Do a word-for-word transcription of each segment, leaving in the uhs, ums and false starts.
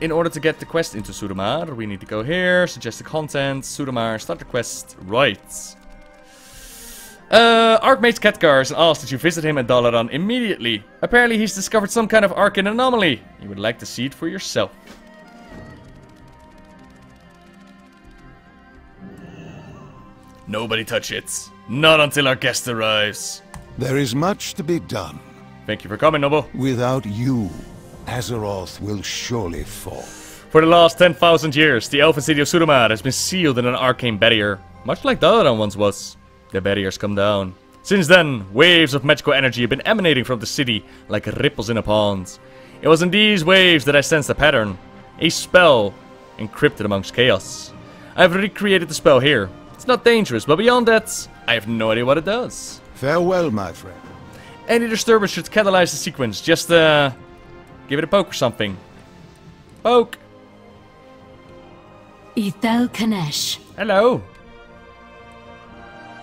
in order to get the quest into Suramar, we need to go here, suggest the content, Suramar, start the quest, right. Uh, Archmage Khadgar's asked that you visit him at Dalaran immediately. Apparently he's discovered some kind of arcane anomaly. You would like to see it for yourself. Nobody touch it. Not until our guest arrives. There is much to be done. Thank you for coming, Noble. Without you, Azeroth will surely fall. For the last ten thousand years, the elven city of Suramar has been sealed in an arcane barrier. Much like Dalaran once was. The barriers come down. Since then, waves of magical energy have been emanating from the city like ripples in a pond. It was in these waves that I sensed a pattern. A spell encrypted amongst chaos. I have recreated the spell here. It's not dangerous, but beyond that, I have no idea what it does. Farewell, my friend. Any disturbance should catalyze the sequence. Just, uh, give it a poke or something. Poke. Ethel Kanesh. Hello.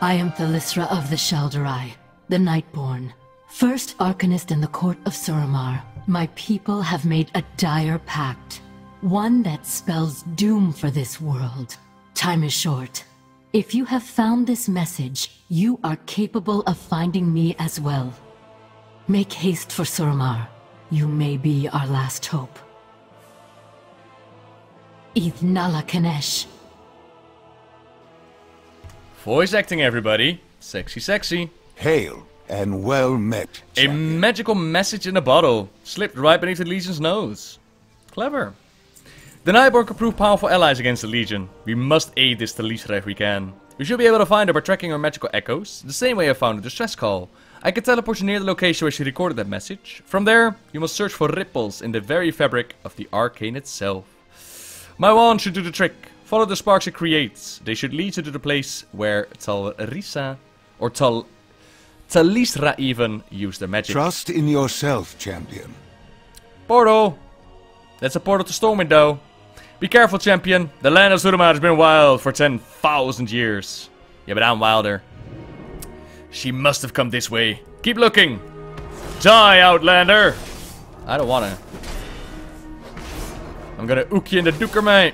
I am Thalysra of the Shaldarai, the Nightborn, first Arcanist in the court of Suramar. My people have made a dire pact, one that spells doom for this world. Time is short. If you have found this message, you are capable of finding me as well. Make haste for Suramar. You may be our last hope. Ithnala Kanesh. Voice acting, everybody. Sexy, sexy. Hail, and well met, champion. A magical message in a bottle, slipped right beneath the Legion's nose. Clever. The Nightborn can prove powerful allies against the Legion. We must aid this Thalysra if we can. We should be able to find her by tracking her magical echoes, the same way I found the distress call. I can teleport you near the location where she recorded that message. From there, you must search for ripples in the very fabric of the arcane itself. My wand should do the trick. Follow the sparks it creates. They should lead you to the place where Thalysra, or Tal... Thalysra even, used their magic. Trust in yourself, champion. Portal! That's a portal to Stormwind, though. Be careful, champion. The land of Suramar has been wild for ten thousand years. Yeah, but I'm wilder. She must have come this way. Keep looking! Die, Outlander! I don't wanna. I'm gonna ook je in de doeker, mate.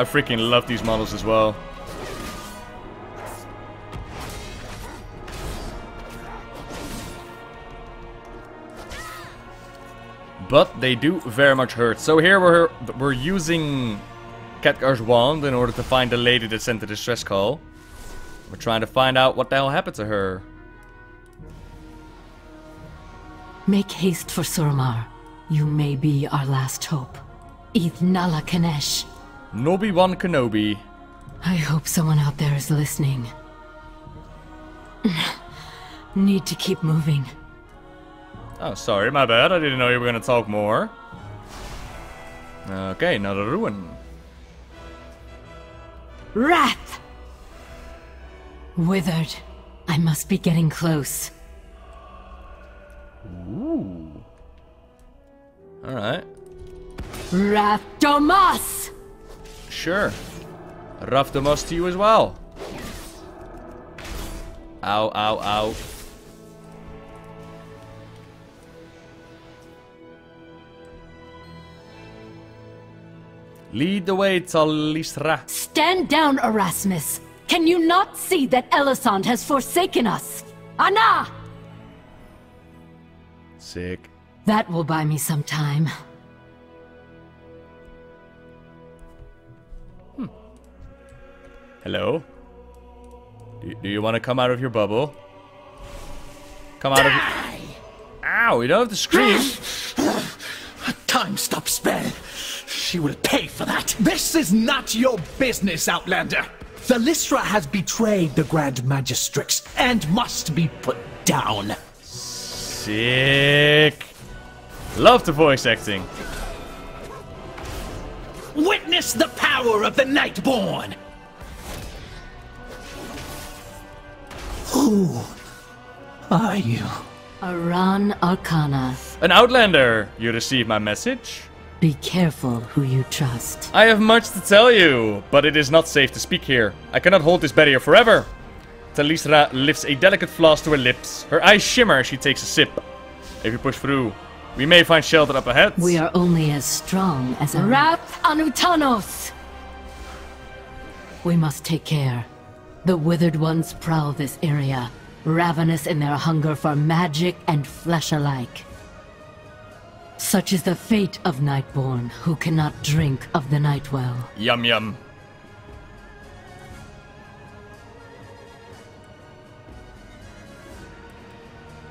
I freaking love these models as well. But they do very much hurt. So here we're, we're using Khadgar's wand in order to find the lady that sent the distress call. We're trying to find out what the hell happened to her. Make haste for Suramar. You may be our last hope. Ithnala Kanesh. Obi-Wan Kenobi. I hope someone out there is listening. Need to keep moving. Oh, sorry, my bad. I didn't know you were gonna talk more. Okay, another ruin. Wrath! Withered. I must be getting close. Ooh. Alright. Wrath Domas! Sure. Rough the most to you as well. Ow, ow, ow. Lead the way, Thalysra. Stand down, Erasmus. Can you not see that Elisande has forsaken us? Anna! Sick. That will buy me some time. Hello? Do, do you want to come out of your bubble? Come out Die. of your... Ow, you don't have to scream! A time-stop spell! She will pay for that! This is not your business, Outlander! Thalysra has betrayed the Grand Magistrix and must be put down. Sick! Love the voice acting. Witness the power of the Nightborn! Who are you? Aran Arcana. An Outlander! You received my message. Be careful who you trust. I have much to tell you, but it is not safe to speak here. I cannot hold this barrier forever. Talisra lifts a delicate flask to her lips. Her eyes shimmer as she takes a sip. If you push through, we may find shelter up ahead. We are only as strong as a Wrath Anutanos! We must take care. The Withered Ones prowl this area, ravenous in their hunger for magic and flesh alike. Such is the fate of Nightborn, who cannot drink of the Nightwell. Yum yum.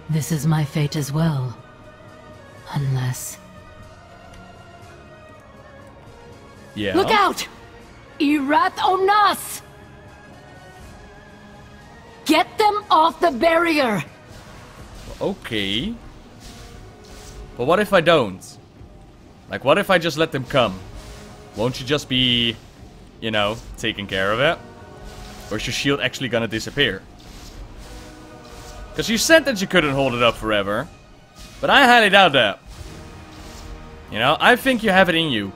This is my fate as well. Unless... Yeah. Look out! Erath Omnas! Get them off the barrier! Okay. But what if I don't? Like, what if I just let them come? Won't you just be, you know, taking care of it? Or is your shield actually gonna disappear? Because you said that you couldn't hold it up forever. But I highly doubt that. You know, I think you have it in you.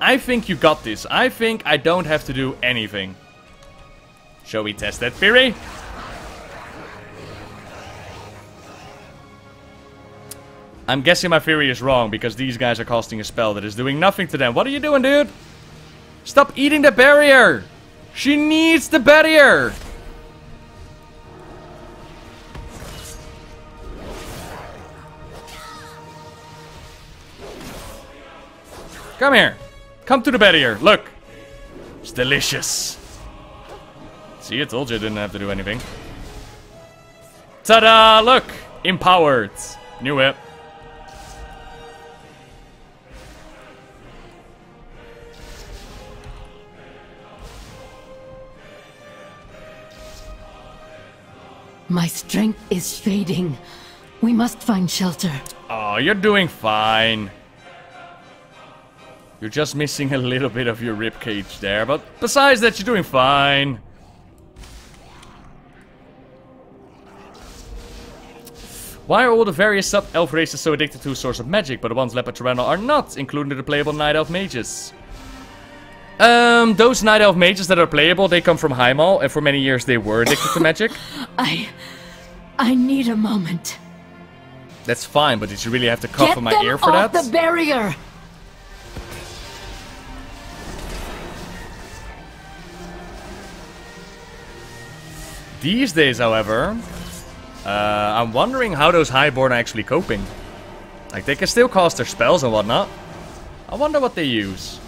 I think you got this. I think I don't have to do anything. Shall we test that theory? I'm guessing my theory is wrong because these guys are casting a spell that is doing nothing to them. What are you doing, dude? Stop eating the barrier! She needs the barrier! Come here. Come to the barrier. Look. It's delicious. See, I told you I didn't have to do anything. Ta-da! Look. Empowered. Knew it. My strength is fading. We must find shelter. Oh, you're doing fine. You're just missing a little bit of your ribcage there, but besides that, you're doing fine. Why are all the various sub-elf races so addicted to a source of magic, but the ones led by Tyranno are not, including the playable Night Elf mages? Um, those Night Elf mages that are playable, they come from Highmall, and for many years they were addicted to magic. I... I need a moment. That's fine, but did you really have to cough in my ear for that? Get them off the barrier! These days, however, uh, I'm wondering how those Highborn are actually coping. Like, they can still cast their spells and whatnot. I wonder what they use.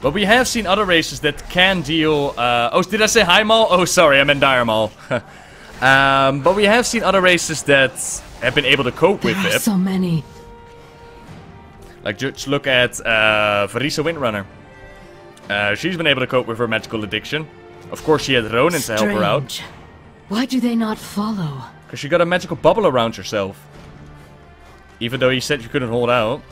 But we have seen other races that can deal... Uh, oh, did I say Highmall? Oh, sorry, I meant Diremal. um, but we have seen other races that have been able to cope there with are it. so many. Like, just look at uh, Verisa Windrunner. Uh, she's been able to cope with her magical addiction. Of course, she had Ronin Strange. to help her out. Why do they not follow? Because you got a magical bubble around yourself. Even though you said you couldn't hold out.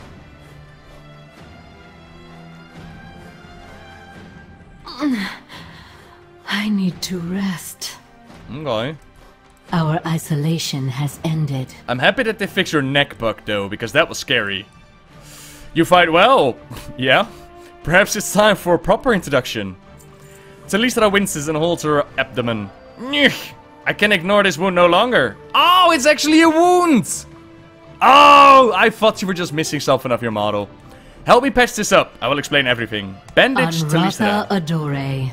I need to rest. Okay. Our isolation has ended. I'm happy that they fixed your neck buck, though, because that was scary. You fight well. Yeah. Perhaps it's time for a proper introduction. Talisra winces and holds her abdomen. I can ignore this wound no longer. Oh, it's actually a wound! Oh, I thought you were just missing something of your model. Help me patch this up. I will explain everything. Bandage Talisra. Adore.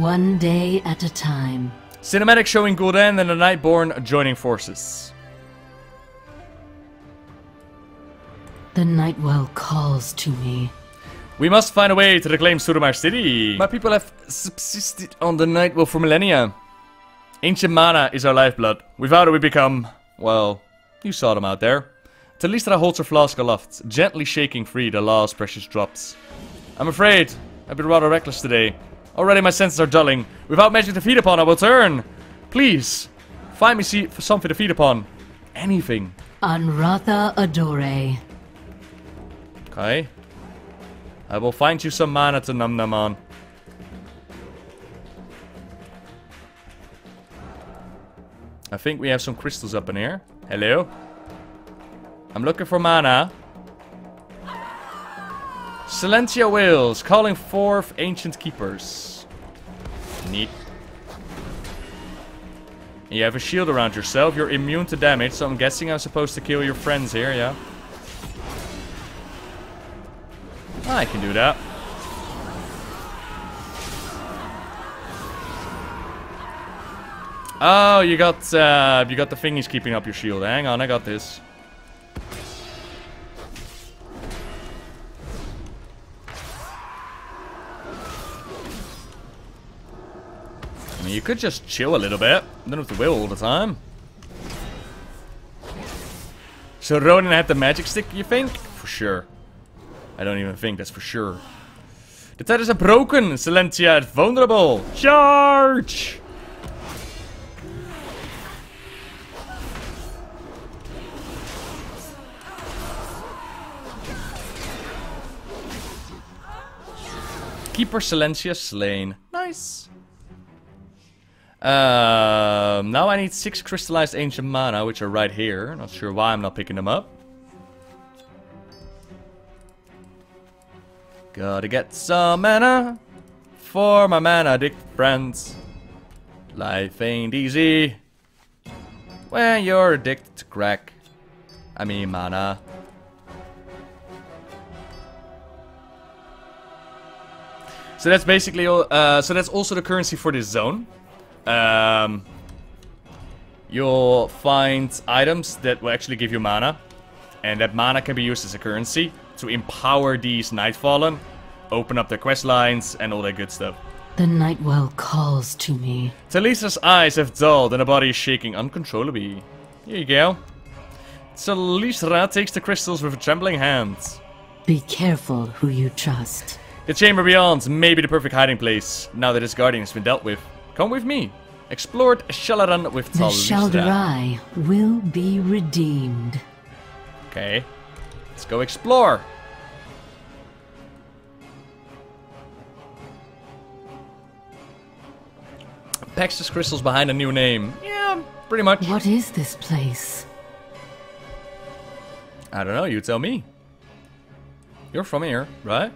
One day at a time. Cinematic showing Gul'dan and the Nightborn joining forces. The Nightwell calls to me. We must find a way to reclaim Suramar City. My people have subsisted on the Nightwell for millennia. Ancient mana is our lifeblood. Without it we become... Well, you saw them out there. Talisra holds her flask aloft, gently shaking free the last precious drops. I'm afraid I've been rather reckless today. Already my senses are dulling. Without magic to feed upon, I will turn. Please, find me for something to feed upon. Anything. Anratha Adore. Okay. I will find you some mana to num num on. I think we have some crystals up in here. Hello? I'm looking for mana. Silentia wails, calling forth ancient keepers. Neat. And you have a shield around yourself. You're immune to damage, so I'm guessing I'm supposed to kill your friends here, yeah. I can do that. Oh, you got uh, you got the thingies keeping up your shield. Hang on, I got this. I mean, you could just chill a little bit. You don't have to will all the time. So Ronin had the magic stick, you think? For sure. I don't even think, that's for sure. The tethers are broken. Silentia is vulnerable. Charge! Keeper Silentia slain. Nice. Uh, now I need six crystallized ancient mana, which are right here. Not sure why I'm not picking them up. Gotta get some mana for my mana addict friends. Life ain't easy when you're addicted to crack. I mean mana. So that's basically all. Uh, so that's also the currency for this zone. Um, you'll find items that will actually give you mana, and that mana can be used as a currency to empower these Nightfallen, open up their quest lines, and all that good stuff. The Nightwell calls to me. Talisa's eyes have dulled and her body is shaking uncontrollably. Here you go. Talisra takes the crystals with a trembling hand. Be careful who you trust. The chamber beyond may be the perfect hiding place, now that his guardian has been dealt with. Come with me. Explored Shalaran with Talisra. The Shaldarai will be redeemed. Okay. Let's go explore. Pax's crystals behind a new name. Yeah, pretty much. What is this place? I don't know. You tell me. You're from here, right?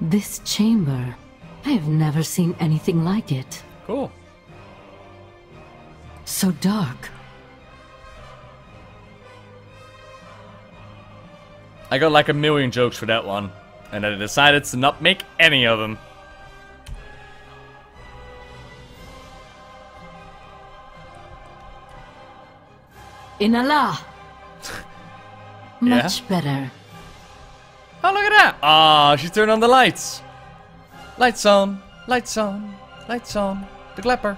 This chamber. I have never seen anything like it. Cool. So dark. I got like a million jokes for that one, and I decided to not make any of them. Inala. Much yeah. better. Oh, look at that! Ah, oh, she turned on the lights. Lights on, lights on, lights on. The Glapper.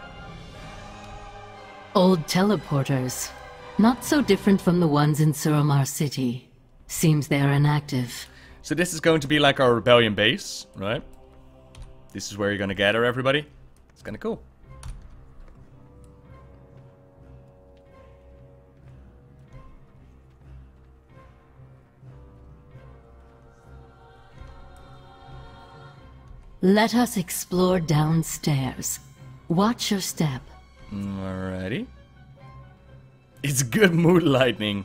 Old teleporters. Not so different from the ones in Suramar City. Seems they are inactive. So this is going to be like our rebellion base, right? This is where you're going to gather everybody. It's kind of cool. Let us explore downstairs. Watch your step. Alrighty. It's good mood lightning.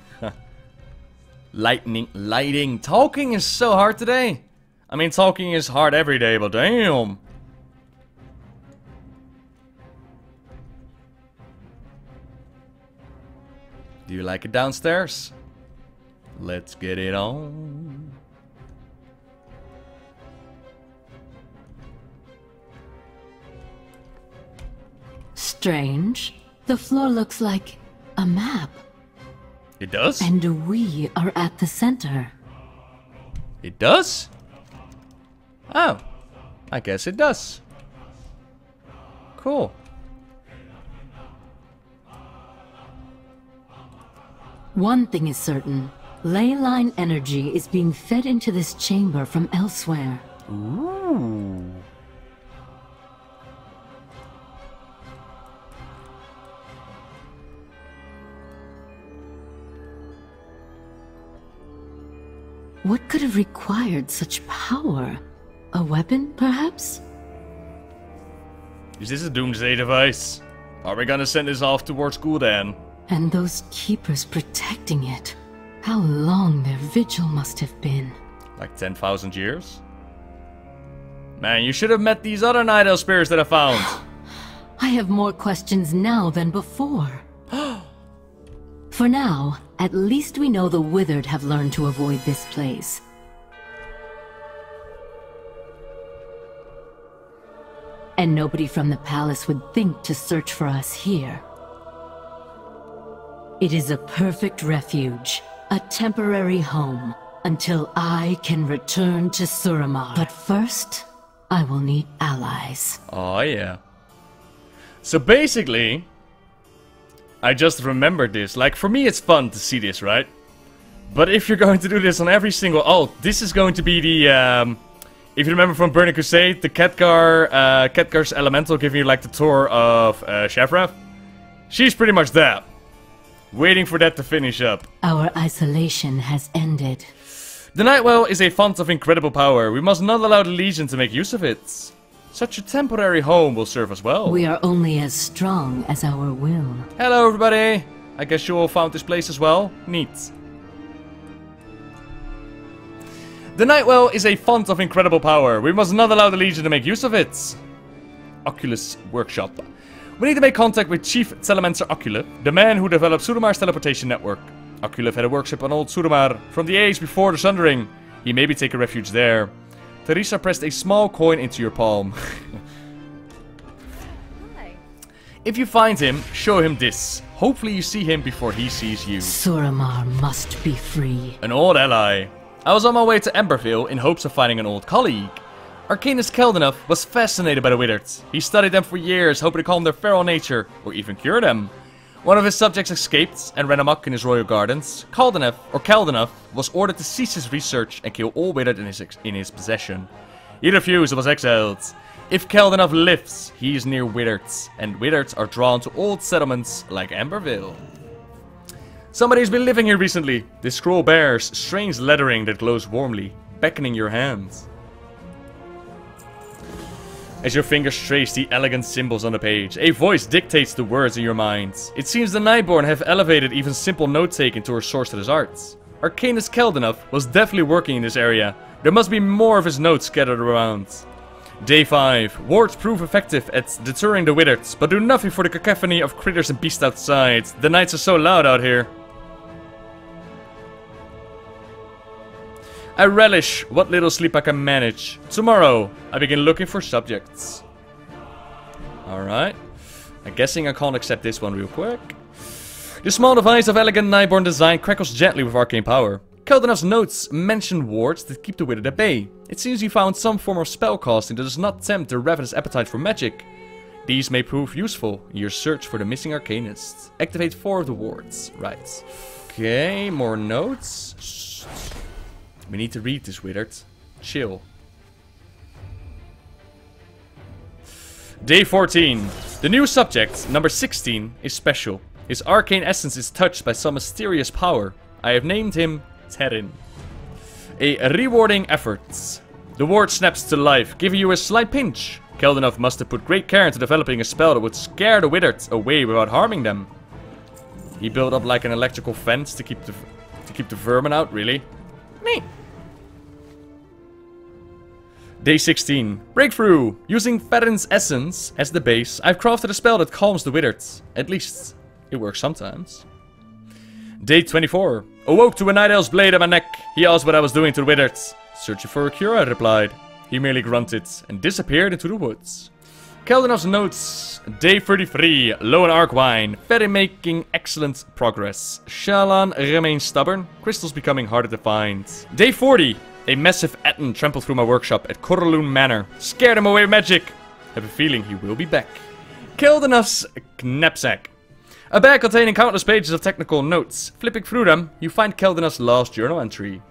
Lightning, lighting. Talking is so hard today. I mean, talking is hard every day, but damn. Do you like it downstairs? Let's get it on. Strange. The floor looks like a map. It does? And we are at the center. It does? Oh. I guess it does. Cool. One thing is certain. Ley line energy is being fed into this chamber from elsewhere. Ooh. What could have required such power? A weapon, perhaps? Is this a doomsday device? Are we gonna send this off towards Gul'dan? And those keepers protecting it. How long their vigil must have been. Like ten thousand years? Man, you should have met these other Night Elf spirits that I found. I have more questions now than before. For now, at least we know the Withered have learned to avoid this place. And nobody from the palace would think to search for us here. It is a perfect refuge, a temporary home, until I can return to Suramar. But first, I will need allies. Oh yeah. So basically, I just remembered this. Like, for me it's fun to see this, right? But if you're going to do this on every single alt, this is going to be the... Um, if you remember from Burning Crusade, the Khadgar, uh, Khadgar's Elemental giving you like the tour of uh, Shavrath. She's pretty much that. Waiting for that to finish up. Our isolation has ended. The Nightwell is a font of incredible power. We must not allow the Legion to make use of it. Such a temporary home will serve us well. We are only as strong as our will. Hello everybody! I guess you all found this place as well? Neat. The Nightwell is a font of incredible power. We must not allow the Legion to make use of it. Oculus Workshop. We need to make contact with Chief Telemancer Oculus, the man who developed Sudamar's teleportation network. Oculus had a workshop on Old Suramar from the age before the Sundering. He maybe take a refuge there. Teresa pressed a small coin into your palm. Hi. If you find him, show him this. Hopefully you see him before he sees you. Suramar must be free. An old ally. I was on my way to Embervale in hopes of finding an old colleague. Arcanist Keldenough was fascinated by the Wizards. He studied them for years, hoping to calm their feral nature, or even cure them. One of his subjects escaped and ran amok in his royal gardens. Keldenough, or Keldenough, was ordered to cease his research and kill all Wizards in his, in his possession. He refused and was exiled. If Keldenough lives, he is near Wizards, and Wizards are drawn to old settlements like Embervale. Somebody's been living here recently. This scroll bears strange lettering that glows warmly, beckoning your hands. As your fingers trace the elegant symbols on the page, a voice dictates the words in your mind. It seems the Nightborn have elevated even simple note-taking to her sorcerer's arts. Arcanist Keldenough was definitely working in this area. There must be more of his notes scattered around. Day five. Wards prove effective at deterring the Wizards, but do nothing for the cacophony of critters and beasts outside. The nights are so loud out here. I relish what little sleep I can manage. Tomorrow, I begin looking for subjects. Alright. I'm guessing I can't accept this one real quick. This small device of elegant Nightborn design crackles gently with arcane power. Keldenoff's notes mention wards that keep the wizard at bay. It seems he found some form of spell casting that does not tempt the ravenous appetite for magic. These may prove useful in your search for the missing arcanist. Activate four of the wards. Right. Okay, more notes. We need to read this, wizard. Chill. Day fourteen. The new subject, number sixteen, is special. His arcane essence is touched by some mysterious power. I have named him Terin. A rewarding effort. The ward snaps to life, giving you a slight pinch. Keldenough must have put great care into developing a spell that would scare the wizards away without harming them. He built up like an electrical fence to keep the, to keep the vermin out, really. Me. Day sixteen. Breakthrough! Using Ferin's essence as the base, I've crafted a spell that calms the wizards. At least, it works sometimes. Day twenty-four. Awoke to a night elf's blade at my neck. He asked what I was doing to the wizards. Searching for a cure, I replied. He merely grunted and disappeared into the woods. Keldenoff's notes. Day thirty-three. Low and Arcwine. Ferin making excellent progress. Shalan remains stubborn. Crystals becoming harder to find. Day forty. A massive Aten trampled through my workshop at Coralloon Manor. Scared him away with magic. Have a feeling he will be back. Keldenoff's knapsack. A bag containing countless pages of technical notes. Flipping through them, you find Keldenoff's last journal entry.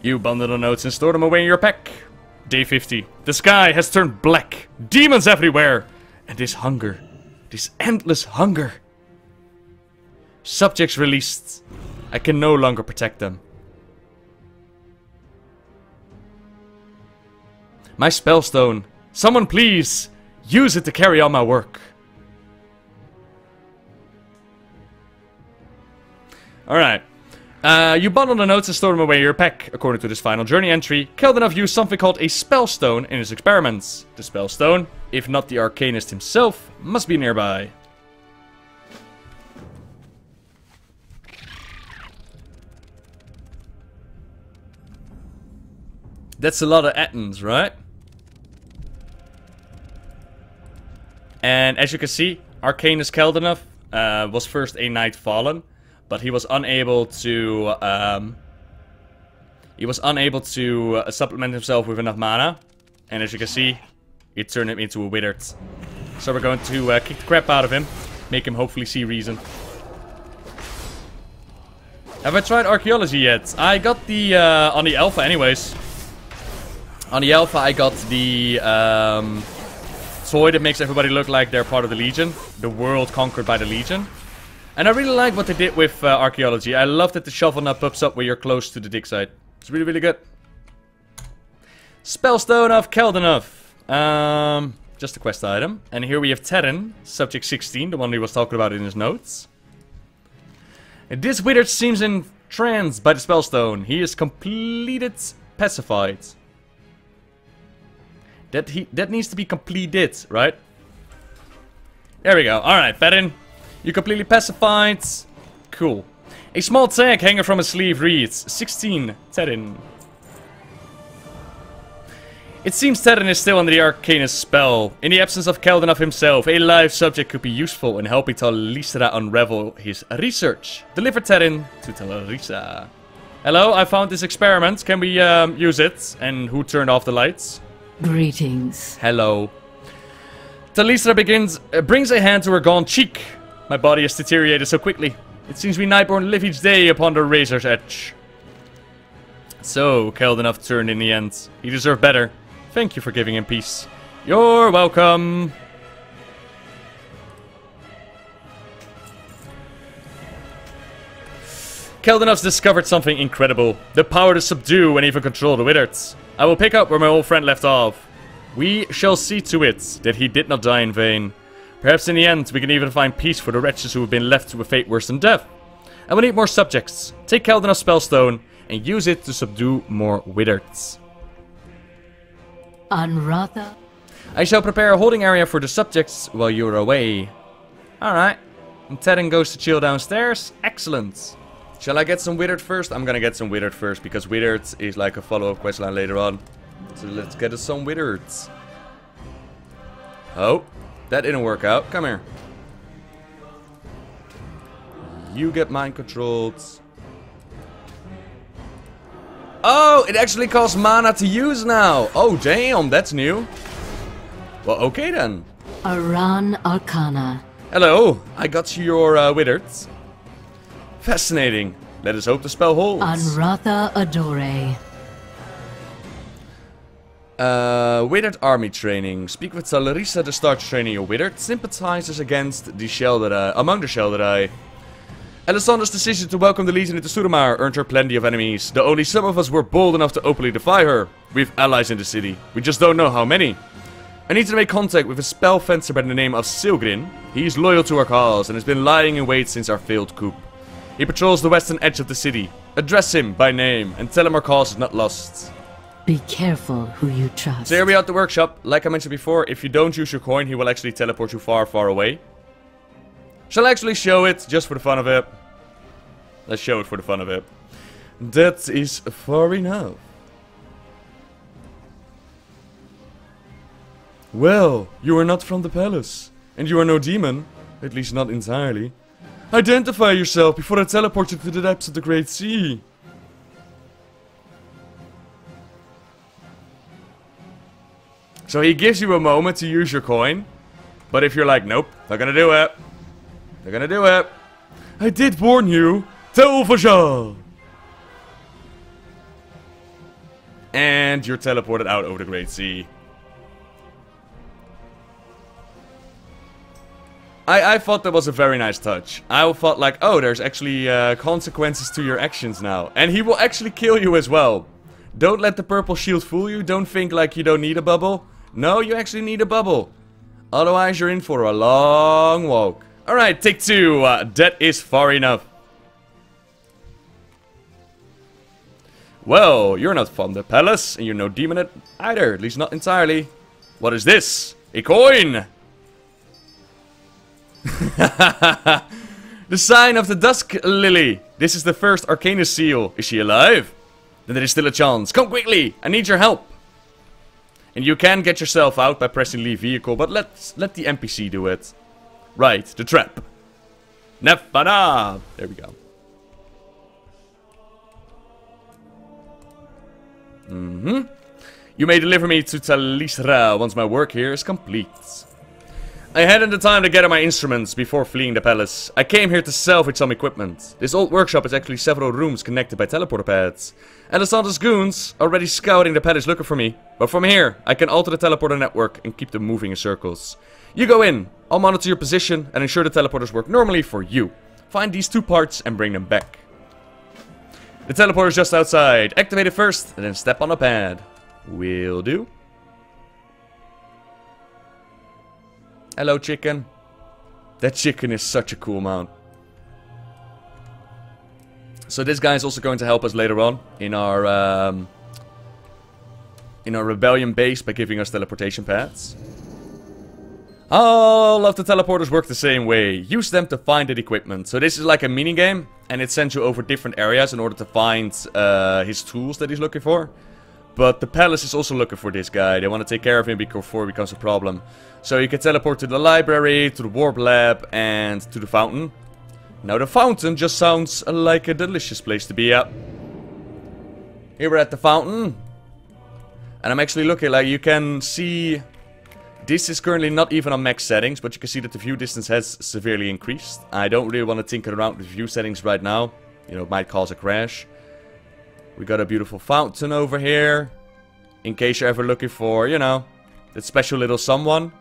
You bundle the notes and store them away in your pack. Day fifty. The sky has turned black. Demons everywhere. And this hunger. This endless hunger. Subjects released. I can no longer protect them. My spellstone. Someone please use it to carry on my work. Alright. Uh, you bundle the notes and store them away in your pack. According to this final journey entry, Keldenov used something called a spell stone in his experiments. The spell stone, if not the arcanist himself, must be nearby. That's a lot of Attons, right? And as you can see, Arcanist Keldenov uh, was first a Knight Fallen, but he was unable to um, he was unable to uh, supplement himself with enough mana, and as you can see, it turned him into a Withered. So we're going to uh, kick the crap out of him, make him hopefully see reason. Have I tried Archaeology yet? I got the uh, on the Alpha anyways. On the Alpha, I got the um, toy that makes everybody look like they're part of the Legion, the world conquered by the Legion. And I really like what they did with uh, Archaeology. I love that the shovel now pops up where you're close to the dig site. It's really, really good. Spellstone of Keldenov. Um, just a quest item. And here we have Tedden, subject sixteen, the one he was talking about in his notes. This wizard seems entranced by the spellstone. He is completed pacified. That he that needs to be completed, right? There we go. Alright, Tedden. You're completely pacified. Cool. A small tag hanging from his sleeve reads, sixteen, Tedden. It seems Tedden is still under the Arcanist spell. In the absence of Keldenov himself, a live subject could be useful in helping Tal Lysra unravel his research. Deliver Tedden to Tal Lysra. Hello, I found this experiment. Can we um, use it? And who turned off the lights? Greetings. Hello. Tal Lysra begins, uh, brings a hand to her gaunt cheek. My body has deteriorated so quickly. It seems we Nightborn live each day upon the razor's edge. So, Keldenov turned in the end. He deserved better. Thank you for giving him peace. You're welcome. Keldenov's discovered something incredible. The power to subdue and even control the wizards. I will pick up where my old friend left off. We shall see to it that he did not die in vain. Perhaps in the end, we can even find peace for the wretches who have been left to a fate worse than death. And we need more subjects. Take Keldenov's spellstone and use it to subdue more wizards. Unrather. I shall prepare a holding area for the subjects while you are away. Alright. And Tedden goes to chill downstairs. Excellent. Shall I get some wizard first? I'm gonna get some wizard first because wizard is like a follow-up questline later on. So let's get us some wizards. Oh. That didn't work out. Come here. You get mind controlled. Oh, it actually costs mana to use now. Oh, damn, that's new. Well, okay then. Aran Arcana. Hello, I got your uh, wizards. Fascinating. Let us hope the spell holds. Anratha Adore. Uh, Withered Army Training. Speak with Tal Lysra to start training your Withered. Sympathizes against the Sheldari, among the Sheldari. Alessandra's decision to welcome the Legion into Suramar earned her plenty of enemies, though only some of us were bold enough to openly defy her. We have allies in the city, we just don't know how many. I need to make contact with a spell fencer by the name of Silgrin. He is loyal to our cause and has been lying in wait since our failed coup. He patrols the western edge of the city. Address him by name and tell him our cause is not lost. Be careful who you trust. So here we are at the workshop. Like I mentioned before, if you don't use your coin, he will actually teleport you far, far away. Shall I actually show it, just for the fun of it? Let's show it for the fun of it. That is far enough. Well, you are not from the palace. And you are no demon. At least not entirely. Identify yourself before I teleport you to the depths of the Great Sea. So he gives you a moment to use your coin, but if you're like, nope, not gonna do it, not gonna do it. I did warn you, Tel'Vajal! And you're teleported out over the Great Sea. I, I thought that was a very nice touch. I thought like, oh, there's actually uh, consequences to your actions now. And he will actually kill you as well. Don't let the purple shield fool you, don't think like you don't need a bubble. No, you actually need a bubble. Otherwise, you're in for a long walk. Alright, take two. Uh, that is far enough. Well, you're not from the palace, and you're no demonite either, at least not entirely. What is this? A coin! The sign of the Dusk Lily. This is the first Arcanus seal. Is she alive? Then there is still a chance. Come quickly! I need your help! And you can get yourself out by pressing leave vehicle, but let's let the N P C do it. Right, the trap. Nefana! There we go. Mm-hmm. You may deliver me to Talisra once my work here is complete. I hadn't the time to gather my instruments before fleeing the palace. I came here to salvage some equipment. This old workshop is actually several rooms connected by teleporter pads. Alessandra's goons are already scouting the palace looking for me. But from here, I can alter the teleporter network and keep them moving in circles. You go in. I'll monitor your position and ensure the teleporters work normally for you. Find these two parts and bring them back. The teleporter is just outside. Activate it first and then step on the pad. Will do. Hello, chicken. That chicken is such a cool mount. So this guy is also going to help us later on in our um, in our rebellion base by giving us teleportation pads. All of the teleporters work the same way. Use them to find that equipment. So this is like a mini game, and it sends you over different areas in order to find uh, his tools that he's looking for. But the palace is also looking for this guy. They want to take care of him before it becomes a problem. So you can teleport to the library, to the warp lab, and to the fountain. Now the fountain just sounds like a delicious place to be at. Here we're at the fountain. And I'm actually looking, like, you can see... This is currently not even on max settings, but you can see that the view distance has severely increased. I don't really want to tinker around with view settings right now. You know, it might cause a crash. We got a beautiful fountain over here. In case you're ever looking for, you know, that special little someone.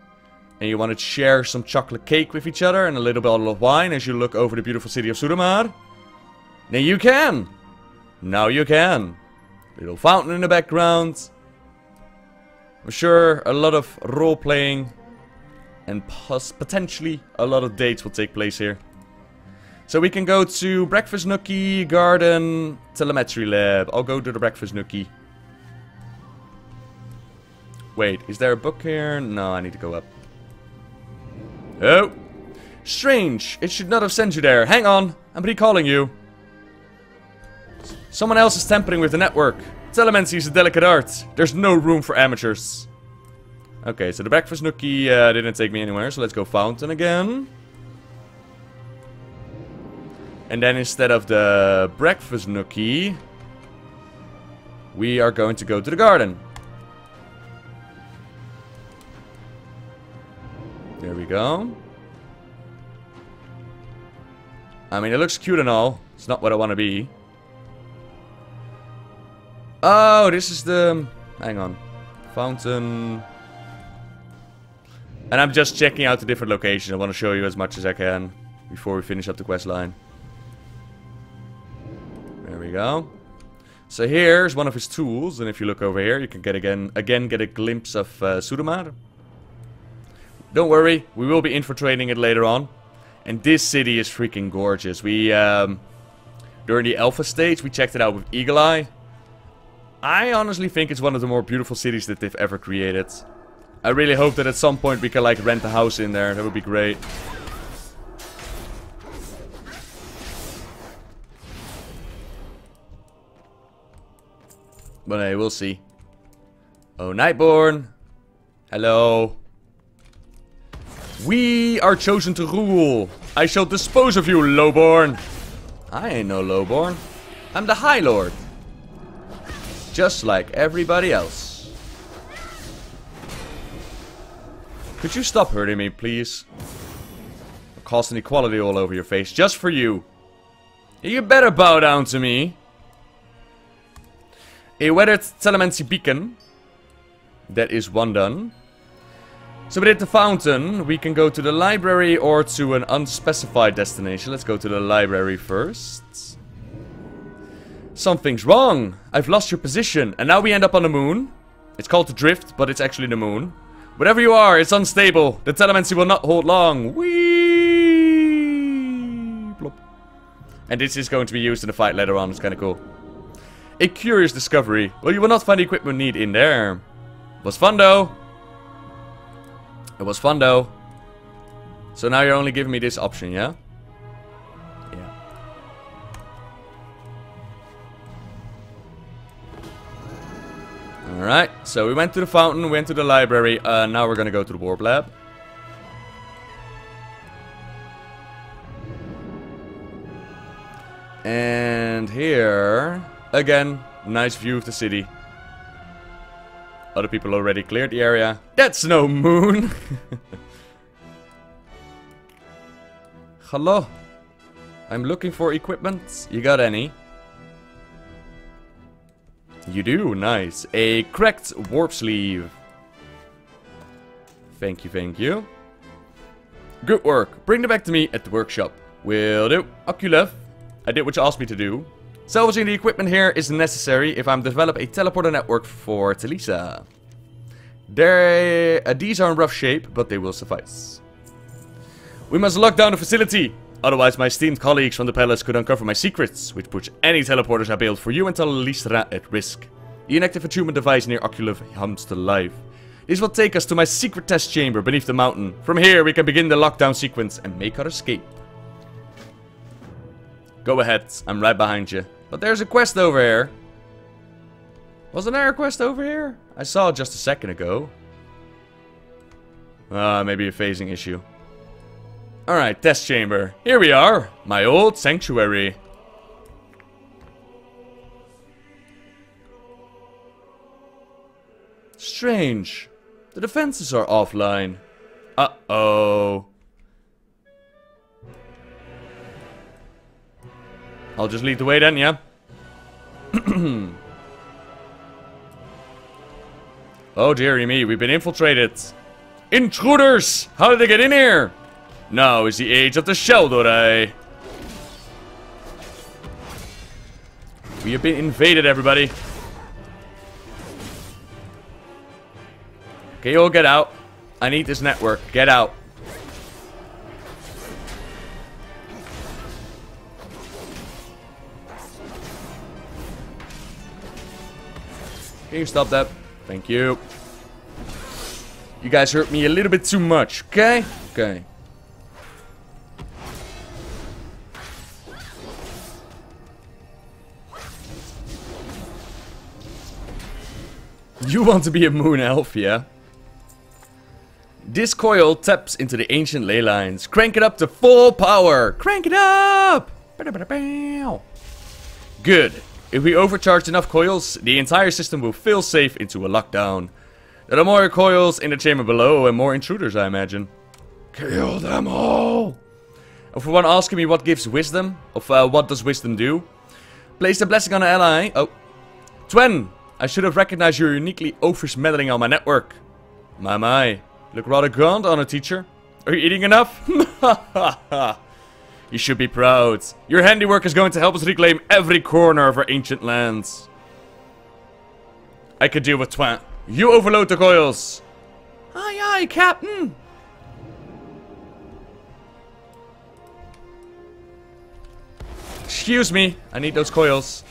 And you want to share some chocolate cake with each other and a little bottle of wine as you look over the beautiful city of Suramar. Then you can. Now you can. Little fountain in the background. I'm sure a lot of role-playing and potentially a lot of dates will take place here. So we can go to Breakfast Nookie, Garden, Telemetry Lab. I'll go to the Breakfast Nookie. Wait, is there a book here? No, I need to go up. Oh. Strange. It should not have sent you there. Hang on. I'm recalling you. Someone else is tampering with the network. Telemancy is a delicate art. There's no room for amateurs. Okay, so the Breakfast Nookie uh, didn't take me anywhere. So let's go Fountain again. And then instead of the Breakfast Nookie, we are going to go to the garden. There we go. I mean, it looks cute and all. It's not what I want to be. Oh, this is the... Hang on. Fountain. And I'm just checking out the different locations. I want to show you as much as I can before we finish up the quest line. Go. So here's one of his tools, and if you look over here, you can get again again get a glimpse of uh, Suramar. Don't worry, we will be infiltrating it later on. And this city is freaking gorgeous. We um, during the alpha stage, we checked it out with Eagle Eye. I honestly think it's one of the more beautiful cities that they've ever created. I really hope that at some point we can like rent a house in there. That would be great. But hey, we'll see. Oh, Nightborn. Hello. We are chosen to rule. I shall dispose of you, Lowborn. I ain't no Lowborn. I'm the High Lord. Just like everybody else. Could you stop hurting me, please? I'll cause inequality all over your face, just for you. You better bow down to me. A weathered Telemancy beacon. That is one done. So we did the fountain. We can go to the library or to an unspecified destination. Let's go to the library first. Something's wrong. I've lost your position. And now we end up on the moon. It's called the drift, but it's actually the moon. Whatever you are, it's unstable. The Telemancy will not hold long. Whee! Plop. And this is going to be used in the fight later on. It's kind of cool. A curious discovery. Well, you will not find the equipment you need in there. It was fun, though. It was fun, though. So now you're only giving me this option, yeah? Yeah. Alright, so we went to the fountain, went to the library, uh, now we're gonna go to the warp lab. And here, again, nice view of the city. Other people already cleared the area. That's no moon! Hello? I'm looking for equipment. You got any? You do, nice. A cracked warp sleeve. Thank you, thank you. Good work. Bring them back to me at the workshop. Will do. Oculef. I did what you asked me to do. Salvaging the equipment here is necessary if I'm develop a teleporter network for Talisa. They, uh, these are in rough shape, but they will suffice. We must lock down the facility. Otherwise, my esteemed colleagues from the palace could uncover my secrets, which puts any teleporters I build for you and Talisra at risk. The inactive attunement device near Oculus comes to life. This will take us to my secret test chamber beneath the mountain. From here, we can begin the lockdown sequence and make our escape. Go ahead, I'm right behind you. But there's a quest over here. Wasn't there a quest over here? I saw it just a second ago. Ah, uh, maybe a phasing issue. Alright, test chamber. Here we are. My old sanctuary. Strange. The defenses are offline. Uh-oh. I'll just lead the way then, yeah? Oh, dearie me, we've been infiltrated. Intruders! How did they get in here? Now is the age of the Sheldorai. We have been invaded, everybody. Okay, all get out. I need this network. Get out. Can you stop that? Thank you. You guys hurt me a little bit too much, okay? Okay. You want to be a moon elf, yeah? This coil taps into the ancient ley lines. Crank it up to full power! Crank it up! Good. If we overcharge enough coils, the entire system will fail safe into a lockdown. There are more coils in the chamber below and more intruders, I imagine. Kill them all! And for one asking me what gives wisdom, of uh, what does wisdom do? Place the blessing on an ally. Oh. Twen! I should have recognized your uniquely oafish meddling on my network. My, my. Look rather gaunt on a teacher. Are you eating enough? You should be proud. Your handiwork is going to help us reclaim every corner of our ancient lands. I could deal with Twan. You overload the coils. Aye, aye, Captain. Excuse me. I need those coils.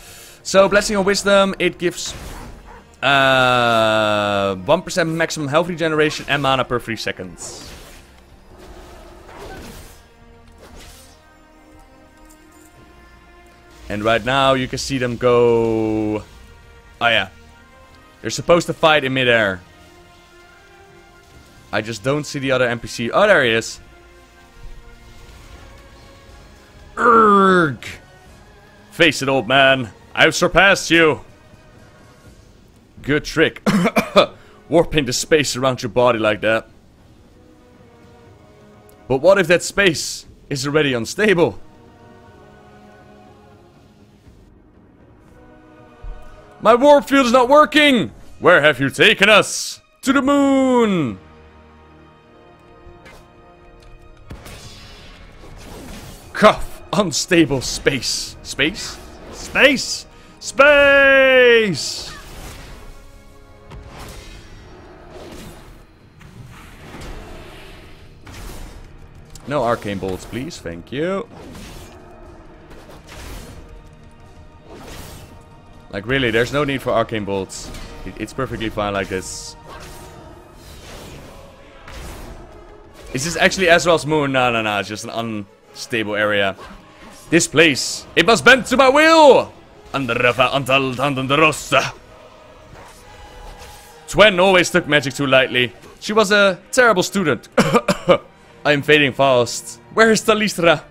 So, Blessing of Wisdom, it gives uh, one percent maximum health regeneration and mana per three seconds. And right now you can see them go... Oh yeah. They're supposed to fight in midair. I just don't see the other N P C. Oh, there he is. Urgh. Face it, old man. I've surpassed you. Good trick. Warping the space around your body like that. But what if that space is already unstable? My warp field is not working! Where have you taken us? To the moon! Cuff, unstable space. Space? Space! Space! No arcane bolts, please. Thank you. Like, really, there's no need for arcane bolts. It, it's perfectly fine like this. Is this actually Azrael's moon? No, no, no. It's just an unstable area. This place, it must bend to my will! Twen always took magic too lightly. She was a terrible student. I am fading fast. Where is Talistra?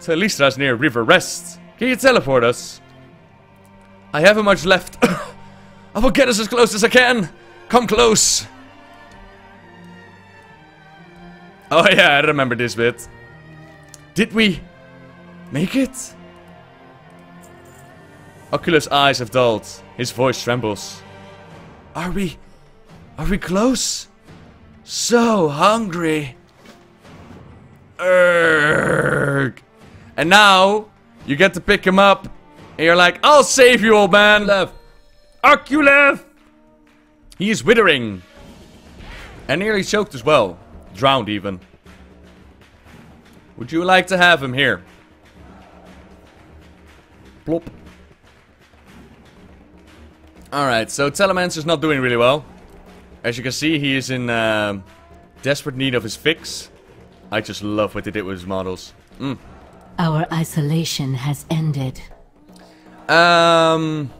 Talistra's near River Rest. Can you teleport us? I haven't much left. I will get us as close as I can. Come close. Oh yeah, I remember this bit. Did we make it? Oculus' eyes have dulled. His voice trembles. Are we... Are we close? So hungry. Urgh. And now, you get to pick him up. And you're like, I'll save you, old man. Left. Oculus! He is withering. And nearly choked as well. Drowned even. Would you like to have him here? Plop. Alright, so Telemancer's not doing really well. As you can see, he is in uh, desperate need of his fix. I just love what they did with his models. Mm. Our isolation has ended. Um,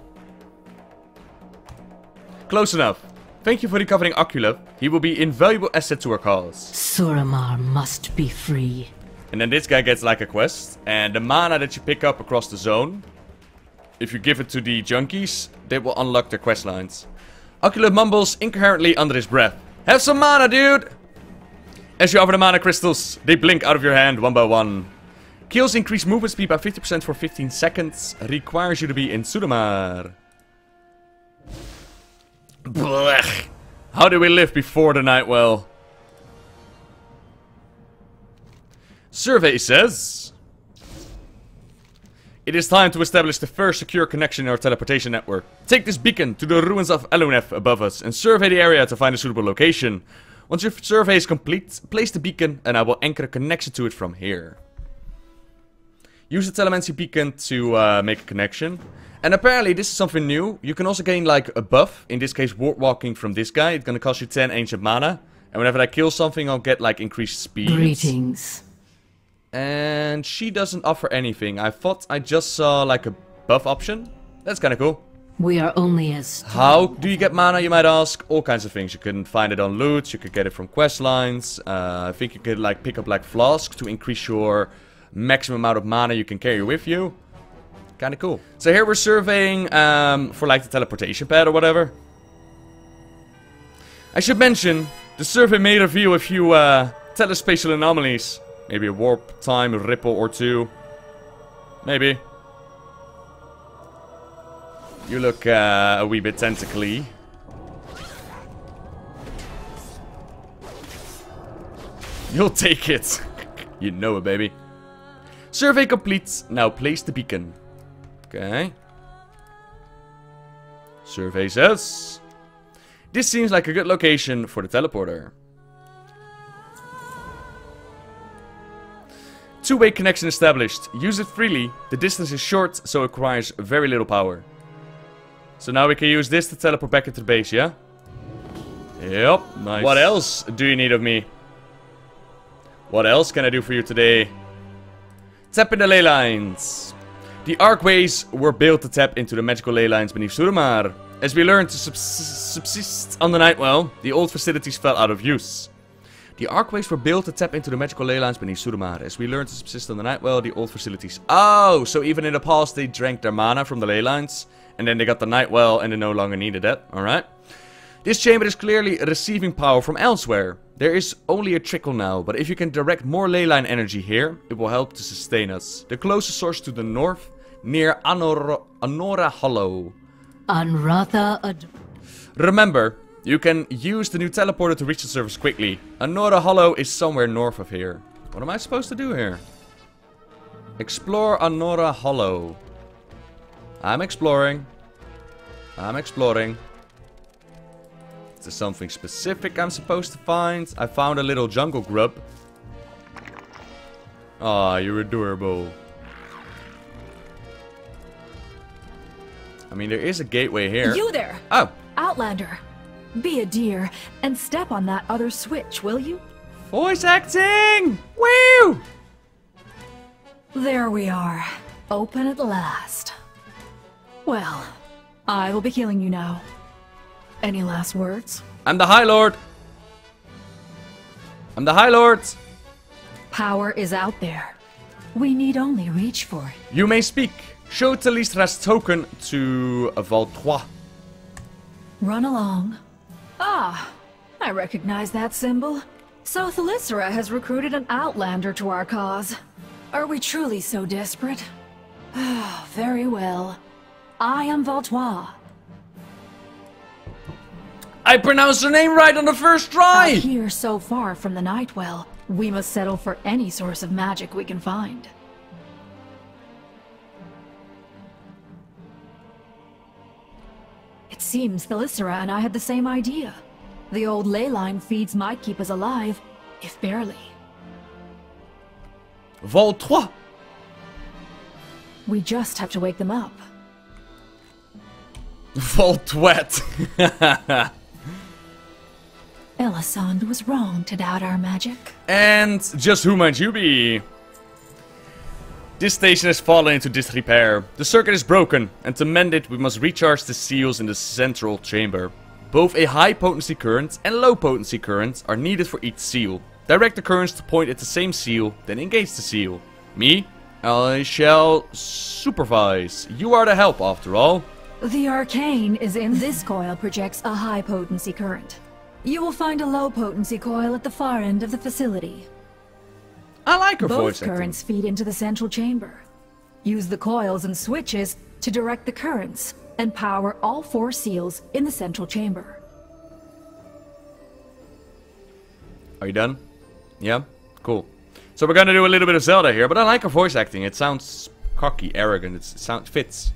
Close enough. Thank you for recovering Ocula. He will be invaluable asset to our cause. Suramar must be free. And then this guy gets like a quest. And the mana that you pick up across the zone... If you give it to the junkies, they will unlock their quest lines. Oculus mumbles incoherently under his breath. Have some mana, dude! As you offer the mana crystals, they blink out of your hand one by one. Kills increase movement speed by fifty percent for fifteen seconds. Requires you to be in Suramar. Blech. How did we live before the Nightwell? Survey says... It is time to establish the first secure connection in our teleportation network. Take this beacon to the ruins of Elunef above us and survey the area to find a suitable location. Once your survey is complete, place the beacon and I will anchor a connection to it from here. Use the Telemancy beacon to uh, make a connection. And apparently this is something new. You can also gain like a buff, in this case ward walking from this guy. It's gonna cost you ten ancient mana. And whenever I kill something I'll get like increased speed. Greetings. And she doesn't offer anything. I thought I just saw like a buff option. That's kind of cool. We are only as... How do you get mana, you might ask? All kinds of things. You can find it on loot. You could get it from quest lines. Uh, I think you could like pick up like flask to increase your maximum amount of mana you can carry with you. Kind of cool. So here we're surveying um, for like the teleportation pad or whatever. I should mention, the survey may reveal a few uh, telespatial anomalies. Maybe a warp time, a ripple or two. Maybe. You look uh, a wee bit tentacly. You'll take it. You know it, baby. Survey complete. Now place the beacon. Okay. Survey says... This seems like a good location for the teleporter. Two-way connection established. Use it freely. The distance is short, so it requires very little power. So now we can use this to teleport back into the base, yeah? Yep, nice. What else do you need of me? What else can I do for you today? Tap in the ley lines. The arcways were built to tap into the magical ley lines beneath Suramar. As we learned to subsist, subsist on the Nightwell, the old facilities fell out of use. The arcways were built to tap into the magical ley lines beneath Suramar. As we learned to subsist on the Nightwell, the old facilities... Oh, so even in the past they drank their mana from the ley lines. And then they got the Nightwell and they no longer needed that. Alright. This chamber is clearly receiving power from elsewhere. There is only a trickle now, but if you can direct more ley line energy here, it will help to sustain us. The closest source to the north, near Anor Anora Hollow. Anratha Ad... Remember... You can use the new teleporter to reach the surface quickly. Anora Hollow is somewhere north of here. What am I supposed to do here? Explore Anora Hollow. I'm exploring. I'm exploring. Is there something specific I'm supposed to find? I found a little jungle grub. Aw, you're adorable. I mean, there is a gateway here. You there! Oh! Outlander, be a dear and step on that other switch, will you? Voice acting! Woo! There we are. Open at last. Well, I will be healing you now. Any last words? I'm the High Lord! I'm the High Lord! Power is out there. We need only reach for it. You may speak. Show Talistra's token to Valtrois. Run along. Ah, I recognize that symbol. So Thalysra has recruited an outlander to our cause. Are we truly so desperate? Very well. I am Valtrois. I pronounced her name right on the first try! Out here so far from the Nightwell, we must settle for any source of magic we can find. It seems Thalysra and I had the same idea. The old ley line feeds might keep us alive, if barely. Valtrois! We just have to wake them up. Valtrois! Elisande was wrong to doubt our magic. And just who might you be? This station has fallen into disrepair. The circuit is broken, and to mend it we must recharge the seals in the central chamber. Both a high potency current and low potency current are needed for each seal. Direct the currents to point at the same seal, then engage the seal. Me? I shall supervise. You are the help after all. The arcane is in this coil projects a high potency current. You will find a low-potency coil at the far end of the facility. I like her voice acting. Both currents feed into the central chamber. Use the coils and switches to direct the currents and power all four seals in the central chamber. Are you done? Yeah? Cool. So we're gonna do a little bit of Zelda here, but I like her voice acting. It sounds cocky, arrogant. It's, it sound, fits.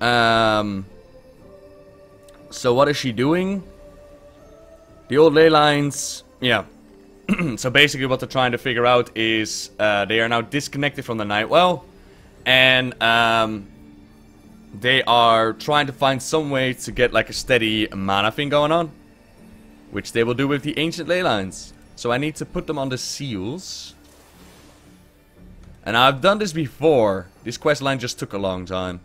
Um, so what is she doing? The old ley lines, yeah. So basically what they're trying to figure out is uh, they are now disconnected from the Nightwell. And um, they are trying to find some way to get like a steady mana thing going on. Which they will do with the ancient ley lines. So I need to put them on the seals. And I've done this before. This quest line just took a long time.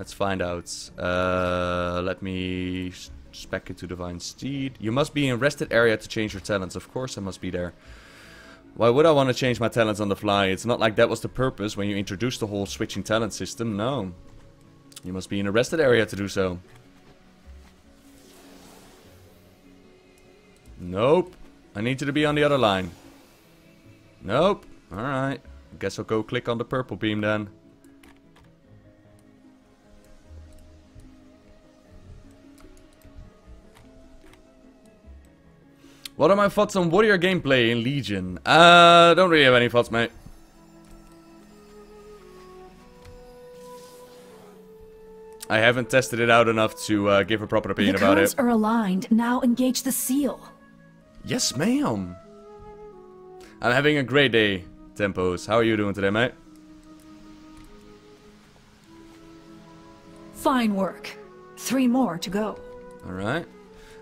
Let's find out. Uh, let me... Back into Divine Steed. You must be in rested area to change your talents. Of course I must be there. Why would I want to change my talents on the fly? It's not like that was the purpose when you introduced the whole switching talent system. No. You must be in a rested area to do so. Nope. I need you to be on the other line. Nope. Alright. Guess I'll go click on the purple beam then. What are my thoughts on warrior gameplay in Legion? Uh, don't really have any thoughts, mate. I haven't tested it out enough to uh, give a proper opinion about it. The currents are aligned. Now engage the seal. Yes, ma'am. I'm having a great day, Tempos. How are you doing today, mate? Fine work. Three more to go. All right.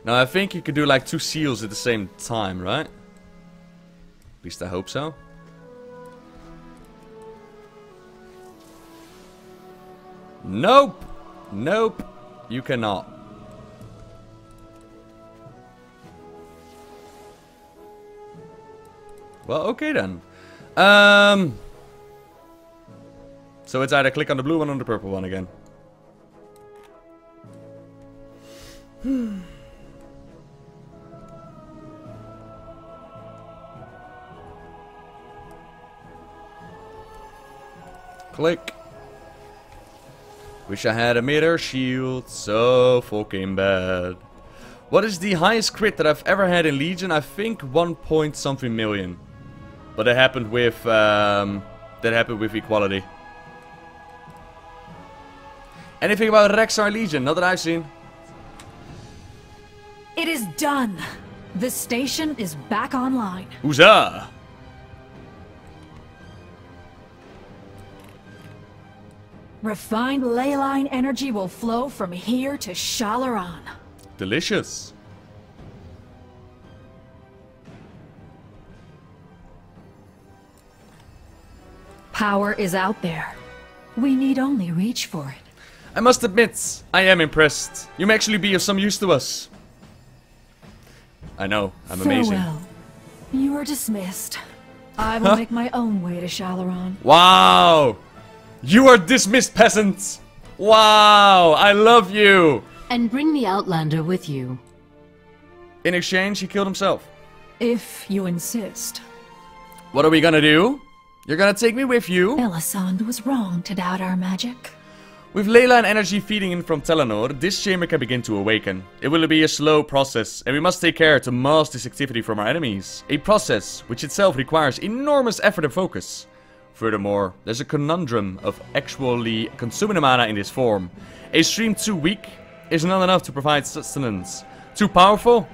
Now, I think you could do, like, two seals at the same time, right? At least I hope so. Nope! Nope! You cannot. Well, okay then. Um... So it's either click on the blue one or the purple one again. Hmm... Click. Wish I had a mirror shield, so fucking bad. What is the highest crit that I've ever had in Legion? I think one point something million. But it happened with um, that happened with equality. Anything about Rexxar Legion? Not that I've seen. It is done. The station is back online. Huzzah! Refined leyline energy will flow from here to Shalaran. Delicious. Power is out there. We need only reach for it. I must admit, I am impressed. You may actually be of some use to us. I know, I'm Farewell. Amazing. You are dismissed. I will huh? make my own way to Shalaran. Wow! You are dismissed, peasants! Wow! I love you! And bring the Outlander with you. In exchange, he killed himself. If you insist. What are we gonna do? You're gonna take me with you? Melisande was wrong to doubt our magic. With leyline energy feeding in from Telenor, this chamber can begin to awaken. It will be a slow process, and we must take care to mask this activity from our enemies. A process which itself requires enormous effort and focus. Furthermore, there's a conundrum of actually consuming mana in this form. A stream too weak is not enough to provide sustenance. Too powerful?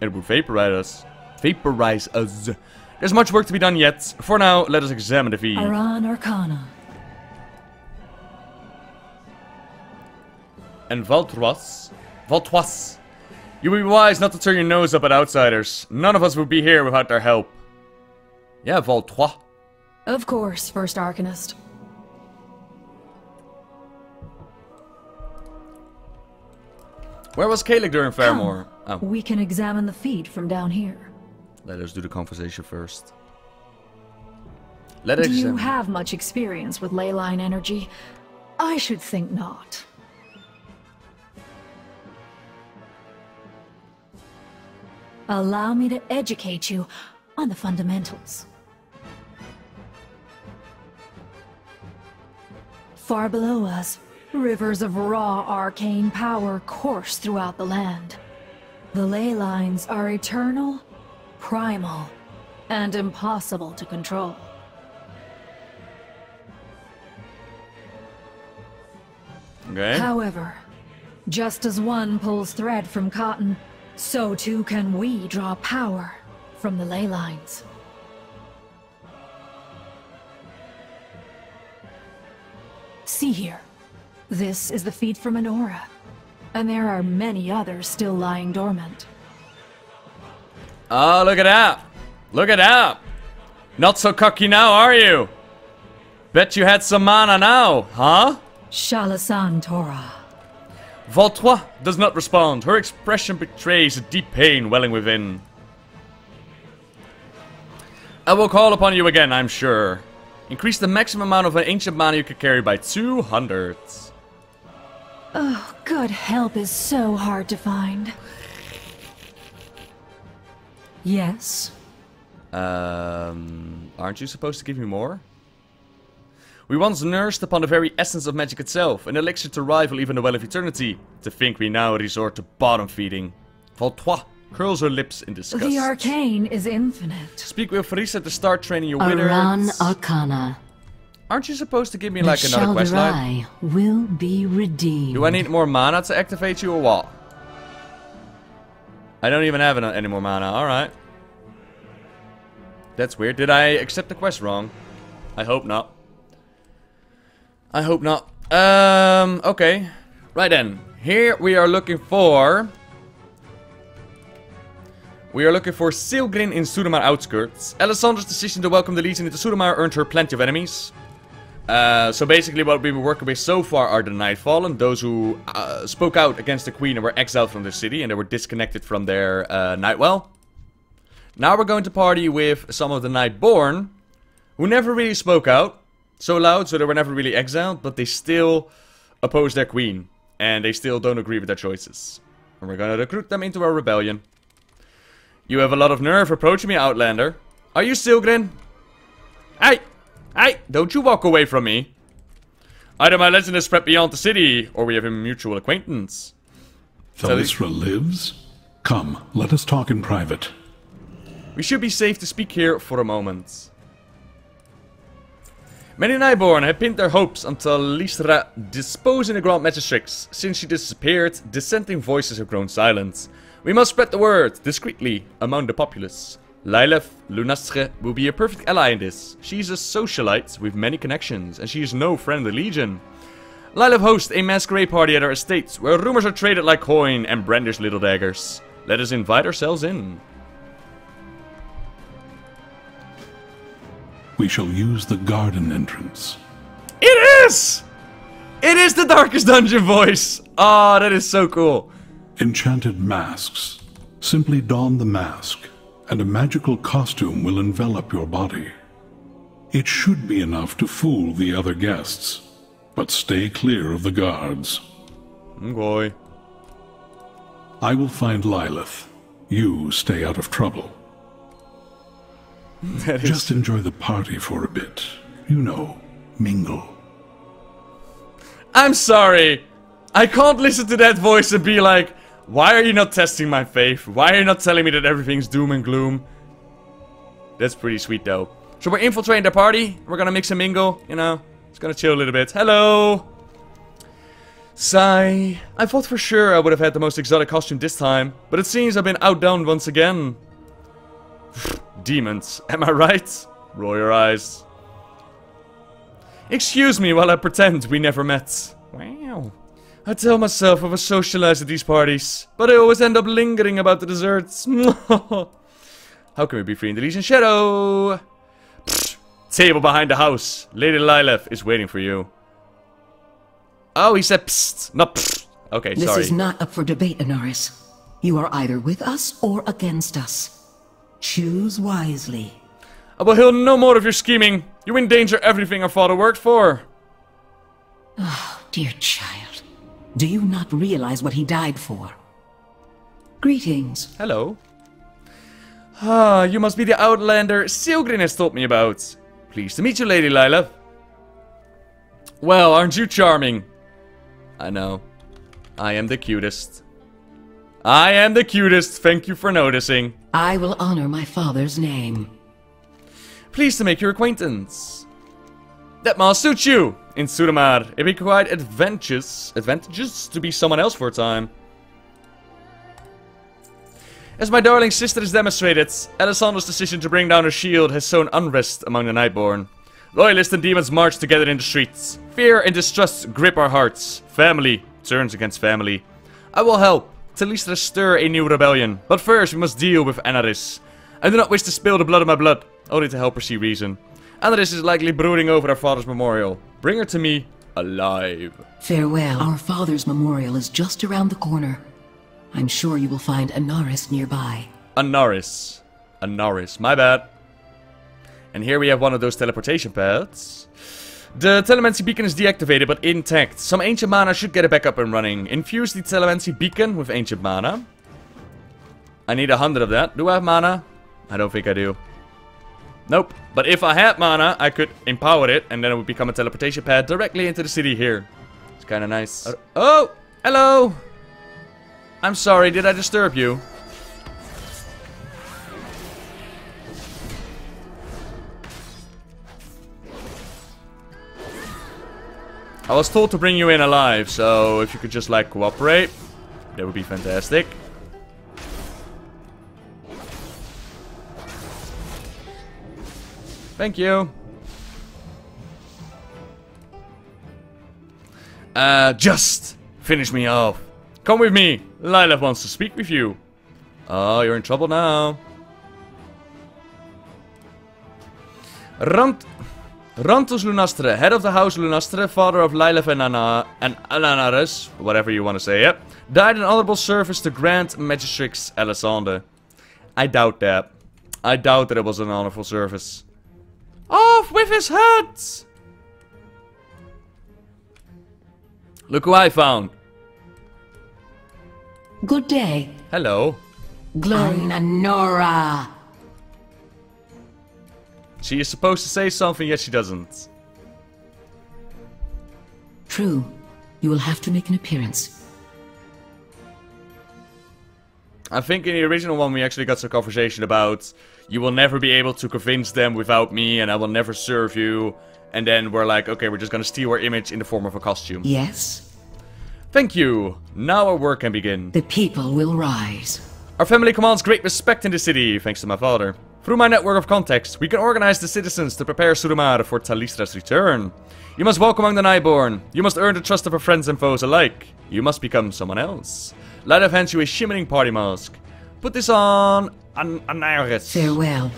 It would vaporize us. Vaporize us. There's much work to be done yet. For now, let us examine the V. Aran Arcana. And Valtwas, Valtwas, you would be wise not to turn your nose up at outsiders. None of us would be here without their help. Yeah, Valtwas. Of course, First Arcanist. Where was Caelig during Faramore? Oh. We can examine the feed from down here. Let us do the conversation first. Let us. Do you have much experience with leyline energy? I should think not. Allow me to educate you on the fundamentals. Far below us, rivers of raw arcane power course throughout the land. The ley lines are eternal, primal, and impossible to control. Okay. However, just as one pulls thread from cotton, so too can we draw power from the ley lines. See here. This is the feed from Anora, and there are many others still lying dormant. Oh, look at that! Look at that! Not so cocky now, are you? Bet you had some mana now, huh? Shalasan Torah. Valtwa does not respond. Her expression betrays a deep pain welling within. I will call upon you again, I'm sure. Increase the maximum amount of an ancient mana you can carry by two hundred. Oh, good help is so hard to find. Yes? Um, aren't you supposed to give me more? We once nursed upon the very essence of magic itself, an elixir to rival even the Well of Eternity. To think we now resort to bottom feeding. Valtwa curls her lips in disgust. The arcane is infinite. Speak with Farisa to start training your wizards. Aran Arcana. Aren't you supposed to give me like another questline? Will be redeemed. Do I need more mana to activate you or what? I don't even have any more mana. All right. That's weird. Did I accept the quest wrong? I hope not. I hope not. Um. Okay. Right then. Here we are looking for. We are looking for Silgrin in Suramar outskirts. Alessandra's decision to welcome the Legion into Suramar earned her plenty of enemies. Uh, so basically what we've been working with so far are the Nightfallen, those who uh, spoke out against the Queen and were exiled from their city and they were disconnected from their uh, Nightwell. Now we're going to party with some of the Nightborn, who never really spoke out so loud, so they were never really exiled, but they still oppose their Queen. And they still don't agree with their choices. And we're gonna recruit them into our rebellion. You have a lot of nerve approaching me, Outlander. Are you Silgrin? Hey! Hey! Don't you walk away from me. Either my legend is spread beyond the city, or we have a mutual acquaintance. Thalysra lives? Come, let us talk in private. We should be safe to speak here for a moment. Many Nightborn had pinned their hopes on Thalysra disposing the Grand Magistrix. Since she disappeared, dissenting voices have grown silent. We must spread the word, discreetly, among the populace. Lilith Lunastre will be a perfect ally in this. She is a socialite with many connections, and she is no friend of the Legion. Lilith hosts a masquerade party at our estates, where rumors are traded like coin and brandish little daggers. Let us invite ourselves in. We shall use the garden entrance. It is! It is the Darkest Dungeon voice! Ah, oh, that is so cool. Enchanted masks. Simply don the mask, and a magical costume will envelop your body. It should be enough to fool the other guests, but stay clear of the guards. Boy. I will find Lilith. You stay out of trouble. That is... Just enjoy the party for a bit. You know, mingle. I'm sorry. I can't listen to that voice and be like, why are you not testing my faith? Why are you not telling me that everything's doom and gloom? That's pretty sweet though. So we're infiltrating the party. We're gonna mix and mingle, you know. It's gonna chill a little bit. Hello! Sigh. I thought for sure I would have had the most exotic costume this time, but it seems I've been outdone once again. Demons, am I right? Roll your eyes. Excuse me while I pretend we never met. Wow. I tell myself I was socialized at these parties, but I always end up lingering about the desserts. How can we be free in the Legion Shadow? Pfft. Table behind the house. Lady Lilith is waiting for you. Oh, he said psst, not psst. Okay, this sorry. This is not up for debate, Inaris. You are either with us or against us. Choose wisely. I will hear no more of your scheming. You endanger everything our father worked for. Oh, dear child. Do you not realize what he died for? Greetings. Hello. Ah, you must be the outlander Silgrin has told me about. Pleased to meet you, Lady Lilith. Well, aren't you charming? I know. I am the cutest. I am the cutest. Thank you for noticing. I will honor my father's name. Pleased to make your acquaintance. That must suit you. In Suramar, it'd be quite advantageous, advantageous to be someone else for a time. As my darling sister has demonstrated, Alessandra's decision to bring down her shield has sown unrest among the Nightborn. Loyalists and demons march together in the streets. Fear and distrust grip our hearts. Family turns against family. I will help to at least stir a new rebellion, but first we must deal with Inaris. I do not wish to spill the blood of my blood, only to help her see reason. Inaris is likely brooding over our father's memorial. Bring her to me alive. Farewell. Our father's memorial is just around the corner. I'm sure you will find Inaris nearby. Inaris. Inaris. My bad. And here we have one of those teleportation paths. The Telemancy Beacon is deactivated but intact. Some ancient mana should get it back up and running. Infuse the Telemancy Beacon with ancient mana. I need a hundred of that. Do I have mana? I don't think I do. Nope. But if I had mana, I could empower it, and then it would become a teleportation pad directly into the city here. It's kind of nice. Uh, oh! Hello! I'm sorry, did I disturb you? I was told to bring you in alive, so if you could just, like, cooperate, that would be fantastic. Thank you. Uh, just finish me off. Come with me. Lilith wants to speak with you. Oh, you're in trouble now. Rant Rantus Lunastre, head of the house Lunastre, father of Lilith and Anna and Alanaris, whatever you want to say, yep, died in honorable service to Grand Magistrix Alessandra. I doubt that. I doubt that it was an honorable service. Off with his head! Look who I found. Good day. Hello. Glonanora. She is supposed to say something, yet she doesn't. True. You will have to make an appearance. I think in the original one we actually got some conversation about you will never be able to convince them without me and I will never serve you. And then we're like, okay, we're just gonna steal our image in the form of a costume. Yes. Thank you. Now our work can begin. The people will rise. Our family commands great respect in the city, thanks to my father. Through my network of contacts, we can organize the citizens to prepare Surumare for Talistra's return. You must walk among the Nightborn. You must earn the trust of her friends and foes alike. You must become someone else. Light hands you a shimmering party mask. Put this on an Anaris. Farewell.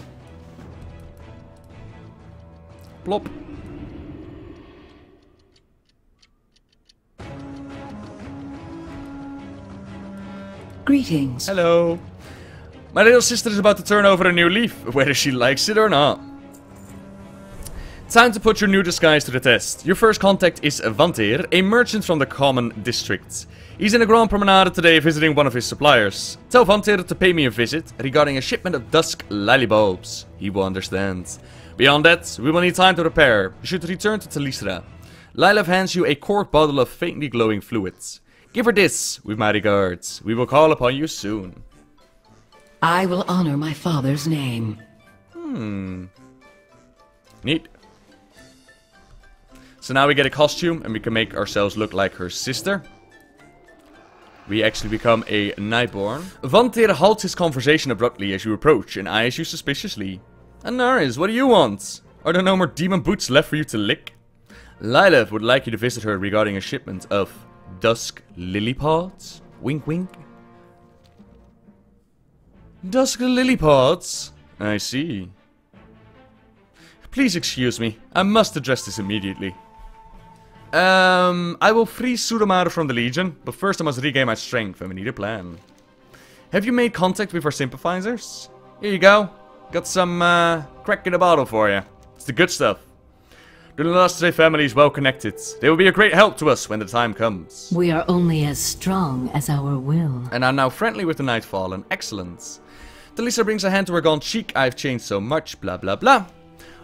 Plop. Greetings. Hello. My little sister is about to turn over a new leaf, whether she likes it or not. Time to put your new disguise to the test. Your first contact is Vantir, a merchant from the Common District. He's in the Grand Promenade today visiting one of his suppliers. Tell Vantir to pay me a visit regarding a shipment of dusk lilybulbs. He will understand. Beyond that, we will need time to prepare. You should return to Talisra. Lilav hands you a corked bottle of faintly glowing fluids. Give her this, with my regards. We will call upon you soon. I will honor my father's name. Hmm. Neat. So now we get a costume and we can make ourselves look like her sister. We actually become a Nightborn. Vantir halts his conversation abruptly as you approach and eyes you suspiciously. Anaris, what do you want? Are there no more demon boots left for you to lick? Lilav would like you to visit her regarding a shipment of dusk lily pods? Wink wink. Dusk lily pods? I see. Please excuse me, I must address this immediately. Um, I will free Surumare from the Legion, but first I must regain my strength and we need a plan. Have you made contact with our sympathizers? Here you go. Got some uh, crack in a bottle for you. It's the good stuff. The Lastre family is well connected. They will be a great help to us when the time comes. We are only as strong as our will. And I'm now friendly with the Nightfallen. Excellent. Talisa brings a hand to her gaunt cheek. I've changed so much. Blah blah blah.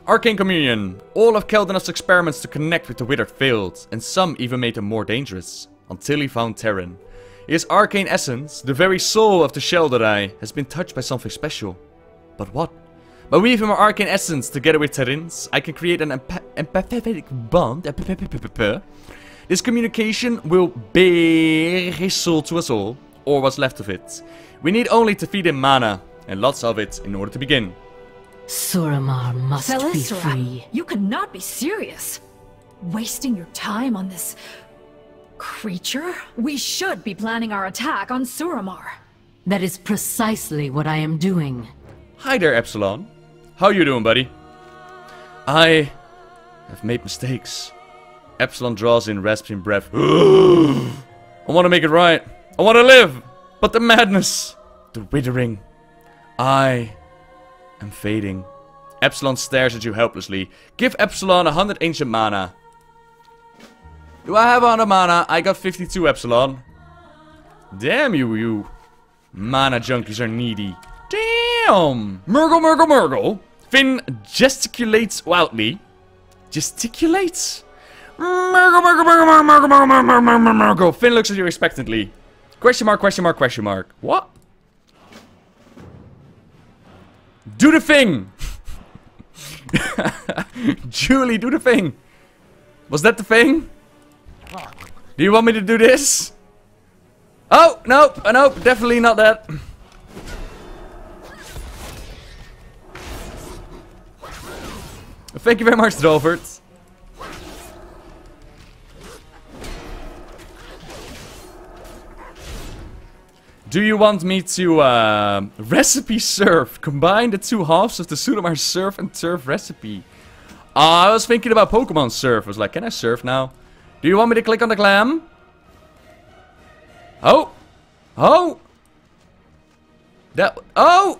Arcane Communion. All of Kel'Danov's experiments to connect with the Withered failed. And some even made him more dangerous. Until he found Terran. His arcane essence, the very soul of the Shel'Darai, has been touched by something special. But what? By weaving my arcane essence together with Terrin's, I can create an empath empathetic bond. This communication will be his soul to us all, or what's left of it. We need only to feed him mana, and lots of it, in order to begin. Surumare must Talisra, be free. You could not be serious. Wasting your time on this creature? We should be planning our attack on Surumare. That is precisely what I am doing. Hi there, Epsilon. How you doing, buddy? I have made mistakes. Epsilon draws in rasping breath. I want to make it right. I want to live. But the madness. The withering. I am fading. Epsilon stares at you helplessly. Give Epsilon one hundred ancient mana. Do I have one hundred mana? I got fifty-two, Epsilon. Damn you, you. Mana junkies are needy. Damn. Murgle, Murgle, Murgle. Finn gesticulates wildly. Gesticulates? Murgle, Murgle, Murgle, Murgle, Murgle, Murgle, Murgle. Finn looks at you expectantly. Question mark, question mark, question mark. What? Do the thing! Julie, do the thing! Was that the thing? Do you want me to do this? Oh, nope, uh, nope, definitely not that. Thank you very much, Dolphert. Do you want me to uh, recipe surf? Combine the two halves of the Surumare surf and turf recipe. Uh, I was thinking about Pokemon surf. I was like, can I surf now? Do you want me to click on the clam? Oh. Oh. That. Oh.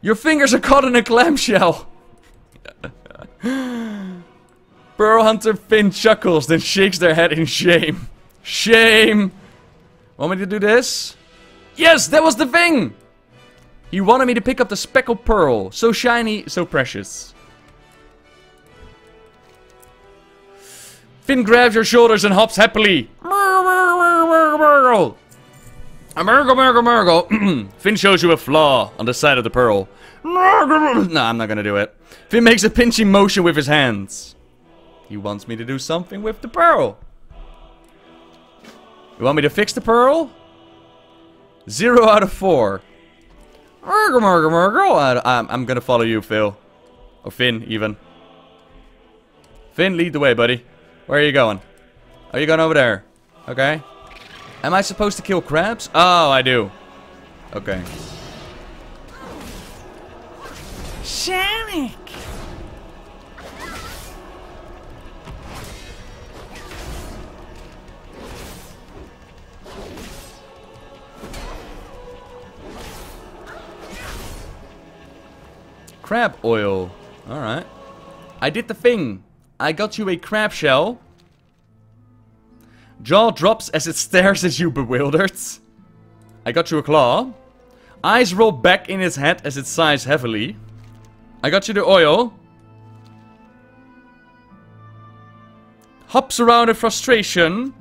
Your fingers are caught in a clamshell. Pearl Hunter Finn chuckles, then shakes their head in shame. Shame. Want me to do this? Yes, that was the thing. He wanted me to pick up the speckled pearl. So shiny, so precious. Finn grabs your shoulders and hops happily. Murgle, murgle, murgle. Finn shows you a flaw on the side of the pearl. No, I'm not gonna do it. Finn makes a pinching motion with his hands. He wants me to do something with the pearl. You want me to fix the pearl? Zero out of four. I'm gonna follow you, Phil. Or Finn, even. Finn, lead the way, buddy. Where are you going? Are you going over there? Okay. Am I supposed to kill crabs? Oh, I do. Okay. Sonic! Crab oil. Alright. I did the thing. I got you a crab shell. Jaw drops as it stares at you bewildered. I got you a claw. Eyes roll back in its head as it sighs heavily. I got you the oil. Hops around in frustration.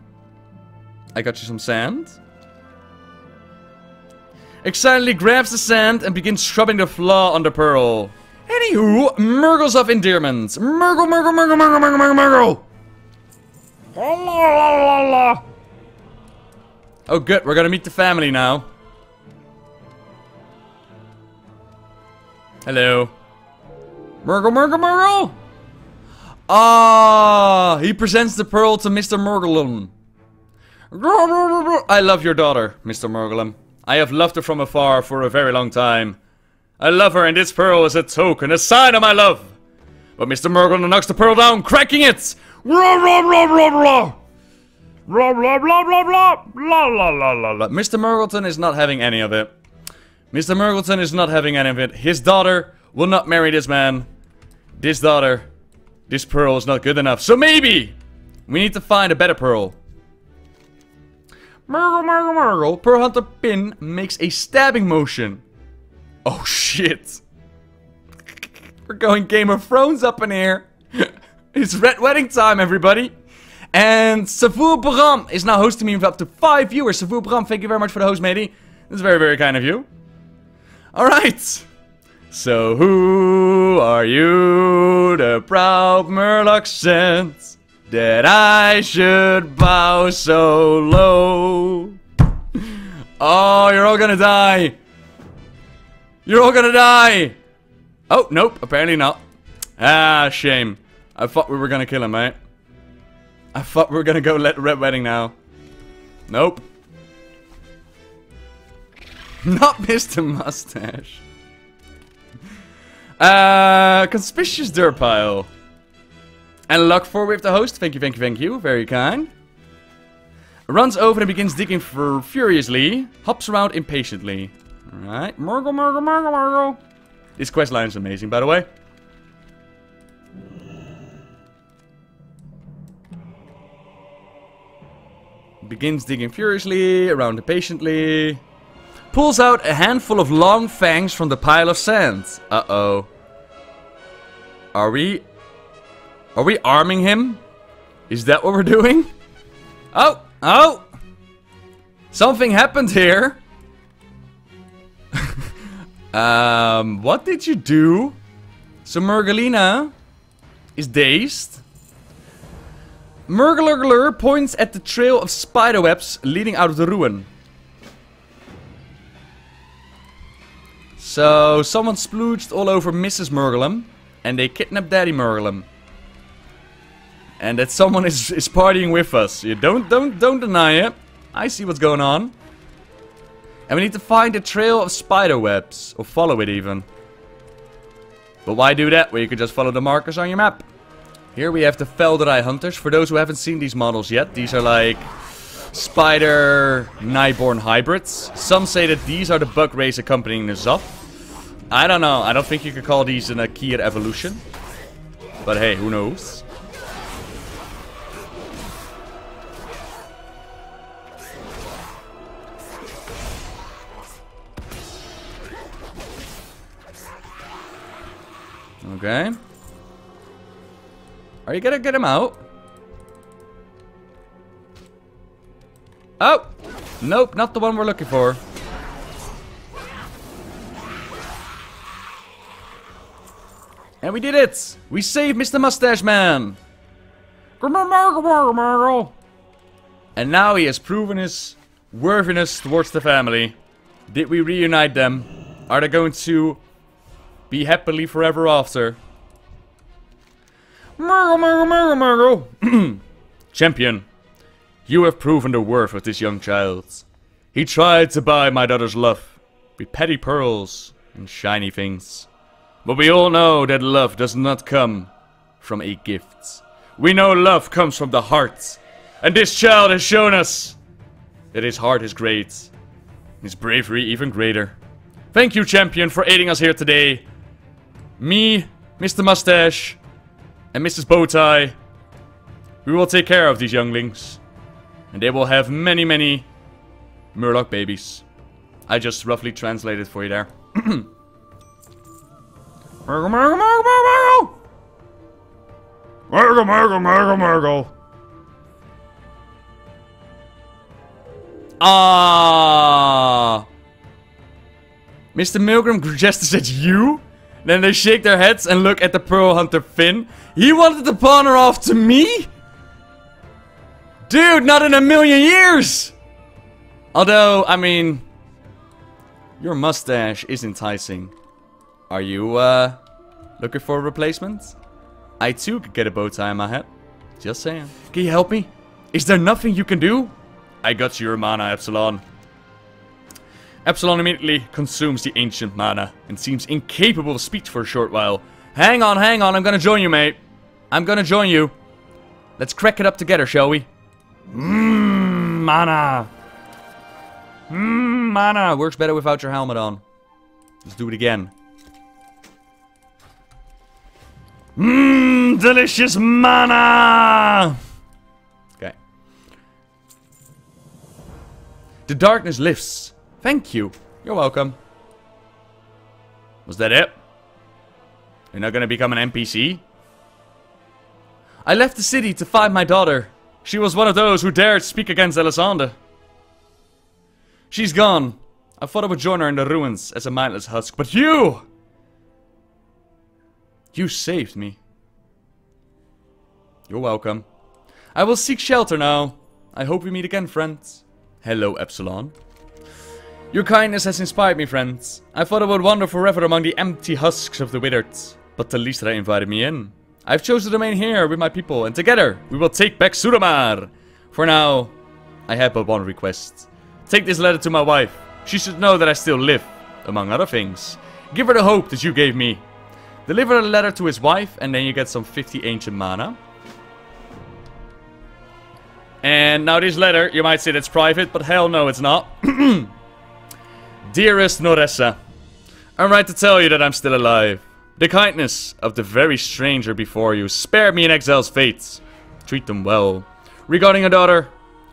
I got you some sand. Excitedly grabs the sand and begins scrubbing the flaw on the pearl. Anywho, Murgles of endearments. Murgle, Murgle, Murgle, Murgle, Murgle, Murgle. Oh, good. We're gonna meet the family now. Hello. Murgle, Murgle, Murgle. Ah, he presents the pearl to Mister Murglum. I love your daughter, Mister Murglum. I have loved her from afar for a very long time. I love her, and this pearl is a token, a sign of my love. But Mister Murglum knocks the pearl down, cracking it. Blah, blah, blah, blah, blah. Blah, blah, blah, blah, blah. Blah, blah, blah, blah. Mister Murgleton is not having any of it. Mister Murgleton is not having any of it. His daughter will not marry this man. This daughter, this pearl is not good enough. So maybe we need to find a better pearl. Murgle, Murgle, Murgle. Pearl Hunter Pin makes a stabbing motion. Oh shit. We're going Game of Thrones up in here. It's Red Wedding time, everybody! And Savour Bram is now hosting me with up to five viewers. Savour Bram, thank you very much for the host, matey. That's very, very kind of you. Alright! So who are you, the proud Murloc sent, that I should bow so low? Oh, you're all gonna die! You're all gonna die! Oh, nope, apparently not. Ah, shame. I thought we were gonna kill him, mate. I thought we were gonna go let Red Wedding now. Nope. Not Mister Mustache. Uh, Conspicuous Dirt Pile. And luck for with the host. Thank you, thank you, thank you. Very kind. Runs over and begins digging fur furiously. Hops around impatiently. Alright. Murgle, Murgle, Murgle, Murgle. This quest line is amazing, by the way. Begins digging furiously, around impatiently. Pulls out a handful of long fangs from the pile of sand. Uh-oh. Are we... Are we arming him? Is that what we're doing? Oh! Oh! Something happened here! um, what did you do? So Murgelina is dazed. Murglurglur points at the trail of spiderwebs leading out of the ruin. So, someone splooged all over Missus Murglum. And they kidnapped Daddy Murglum. And that someone is, is partying with us. You don't, don't, don't deny it. I see what's going on. And we need to find a trail of spiderwebs. Or follow it even. But why do that? Well, you could just follow the markers on your map. Here we have the Felderai Hunters. For those who haven't seen these models yet, these are like spider Nyborn hybrids. Some say that these are the bug race accompanying the Zoph. I don't know. I don't think you could call these an Akir evolution. But hey, who knows? Okay. Are you gonna get him out? Oh! Nope, not the one we're looking for. And we did it! We saved Mister Mustache Man! And now he has proven his worthiness towards the family. Did we reunite them? Are they going to be happily forever after? Murgle, murgle, murgle, Champion, you have proven the worth of this young child. He tried to buy my daughter's love with petty pearls and shiny things. But we all know that love does not come from a gift. We know love comes from the heart. And this child has shown us that his heart is great. His bravery even greater. Thank you, Champion, for aiding us here today. Me, Mister Mustache, and Missus Bowtie, we will take care of these younglings. And they will have many, many Murloc babies. I just roughly translated for you there. Murgle, murgle, murgle, murgle! Murgle, murgle, murgle, murgle! Ah! Mister Milgram gestures at you? Then they shake their heads and look at the Pearl Hunter Finn. He wanted to pawn her off to me? Dude, not in a million years! Although, I mean... your mustache is enticing. Are you, uh... looking for a replacement? I too could get a bow tie in my head. Just saying. Can you help me? Is there nothing you can do? I got your mana, Epsilon. Epsilon immediately consumes the ancient mana and seems incapable of speech for a short while. Hang on, hang on, I'm gonna join you, mate. I'm gonna join you. Let's crack it up together, shall we? Mmm, mana. Mmm, mana. Works better without your helmet on. Let's do it again. Mmm, delicious mana. Okay. The darkness lifts. Thank you. You're welcome. Was that it? You're not gonna become an N P C? I left the city to find my daughter. She was one of those who dared speak against Alessandra. She's gone. I thought I would join her in the ruins as a mindless husk, but you! You saved me. You're welcome. I will seek shelter now. I hope we meet again, friends. Hello, Epsilon. Your kindness has inspired me, friends. I thought I would wander forever among the empty husks of the withered. But Talisra invited me in. I've chosen to remain here with my people, and together we will take back Suramar. For now, I have but one request. Take this letter to my wife. She should know that I still live, among other things. Give her the hope that you gave me. Deliver a letter to his wife, and then you get some fifty ancient mana. And now this letter, you might say that's private, but hell no, it's not. Dearest Noressa, I'm right to tell you that I'm still alive. The kindness of the very stranger before you spared me an exile's fate. Treat them well. Regarding your daughter,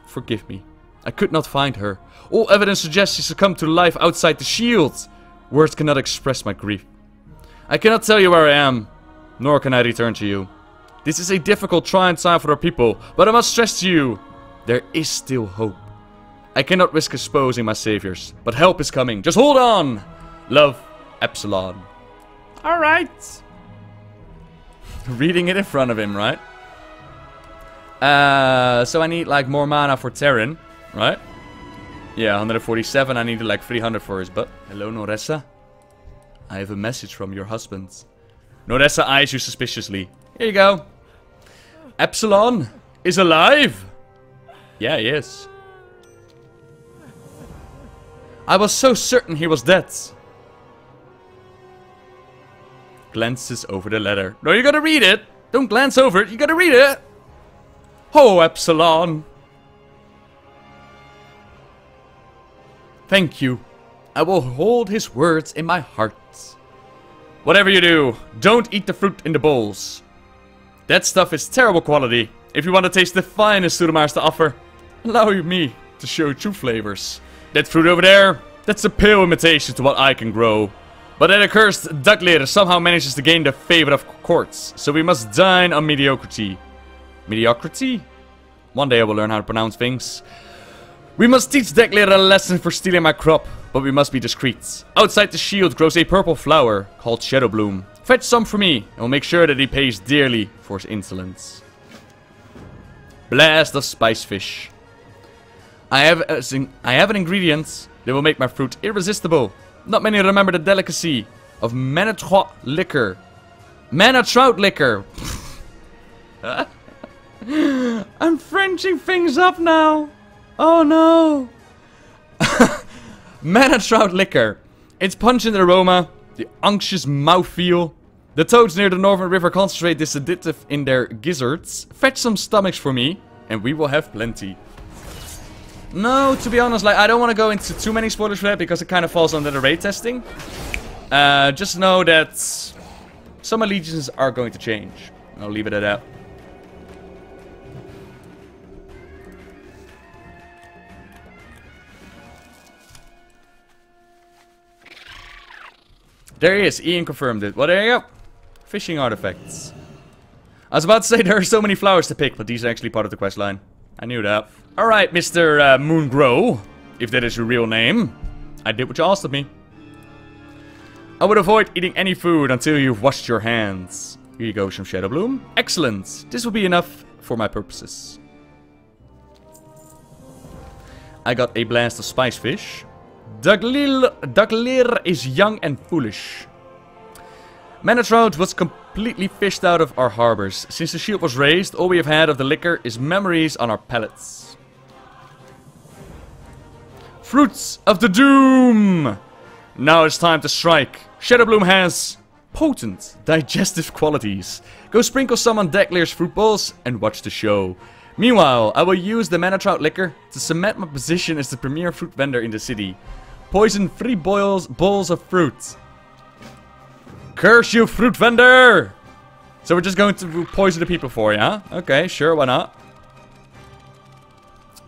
forgive me. I could not find her. All evidence suggests she succumbed to life outside the shield. Words cannot express my grief. I cannot tell you where I am, nor can I return to you. This is a difficult, trying time for our people, but I must stress to you, there is still hope. I cannot risk exposing my saviors, but help is coming. Just hold on! Love, Epsilon. Alright. Reading it in front of him, right? Uh, so I need, like, more mana for Terran, right? Yeah, one hundred forty-seven. I needed, like, three hundred for his butt. Hello, Noressa. I have a message from your husband. Noressa eyes you suspiciously. Here you go. Epsilon is alive! Yeah, he is. I was so certain he was dead. Glances over the letter. No, you gotta read it. Don't glance over it. You gotta read it. Oh, Epsilon. Thank you. I will hold his words in my heart. Whatever you do, don't eat the fruit in the bowls. That stuff is terrible quality. If you want to taste the finest Suramars to offer, allow me to show you true flavors. That fruit over there, that's a pale imitation to what I can grow. But that accursed duck leader somehow manages to gain the favor of courts, so we must dine on mediocrity. Mediocrity? One day I will learn how to pronounce things. We must teach duck leader a lesson for stealing my crop, but we must be discreet. Outside the shield grows a purple flower called Shadow Bloom. Fetch some for me, and we'll make sure that he pays dearly for his insolence. Blast of spice fish. I have, a, I have an ingredient that will make my fruit irresistible. Not many remember the delicacy of Manitowoc liquor. Manitowoc liquor. I'm Frenching things up now. Oh no. Manitowoc liquor. Its pungent aroma, the unctuous mouthfeel. The toads near the northern river concentrate this additive in their gizzards. Fetch some stomachs for me, and we will have plenty. No, to be honest, like I don't want to go into too many spoilers for that because it kind of falls under the raid testing. Uh, just know that some allegiances are going to change. I'll leave it at that. There he is. Ian confirmed it. Well, there you go. Fishing artifacts. I was about to say there are so many flowers to pick, but these are actually part of the quest line. I knew that. Alright, Mister Uh, Moongrow, if that is your real name. I did what you asked of me. I would avoid eating any food until you've washed your hands. Here you go, some Shadow Bloom. Excellent. This will be enough for my purposes. I got a blast of spice fish. Daglir is young and foolish. Manitowoc was completely fished out of our harbors. Since the shield was raised, all we have had of the liquor is memories on our palates. Fruits of the Doom! Now it's time to strike. Shadow Bloom has potent digestive qualities. Go sprinkle some on Daglir's fruit bowls and watch the show. Meanwhile, I will use the Manitowoc liquor to cement my position as the premier fruit vendor in the city. Poison free boils, bowls of fruit. Curse you, fruit vendor! So we're just going to poison the people for you, huh? Okay, sure, why not?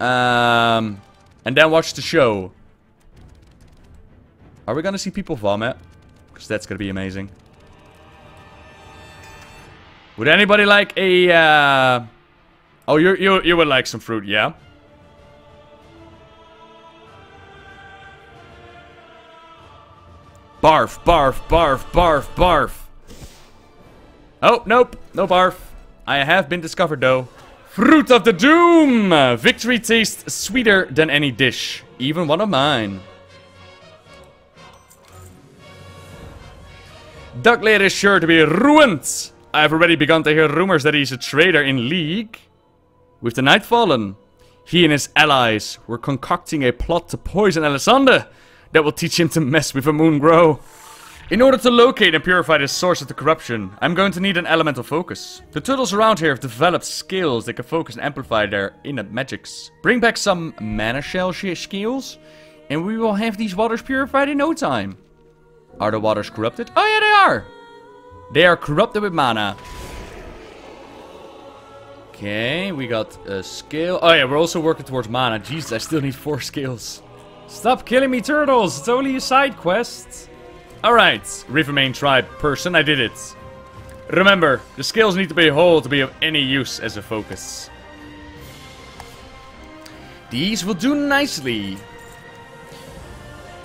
Um, and then watch the show. Are we gonna see people vomit? Because that's gonna be amazing. Would anybody like a... Uh, Oh, you, you, you would like some fruit, yeah? Barf, barf, barf, barf, barf. Oh, nope. No barf. I have been discovered, though. Fruit of the Doom! Victory tastes sweeter than any dish. Even one of mine. Daglir is sure to be ruined. I have already begun to hear rumors that he's a traitor in League. With the night fallen, he and his allies were concocting a plot to poison Alessandra that will teach him to mess with a Moongrow. In order to locate and purify the source of the corruption, I'm going to need an elemental focus. The turtles around here have developed skills that can focus and amplify their innate magics. Bring back some mana shell skills, and we will have these waters purified in no time. Are the waters corrupted? Oh yeah, they are! They are corrupted with mana. Okay, we got a skill. Oh yeah, we're also working towards mana. Jesus, I still need four skills. Stop killing me, turtles! It's only a side quest. Alright, Rivermain tribe person, I did it. Remember, the skills need to be whole to be of any use as a focus. These will do nicely.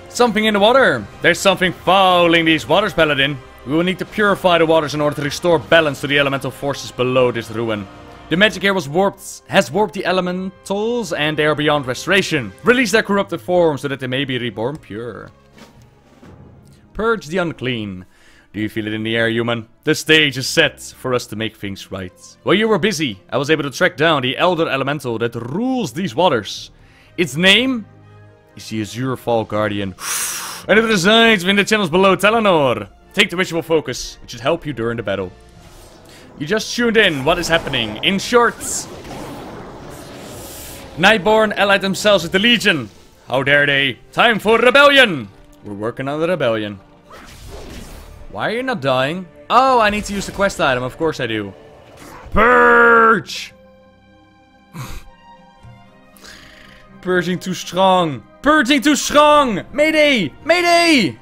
Something in the water. There's something fouling these waters, Paladin. We will need to purify the waters in order to restore balance to the elemental forces below this ruin. The magic here was warped, has warped the elementals, and they are beyond restoration. Release their corrupted form so that they may be reborn pure. Purge the unclean. Do you feel it in the air, human? The stage is set for us to make things right. While you were busy, I was able to track down the elder elemental that rules these waters. Its name is the Azure Fall Guardian, and it resides within the channels below Telenor. Take the ritual focus, it should help you during the battle. You just tuned in. What is happening? In short, Nightborn allied themselves with the Legion. How dare they? Time for rebellion. We're working on the rebellion. Why are you not dying? Oh, I need to use the quest item. Of course I do. Purge. Purging too strong. Purging too strong. Mayday. Mayday.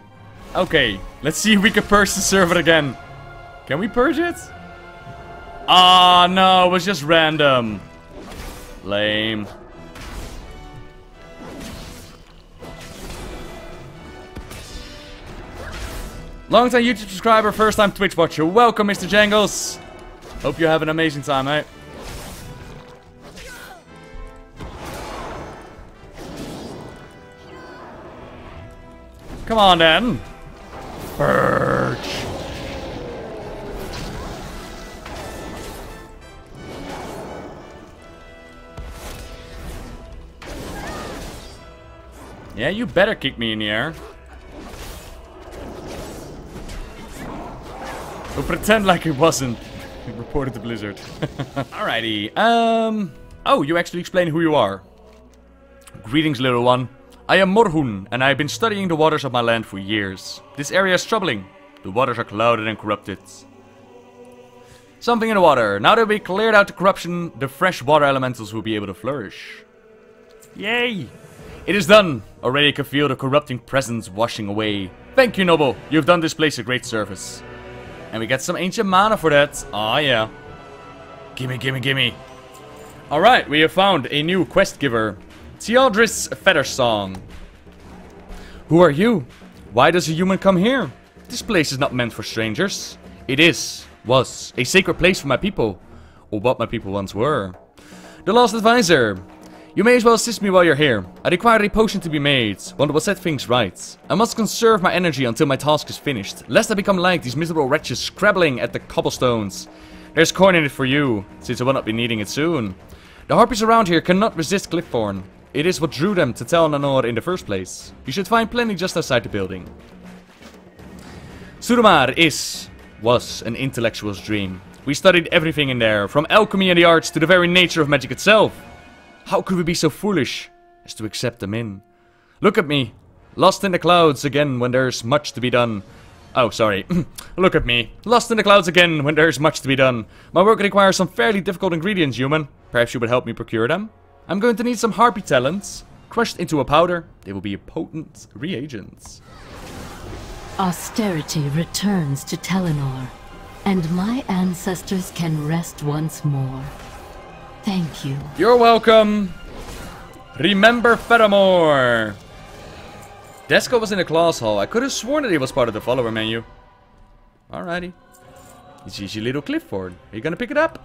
Okay. Let's see if we can purge the server again. Can we purge it? Ah, oh, no, it was just random. Lame. Long-time YouTube subscriber, first-time Twitch watcher. Welcome, Mister Jangles. Hope you have an amazing time, mate. Come on, then. Birch. Yeah, you better kick me in the air. We'll pretend like it wasn't. We reported the blizzard. Alrighty. Um. Oh, you actually explain who you are. Greetings, little one. I am Morhun, and I have been studying the waters of my land for years. This area is troubling. The waters are clouded and corrupted. Something in the water. Now that we cleared out the corruption, the fresh water elementals will be able to flourish. Yay! It is done. Already I can feel the corrupting presence washing away. Thank you, Noble. You have done this place a great service. And we got some ancient mana for that. Aw, yeah. Gimme, gimme, gimme. Alright, we have found a new quest giver. Théodris Feathersong. Who are you? Why does a human come here? This place is not meant for strangers. It is, was, a sacred place for my people. Or what my people once were. The Last Advisor. You may as well assist me while you're here. I require a potion to be made. One that will set things right. I must conserve my energy until my task is finished. Lest I become like these miserable wretches scrabbling at the cobblestones. There's coin in it for you, since I will not be needing it soon. The harpies around here cannot resist Clifthorn. It is what drew them to Tel Nanor in the first place. You should find plenty just outside the building. Suramar is, was, an intellectual's dream. We studied everything in there, from alchemy and the arts to the very nature of magic itself. How could we be so foolish as to accept them in? Look at me, lost in the clouds again when there's much to be done. Oh, sorry. Look at me, lost in the clouds again when there's much to be done. My work requires some fairly difficult ingredients, human. Perhaps you would help me procure them? I'm going to need some harpy talents. Crushed into a powder, they will be a potent reagent. Austerity returns to Telenor, and my ancestors can rest once more. Thank you. You're welcome. Remember Feramore. Desko was in the class hall. I could have sworn that he was part of the follower menu. Alrighty. It's easy little Clifford. Are you gonna pick it up?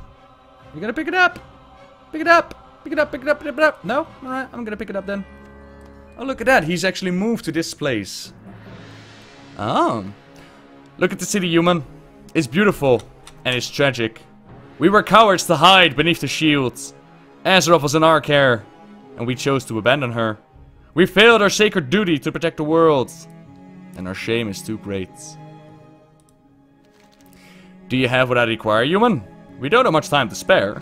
Are you gonna pick it up? Pick it up. Pick it up, pick it up, pick it up. No? Alright, I'm gonna pick it up then. Oh, look at that. He's actually moved to this place. Oh. Look at the city, human. It's beautiful. And it's tragic. We were cowards to hide beneath the shields. Azeroth was in our care. And we chose to abandon her. We failed our sacred duty to protect the world. And our shame is too great. Do you have what I require, human? We don't have much time to spare.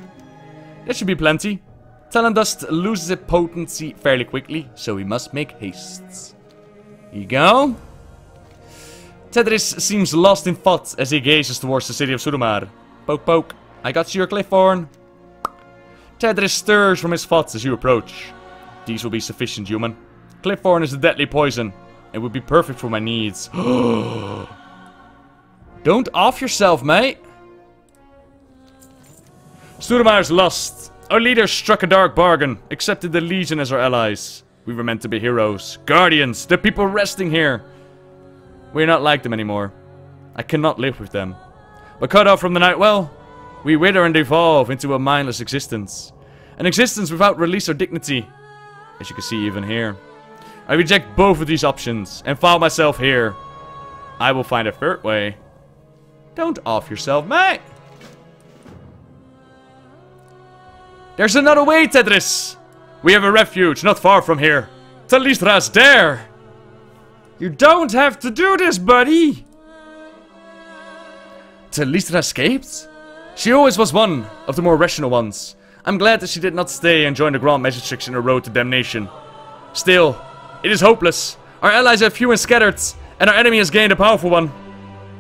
There should be plenty. Talent dust loses its potency fairly quickly, so we must make haste. Here you go. Tedris seems lost in thought as he gazes towards the city of Suramar. Poke poke, I got you, Cliffhorn. Tedris stirs from his thoughts as you approach. These will be sufficient, human. Cliffhorn is a deadly poison. It would be perfect for my needs. Don't off yourself, mate. Suramar's lost. Our leaders struck a dark bargain, accepted the Legion as our allies. We were meant to be heroes, guardians, the people resting here. We're not like them anymore. I cannot live with them. But cut off from the night well, we wither and devolve into a mindless existence. An existence without release or dignity, as you can see even here. I reject both of these options and found myself here. I will find a third way. Don't off yourself, mate. There's another way, Tedris! We have a refuge not far from here. Talistra's there! You don't have to do this, buddy! Talistra escaped? She always was one of the more rational ones. I'm glad that she did not stay and join the Grand Magistrates in the road to damnation. Still, it is hopeless. Our allies are few and scattered, and our enemy has gained a powerful one.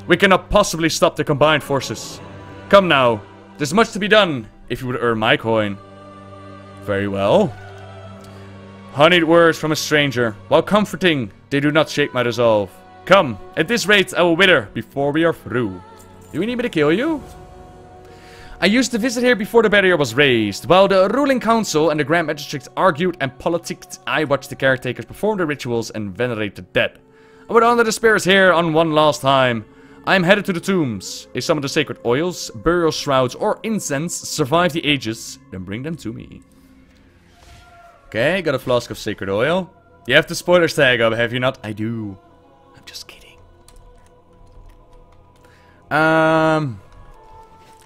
We cannot possibly stop the combined forces. Come now, there's much to be done if you would earn my coin. Very well. Honeyed words from a stranger. While comforting, they do not shake my resolve. Come, at this rate I will wither before we are through. Do we need me to kill you? I used to visit here before the barrier was raised. While the ruling council and the Grand Magistrates argued and politicked, I watched the caretakers perform their rituals and venerate the dead. I would honor the spirits here on one last time. I am headed to the tombs. If some of the sacred oils, burial shrouds, or incense survive the ages, then bring them to me. Okay, got a flask of sacred oil. You have the spoilers tag up, have you not? I do. just kidding. Um,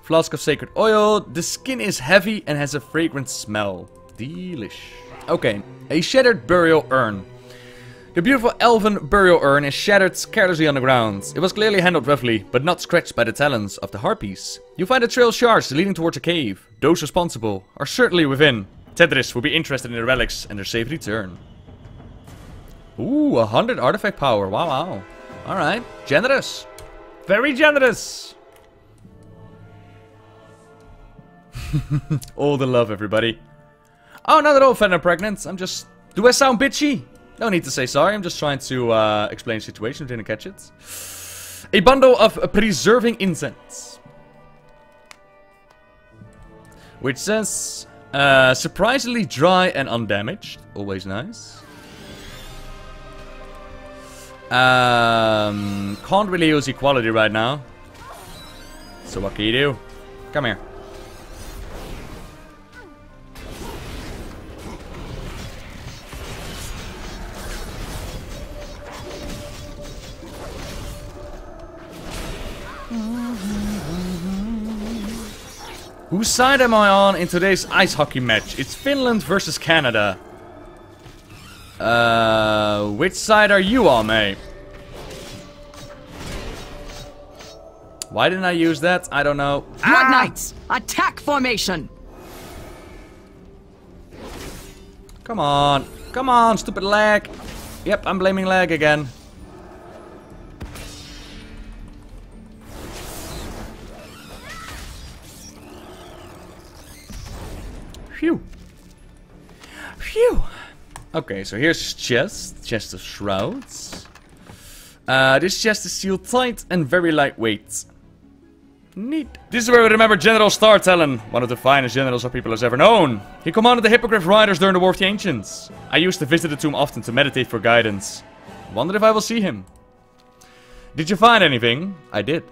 flask of sacred oil. The skin is heavy and has a fragrant smell. Delish. Okay, a shattered burial urn. The beautiful elven burial urn is shattered carelessly on the ground. It was clearly handled roughly, but not scratched by the talons of the harpies. You find a trail of shards leading towards a cave. Those responsible are certainly within. Tedris will be interested in the relics and their safe return. Ooh, a hundred artifact power. Wow, wow. Alright. Generous. Very generous. All the love, everybody. Oh, not at all, Fenner Pregnant. I'm just... Do I sound bitchy? No need to say sorry, I'm just trying to uh, explain the situation, didn't catch it. A bundle of preserving incense. Which says, uh, surprisingly dry and undamaged. Always nice. Um, can't really use equality right now. So what can you do? Come here. Whose side am I on in today's ice hockey match? It's Finland versus Canada. Uh, which side are you on, mate? Why didn't I use that? I don't know. Blood ah! Knights, attack formation! Come on. Come on, stupid lag. Yep, I'm blaming lag again. Phew. Phew. Okay, so here's chest. Chest of Shrouds. Uh, this chest is sealed tight and very lightweight. Neat. This is where we remember General Star-Talon, one of the finest generals our people has ever known. He commanded the Hippogriff Riders during the War of the Ancients. I used to visit the tomb often to meditate for guidance. Wonder if I will see him. Did you find anything? I did.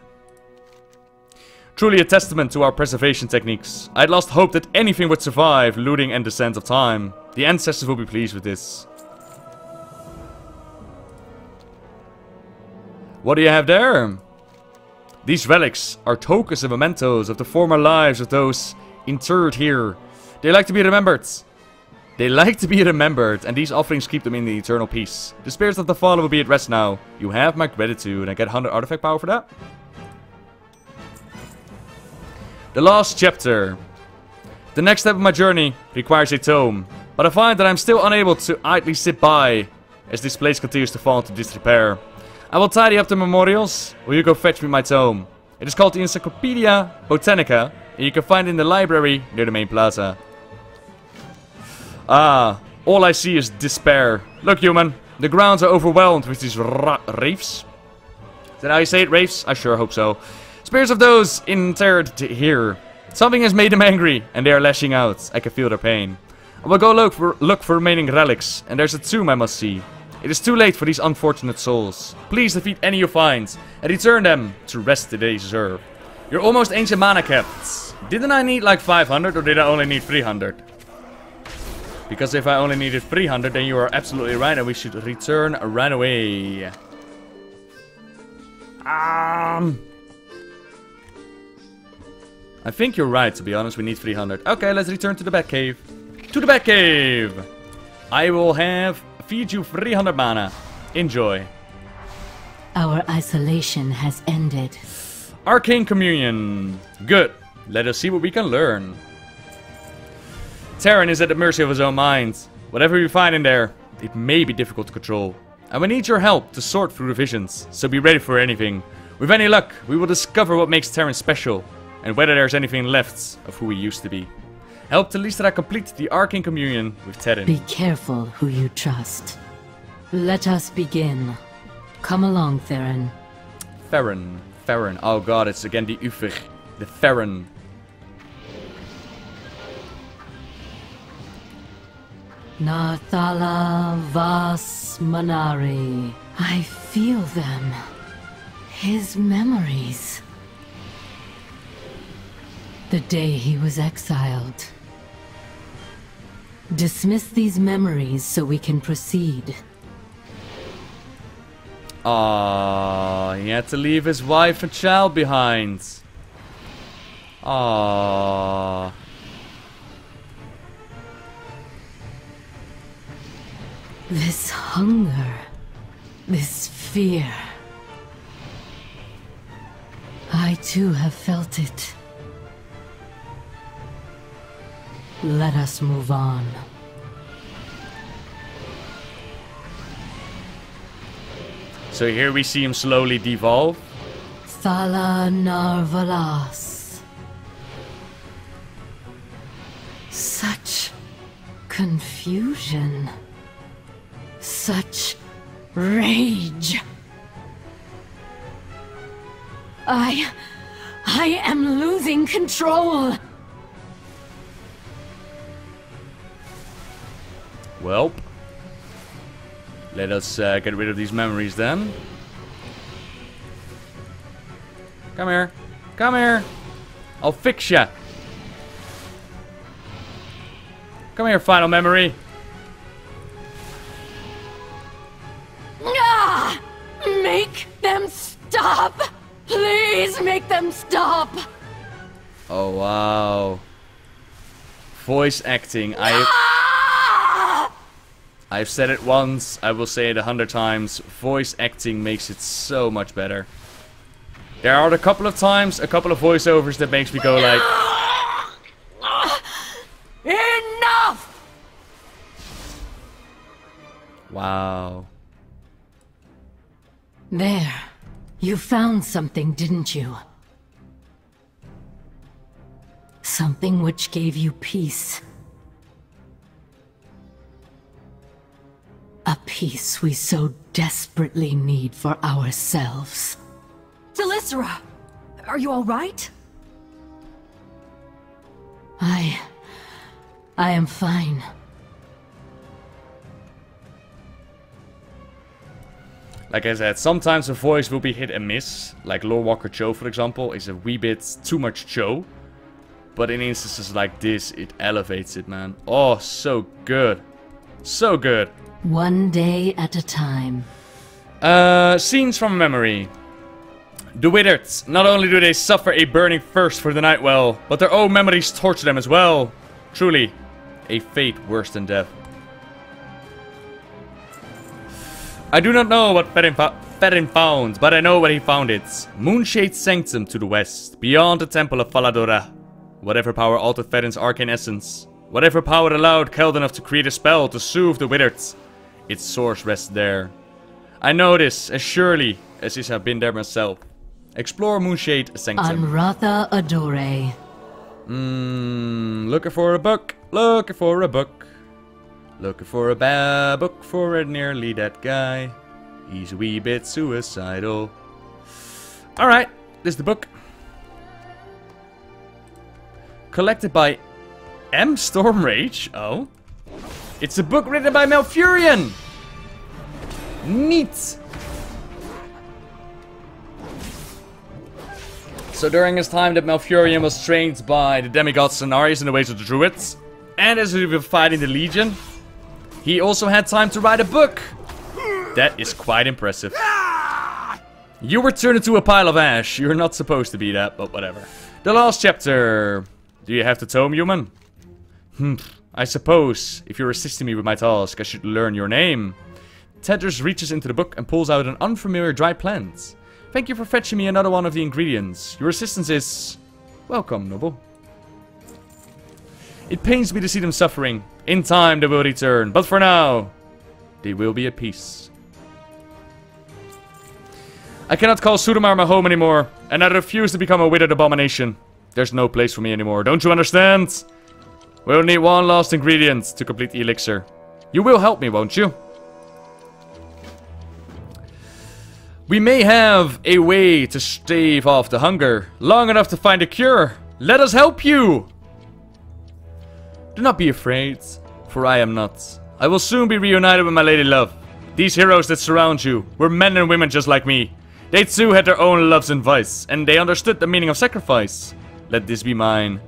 Truly a testament to our preservation techniques. I had lost hope that anything would survive looting and the sands of time. The ancestors will be pleased with this. What do you have there? These relics are tokens and mementos of the former lives of those interred here. They like to be remembered. They like to be remembered, and these offerings keep them in the eternal peace. The spirits of the fallen will be at rest now. You have my gratitude. I get one hundred artifact power for that. The last chapter. The next step of my journey requires a tome, but I find that I'm still unable to idly sit by as this place continues to fall into disrepair. I will tidy up the memorials, or you go fetch me my tome. It is called the Encyclopedia Botanica, and you can find it in the library near the main plaza. Ah, all I see is despair. Look, human, the grounds are overwhelmed with these wraiths. Is that how you say it, wraiths? I sure hope so. Spirits of those interred here. Something has made them angry, and they are lashing out. I can feel their pain. I will go look for, look for remaining relics, and there's a tomb I must see. It is too late for these unfortunate souls. Please defeat any you find, and return them to rest that they deserve. You're almost ancient mana kept. Didn't I need like five hundred, or did I only need three hundred? Because if I only needed three hundred, then you are absolutely right, and we should return right away. Um... I think you're right, to be honest, we need three hundred. Okay, let's return to the Batcave. To the Batcave! I will have feed you three hundred mana. Enjoy. Our isolation has ended. Arcane Communion. Good. Let us see what we can learn. Terran is at the mercy of his own mind. Whatever you find in there, it may be difficult to control. And we need your help to sort through the visions, so be ready for anything. With any luck, we will discover what makes Terran special, and whether there's anything left of who he used to be. Help the Talisra complete the Arcane Communion with Terran. Be careful who you trust. Let us begin. Come along, Theron. Theron. Theron. Oh god, it's again the Ufig. The Theron. Narthala Vasmanari. I feel them. His memories. The day he was exiled. Dismiss these memories so we can proceed. Aww, he had to leave his wife and child behind. Aww. This hunger, this fear. I too have felt it. Let us move on. So here we see him slowly devolve. Thala Narvalas. Such confusion. Such rage. I... I am losing control. Well, let us uh, get rid of these memories then. Come here. Come here. I'll fix ya. Come here, final memory. Ah, make them stop. Please make them stop. Oh, wow. Voice acting. Ah! I... I've said it once, I will say it a hundred times, voice acting makes it so much better. There are a couple of times, a couple of voiceovers that makes me go like... Enough! Wow. There. You found something, didn't you? Something which gave you peace. A peace we so desperately need for ourselves. Delisera! Are you alright? I... I am fine. Like I said, sometimes a voice will be hit and miss. Like Lore Walker Cho, for example, is a wee bit too much Cho. But in instances like this, it elevates it, man. Oh, so good. So good. One day at a time. Uh, scenes from memory. The withered. Not only do they suffer a burning thirst for the Nightwell, but their own memories torture them as well. Truly, a fate worse than death. I do not know what Fedin, Fedin found, but I know where he found it. Moonshade Sanctum to the west, beyond the Temple of Faladora. Whatever power altered Fedin's arcane essence. Whatever power allowed Keldanoff to create a spell to soothe the withered. Its source rests there. I know this as surely as if I've been there myself. Explore Moonshade Sanctum. Amratha Adore. Mmm, looking for a book. Looking for a book. Looking for a bad book for a nearly dead guy. He's a wee bit suicidal. Alright, this is the book. Collected by M. Stormrage? Oh. It's a book written by Malfurion! Neat! So during his time that Malfurion was trained by the demigod Cenarius in the ways of the Druids, and as we were fighting the Legion, he also had time to write a book! That is quite impressive. You were turned into a pile of ash. You're not supposed to be that, but whatever. The last chapter. Do you have the tome, human? Hmm. I suppose, if you're assisting me with my task, I should learn your name. Tedros reaches into the book and pulls out an unfamiliar dry plant. Thank you for fetching me another one of the ingredients. Your assistance is... welcome, noble. It pains me to see them suffering. In time they will return, but for now, they will be at peace. I cannot call Sudomar my home anymore, and I refuse to become a withered abomination. There's no place for me anymore, don't you understand? We'll need one last ingredient to complete the elixir. You will help me, won't you? We may have a way to stave off the hunger long enough to find a cure. Let us help you! Do not be afraid, for I am not. I will soon be reunited with my lady love. These heroes that surround you were men and women just like me. They too had their own loves and vices, and they understood the meaning of sacrifice. Let this be mine.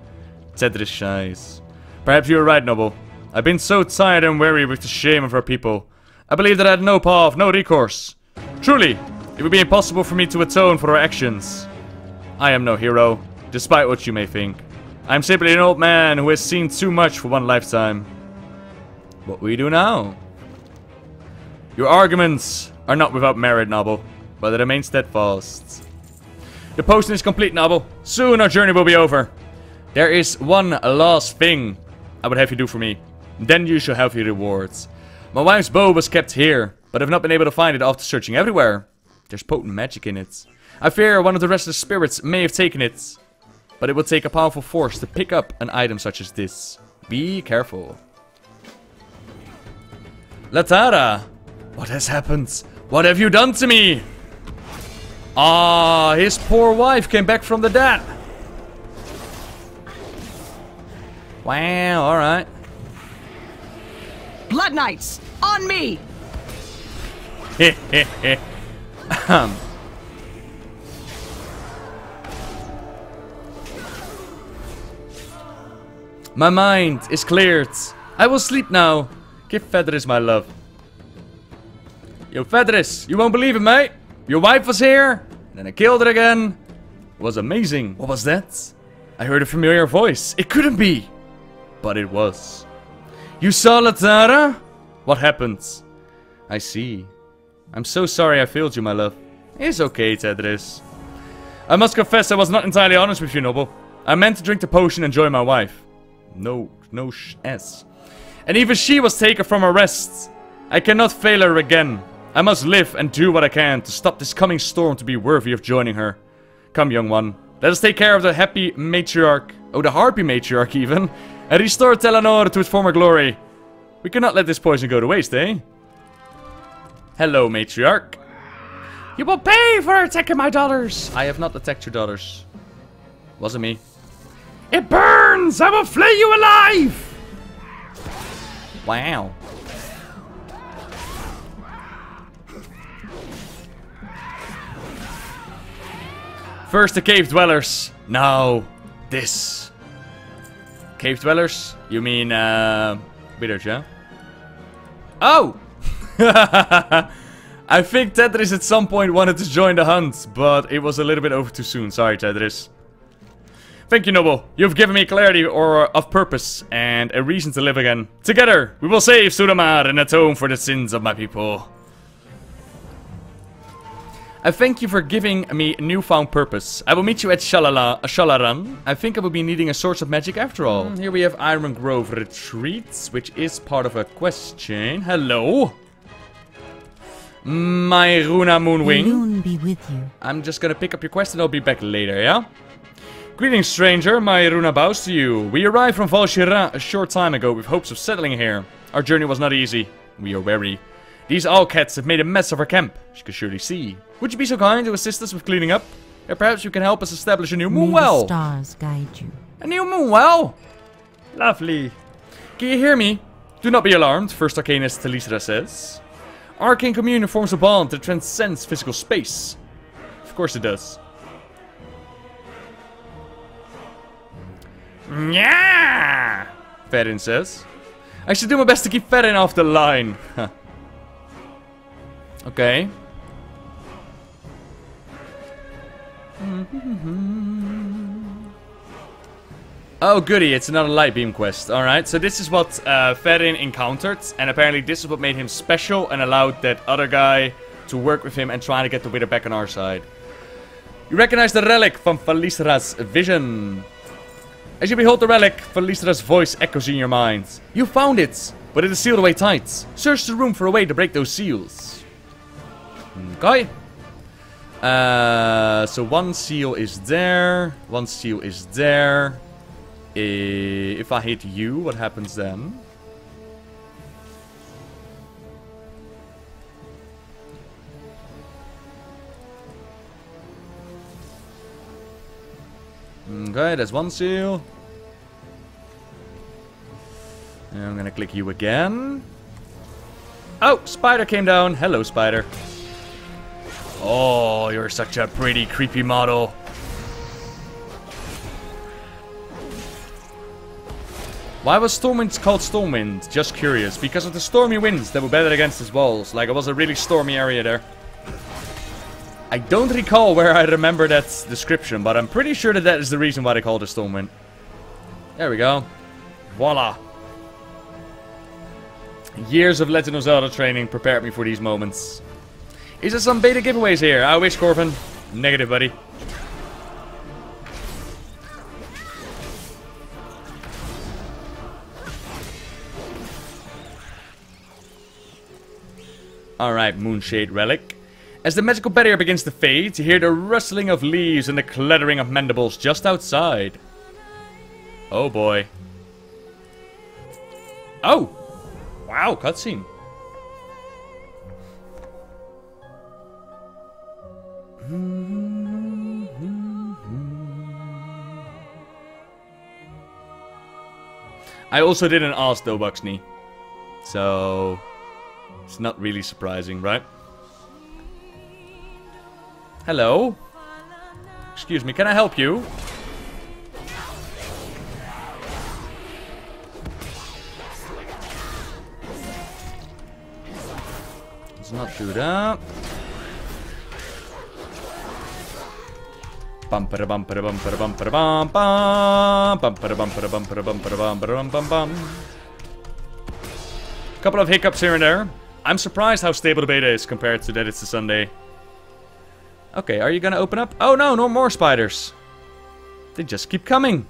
Tedros shies. Perhaps you are right, noble. I've been so tired and weary with the shame of our people. I believe that I had no path, no recourse. Truly, it would be impossible for me to atone for our actions. I am no hero, despite what you may think. I am simply an old man who has seen too much for one lifetime. What will you do now? Your arguments are not without merit, Nobble, but they remain steadfast. The potion is complete, Nobble. Soon our journey will be over. There is one last thing I would have you do for me. Then you shall have your rewards. My wife's bow was kept here, but I've not been able to find it after searching everywhere. There's potent magic in it. I fear one of the restless spirits may have taken it. But it will take a powerful force to pick up an item such as this. Be careful. Latara! What has happened? What have you done to me? Ah, his poor wife came back from the dead. Wow, alright. Blood Knights, on me! Heh heh heh. Ahem. My mind is cleared. I will sleep now. Give Fedris my love. Yo, Fedris, you won't believe it, mate. Your wife was here, and then I killed her again. It was amazing. What was that? I heard a familiar voice. It couldn't be. But it was. You saw Latara? What happened? I see. I'm so sorry I failed you, my love. It's okay, Fedris. I must confess I was not entirely honest with you, Nobble. I meant to drink the potion and join my wife. No, no sh s. And even she was taken from her rest. I cannot fail her again. I must live and do what I can to stop this coming storm to be worthy of joining her. Come, young one. Let us take care of the happy matriarch. Oh, the harpy matriarch even. And restore Telenor to its former glory. We cannot let this poison go to waste, eh? Hello, matriarch. You will pay for attacking my daughters. I have not attacked your daughters. Wasn't me. It burns! I will flay you alive! Wow. First the cave dwellers. Now, this. Cave dwellers? You mean, uh... Wither, yeah? Oh! I think Tetris at some point wanted to join the hunt, but it was a little bit over too soon. Sorry, Tetris. Thank you, Nobble. You've given me clarity or of purpose and a reason to live again. Together, we will save Suramar and atone for the sins of my people. I thank you for giving me newfound purpose. I will meet you at Shalala, Shalaran. I think I will be needing a source of magic after all. Mm, here we have Iron Grove Retreats, which is part of a quest chain. Hello. My Runa Moonwing. The moon be with you. I'm just going to pick up your quest and I'll be back later, yeah? Greetings, stranger. My Runa bows to you. We arrived from Valshira a short time ago with hopes of settling here. Our journey was not easy. We are wary. These owl cats have made a mess of our camp. She can surely see. Would you be so kind to assist us with cleaning up? Or perhaps you can help us establish a new moon well. Stars guide you. A new moon well? Lovely. Can you hear me? Do not be alarmed, First Arcanist Talisra says. Arcane communion forms a bond that transcends physical space. Of course it does. Yeah, Fedrin says. I should do my best to keep Fedrin off the line. Okay. Oh, goody. It's another light beam quest. Alright, so this is what uh, Fedrin encountered. And apparently this is what made him special and allowed that other guy to work with him and try to get the Wither back on our side. You recognize the relic from Falisra's vision. As you behold the relic, Felistra's voice echoes in your mind. You found it, but it is sealed away tight. Search the room for a way to break those seals. Okay. Uh, so one seal is there. One seal is there. If I hit you, what happens then? Okay, there's one seal. And I'm gonna click you again. Oh, spider came down. Hello, spider. Oh, you're such a pretty, creepy model. Why was Stormwind called Stormwind? Just curious. Because of the stormy winds that were better against his walls. Like, it was a really stormy area there. I don't recall where I remember that description, but I'm pretty sure that that is the reason why they call it a Stormwind. There we go. Voila. Years of Legend of Zelda training prepared me for these moments. Is there some beta giveaways here? I wish, Corvin. Negative, buddy. Alright, Moonshade Relic. As the magical barrier begins to fade, you hear the rustling of leaves and the clattering of mandibles just outside. Oh boy. Oh! Wow, cutscene. I also didn't ask though, Buxney. So... it's not really surprising, right? Hello? Excuse me, can I help you? Let's not do that. Bumper bumper bumper bumper bum bum bumper bumper bumper bumper bum bum bum. Couple of hiccups here and there. I'm surprised how stable the beta is compared to that it's a Sunday. Okay, are you gonna open up? Oh no, no more spiders. They just keep coming.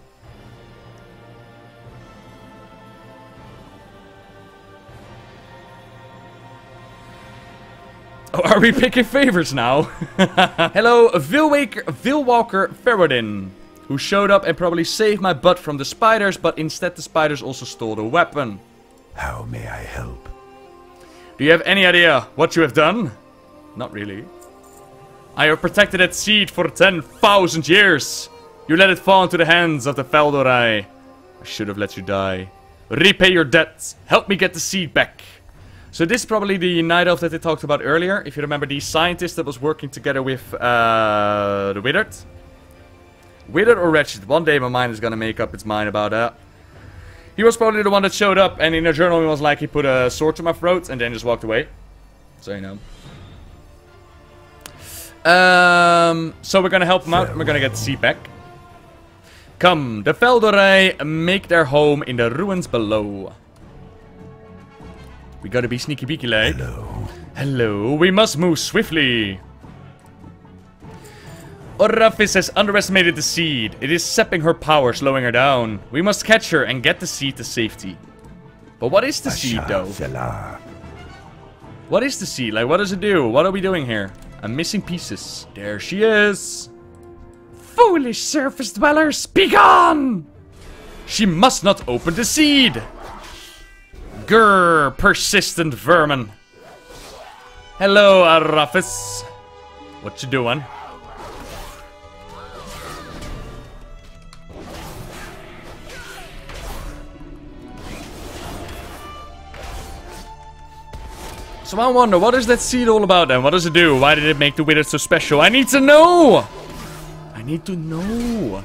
Oh, are we picking favors now? Hello, Vilwaker, Vilwalker Ferrodin, who showed up and probably saved my butt from the spiders, but instead the spiders also stole the weapon. How may I help? Do you have any idea what you have done? Not really. I have protected that seed for ten thousand years. You let it fall into the hands of the Faldorai. I should have let you die. Repay your debts. Help me get the seed back. So this is probably the night elf that they talked about earlier. If you remember the scientist that was working together with uh, the Withered. Withered or Wretched. One day my mind is going to make up its mind about that. He was probably the one that showed up and in a journal he was like, he put a sword to my throat and then just walked away. So you know. Um, so we're gonna help them out and we're gonna get the seed back. Come, the Feldorai make their home in the ruins below. We gotta be sneaky beaky like. Hello. Hello, we must move swiftly. Orafis has underestimated the seed. It is sapping her power, slowing her down. We must catch her and get the seed to safety. But what is the Asha seed though? Zella. What is the seed? Like, what does it do? What are we doing here? I'm missing pieces. There she is. Foolish surface dwellers, be gone! She must not open the seed. Grr, persistent vermin. Hello, Arafis. What you doing? So I wonder, what is that seed all about then? What does it do? Why did it make the wizard so special? I need to know! I need to know.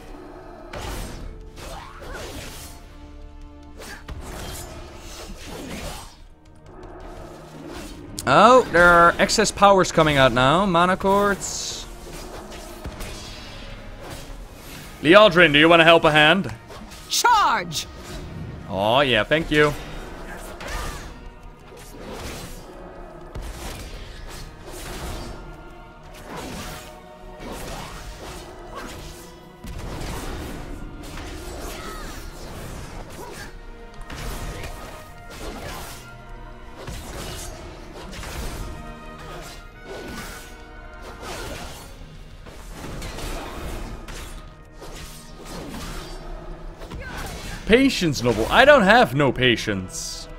Oh, there are excess powers coming out now. Mana cords. Lealdrin, do you want to help a hand? Charge! Oh yeah, thank you. Patience, noble. I don't have no patience.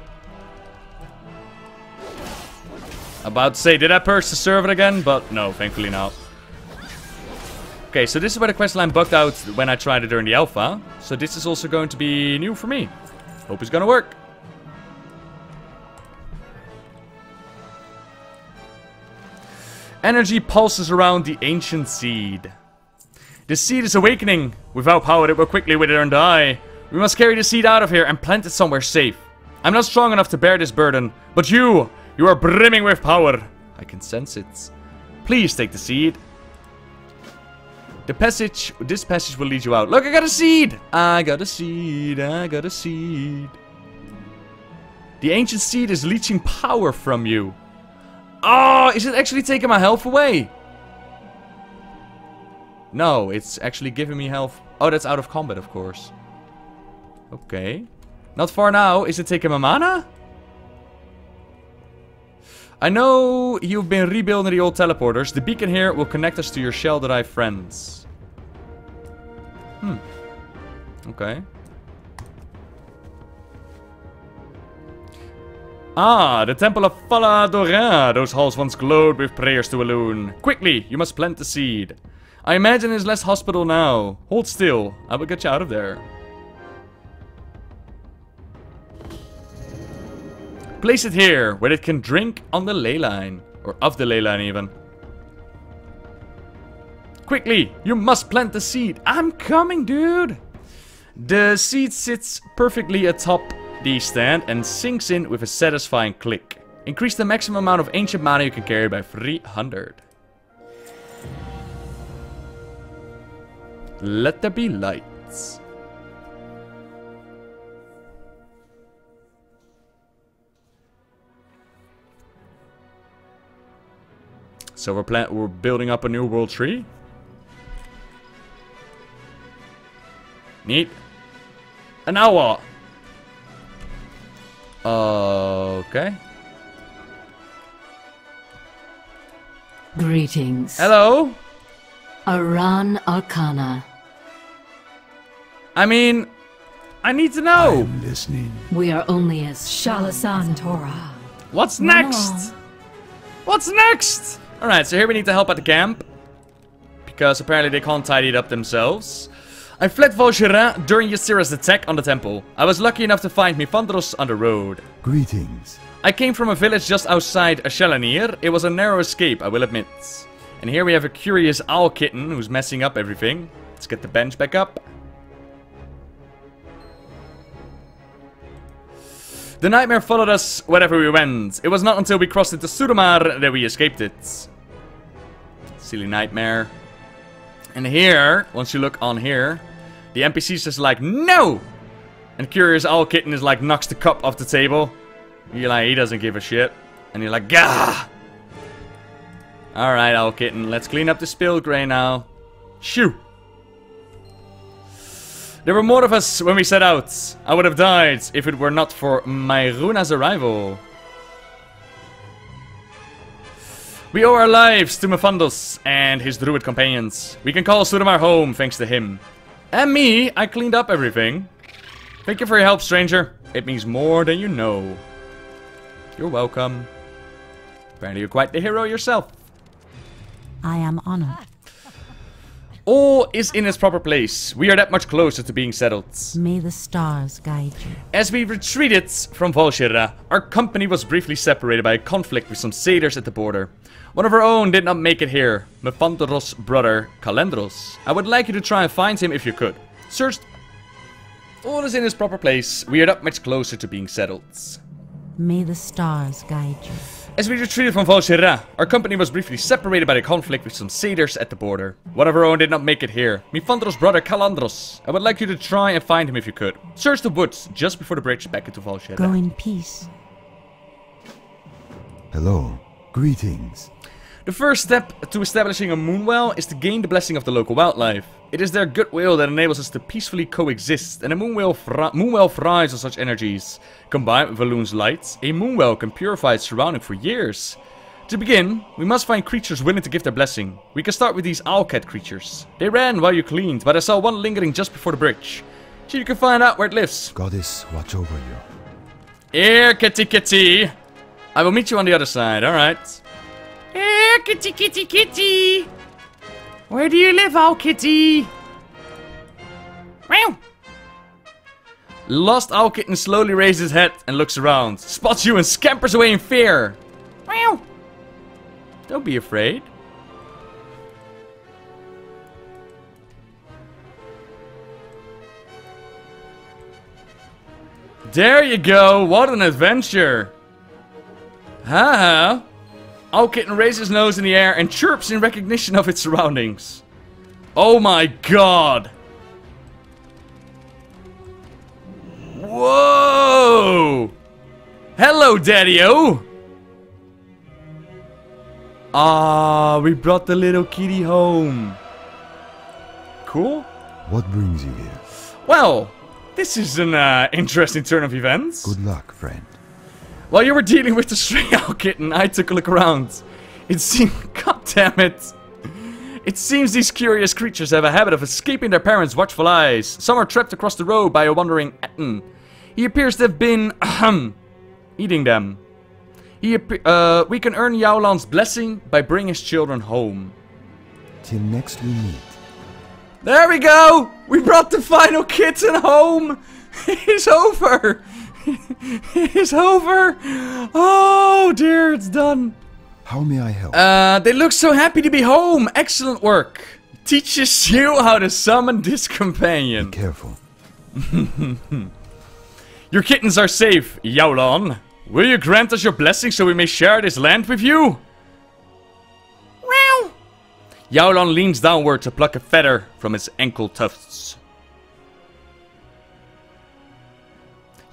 About to say, did I purge the servant again? But no, thankfully not. Okay, so this is where the questline bugged out when I tried it during the alpha. So this is also going to be new for me. Hope it's gonna work. Energy pulses around the ancient seed. The seed is awakening. Without power, it will quickly wither and die. We must carry the seed out of here and plant it somewhere safe. I'm not strong enough to bear this burden, but you, you are brimming with power. I can sense it. Please take the seed. The passage, this passage will lead you out. Look, I got a seed! I got a seed, I got a seed. The ancient seed is leeching power from you. Oh, is it actually taking my health away? No, it's actually giving me health. Oh, that's out of combat, of course. Okay. Not far now. Is it taking my mana? I know you've been rebuilding the old teleporters. The beacon here will connect us to your Shelderai friends. Hmm. Okay. Ah, the temple of Faladora. Those halls once glowed with prayers to Elune. Quickly, you must plant the seed. I imagine it's less hospital now. Hold still. I will get you out of there. Place it here, where it can drink on the ley line. Or of the ley line, even. Quickly, you must plant the seed. I'm coming, dude. The seed sits perfectly atop the stand and sinks in with a satisfying click. Increase the maximum amount of ancient mana you can carry by three hundred. Let there be lights. So we're plant we're building up a new world tree. Neat. And now what? Okay. Greetings. Hello. Aran Arcana. I mean, I need to know. I'm listening. We are only as Shalasan Torah. What's next? What's next? Alright, so here we need to help at the camp. Because apparently they can't tidy it up themselves. I fled Vaugirard during Ysira's attack on the temple. I was lucky enough to find Mifandros on the road. Greetings. I came from a village just outside Ashalanir. It was a narrow escape, I will admit. And here we have a curious owl kitten who's messing up everything. Let's get the bench back up. The nightmare followed us wherever we went. It was not until we crossed into Sudomar that we escaped it. Silly nightmare. And here, once you look on here, the N P C says like, no! And curious owl kitten is like, knocks the cup off the table. You're like, he doesn't give a shit. And you're like, gah! Alright, owl kitten, let's clean up the spill gray now. Shoo! There were more of us when we set out. I would have died if it were not for Myruna's arrival. We owe our lives to Mephandos and his druid companions. We can call Sudomar home thanks to him. And me, I cleaned up everything. Thank you for your help, stranger. It means more than you know. You're welcome. Apparently you're quite the hero yourself. I am honored. All is in its proper place. We are that much closer to being settled. May the stars guide you. As we retreated from Valshira, our company was briefly separated by a conflict with some satyrs at the border. One of our own did not make it here. Mephandoros' brother, Kalendros. I would like you to try and find him if you could. Search. All is in its proper place. We are that much closer to being settled. May the stars guide you. As we retreated from Valshira, our company was briefly separated by the conflict with some satyrs at the border. One of our own did not make it here. Miphandros' brother Kalandros. I would like you to try and find him if you could. Search the woods just before the bridge back into Valshira. Go in peace. Hello. Greetings. The first step to establishing a moonwell is to gain the blessing of the local wildlife. It is their goodwill that enables us to peacefully coexist, and a moonwell, moonwell thrives on such energies. Combined with Valune's lights, a moonwell can purify its surrounding for years. To begin, we must find creatures willing to give their blessing. We can start with these owlcat creatures. They ran while you cleaned, but I saw one lingering just before the bridge. So you can find out where it lives. Goddess, watch over you. Here, kitty kitty! I will meet you on the other side, alright. Here, kitty kitty kitty! Where do you live, owl kitty? Meow. Lost owl kitten slowly raises his head and looks around, spots you and scampers away in fear. Meow. Don't be afraid. There you go. What an adventure. Haha. Owl kitten raises his nose in the air and chirps in recognition of its surroundings. Oh my god! Whoa! Hello, Daddy-o! Ah, we brought the little kitty home. Cool. What brings you here? Well, this is an uh, interesting turn of events. Good luck, friend. While you were dealing with the stray owl kitten, I took a look around. It seemed... God damn it. It seems these curious creatures have a habit of escaping their parents' watchful eyes. Some are trapped across the road by a wandering Aten. He appears to have been... ahem, eating them. He uh, we can earn Yaolan's blessing by bringing his children home. Till next we meet. There we go! We brought the final kitten home! It's over! It's over! Oh dear, it's done. How may I help? Uh, they look so happy to be home! Excellent work! Teaches you how to summon this companion. Be careful. Your kittens are safe, Yaolan. Will you grant us your blessing so we may share this land with you? Wow! Yaolan leans downward to pluck a feather from his ankle tufts.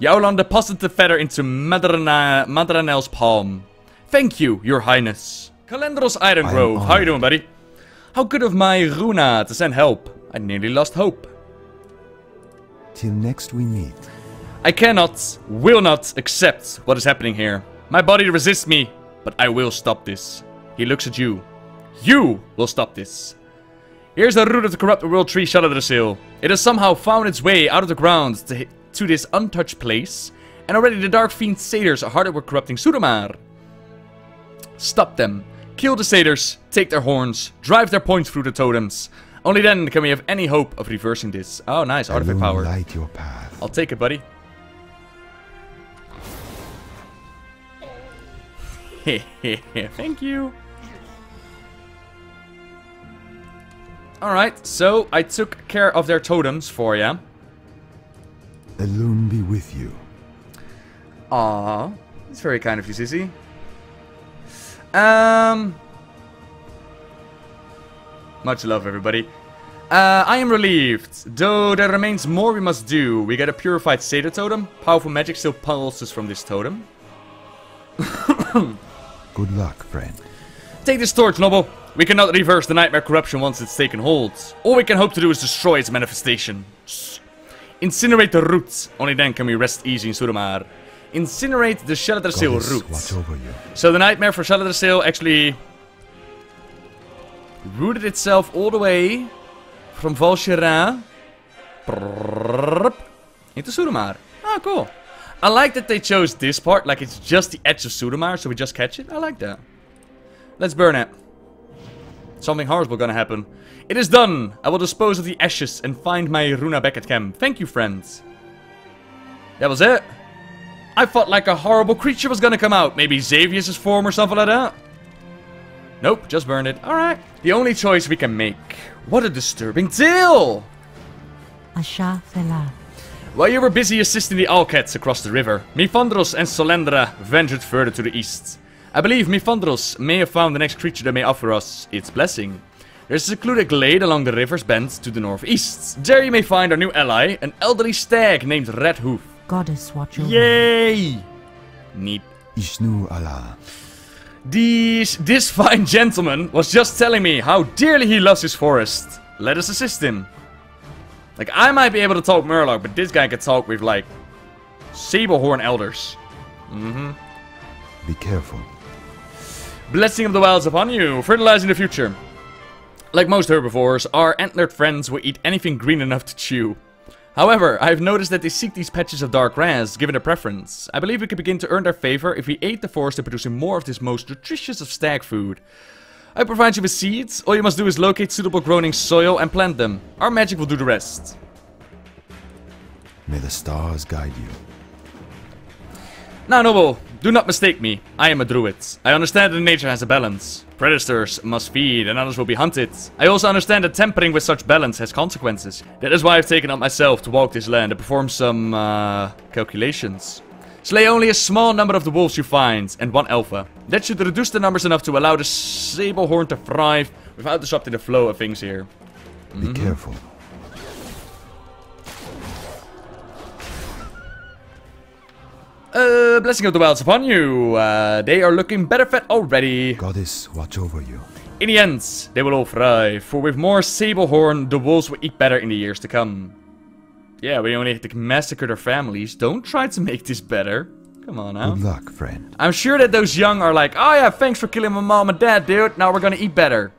Yaolan deposits the feather into Madranel's Madranel's palm. Thank you, your highness. Calendros Irongrove, how you doing, buddy? How good of my Runa to send help. I nearly lost hope. Till next we meet. I cannot, will not accept what is happening here. My body resists me, but I will stop this. He looks at you. You will stop this. Here's the root of the corrupt world tree, Shaladrasil. It has somehow found its way out of the ground to, to this untouched place, and already the dark fiend satyrs are hard at work corrupting Sudomar. Stop them. Kill the satyrs, take their horns, drive their points through the totems. Only then can we have any hope of reversing this. Oh, nice, artifact power. Light your path. I'll take it, buddy. Thank you. Alright, so I took care of their totems for ya. Alone be with you. Aw, it's very kind of you, sissy. Um, much love, everybody. Uh, I am relieved. Though there remains more we must do. We get a purified satyr totem. Powerful magic still pulses from this totem. Good luck, friend. Take this torch, Noble. We cannot reverse the nightmare corruption once it's taken hold. All we can hope to do is destroy its manifestation. Incinerate the roots. Only then can we rest easy in Sudomar. Incinerate the Shaladrasil root. So the nightmare for Shaladrasil actually rooted itself all the way from Valshira into Sudomar. Ah, cool. I like that they chose this part, like it's just the edge of Sudomar, so we just catch it. I like that. Let's burn it. Something horrible gonna happen. It is done. I will dispose of the ashes and find my Runa back at camp. Thank you, friends. That was it. I thought like a horrible creature was gonna come out. Maybe Xavius' form or something like that. Nope, just burned it. Alright. The only choice we can make. What a disturbing tale! Asha Fela. While you were busy assisting the Alcats across the river, Mifandros and Solendra ventured further to the east. I believe Mifandros may have found the next creature that may offer us its blessing. There's a secluded glade along the river's bend to the northeast. There you may find our new ally, an elderly stag named Red Hoof. Goddess watch over. Yay! Neat. Ishnu Allah. These, this fine gentleman was just telling me how dearly he loves his forest. Let us assist him. Like, I might be able to talk Murloc, but this guy can talk with, like, Sablehorn Elders. Mm-hmm. Be careful. Blessing of the wilds upon you. Fertilizing the future. Like most herbivores, our antlered friends will eat anything green enough to chew. However, I have noticed that they seek these patches of dark grass, given a preference. I believe we could begin to earn their favor if we aid the forest in producing more of this most nutritious of stag food. I provide you with seeds. All you must do is locate suitable growing soil and plant them. Our magic will do the rest. May the stars guide you. Now, Noble, do not mistake me. I am a druid. I understand that nature has a balance. Predators must feed and others will be hunted. I also understand that tampering with such balance has consequences. That is why I've taken on myself to walk this land and perform some uh, calculations. Slay only a small number of the wolves you find, and one alpha. That should reduce the numbers enough to allow the Sablehorn to thrive without disrupting the flow of things here. Be mm-hmm. careful. Uh, blessing of the wilds upon you. Uh, they are looking better fed already. Goddess, watch over you. In the end, they will all thrive, for with more sable horn, the wolves will eat better in the years to come. Yeah, we only have to massacre their families. Don't try to make this better. Come on now. Good luck, friend. I'm sure that those young are like, oh yeah, thanks for killing my mom and dad, dude. Now we're gonna eat better.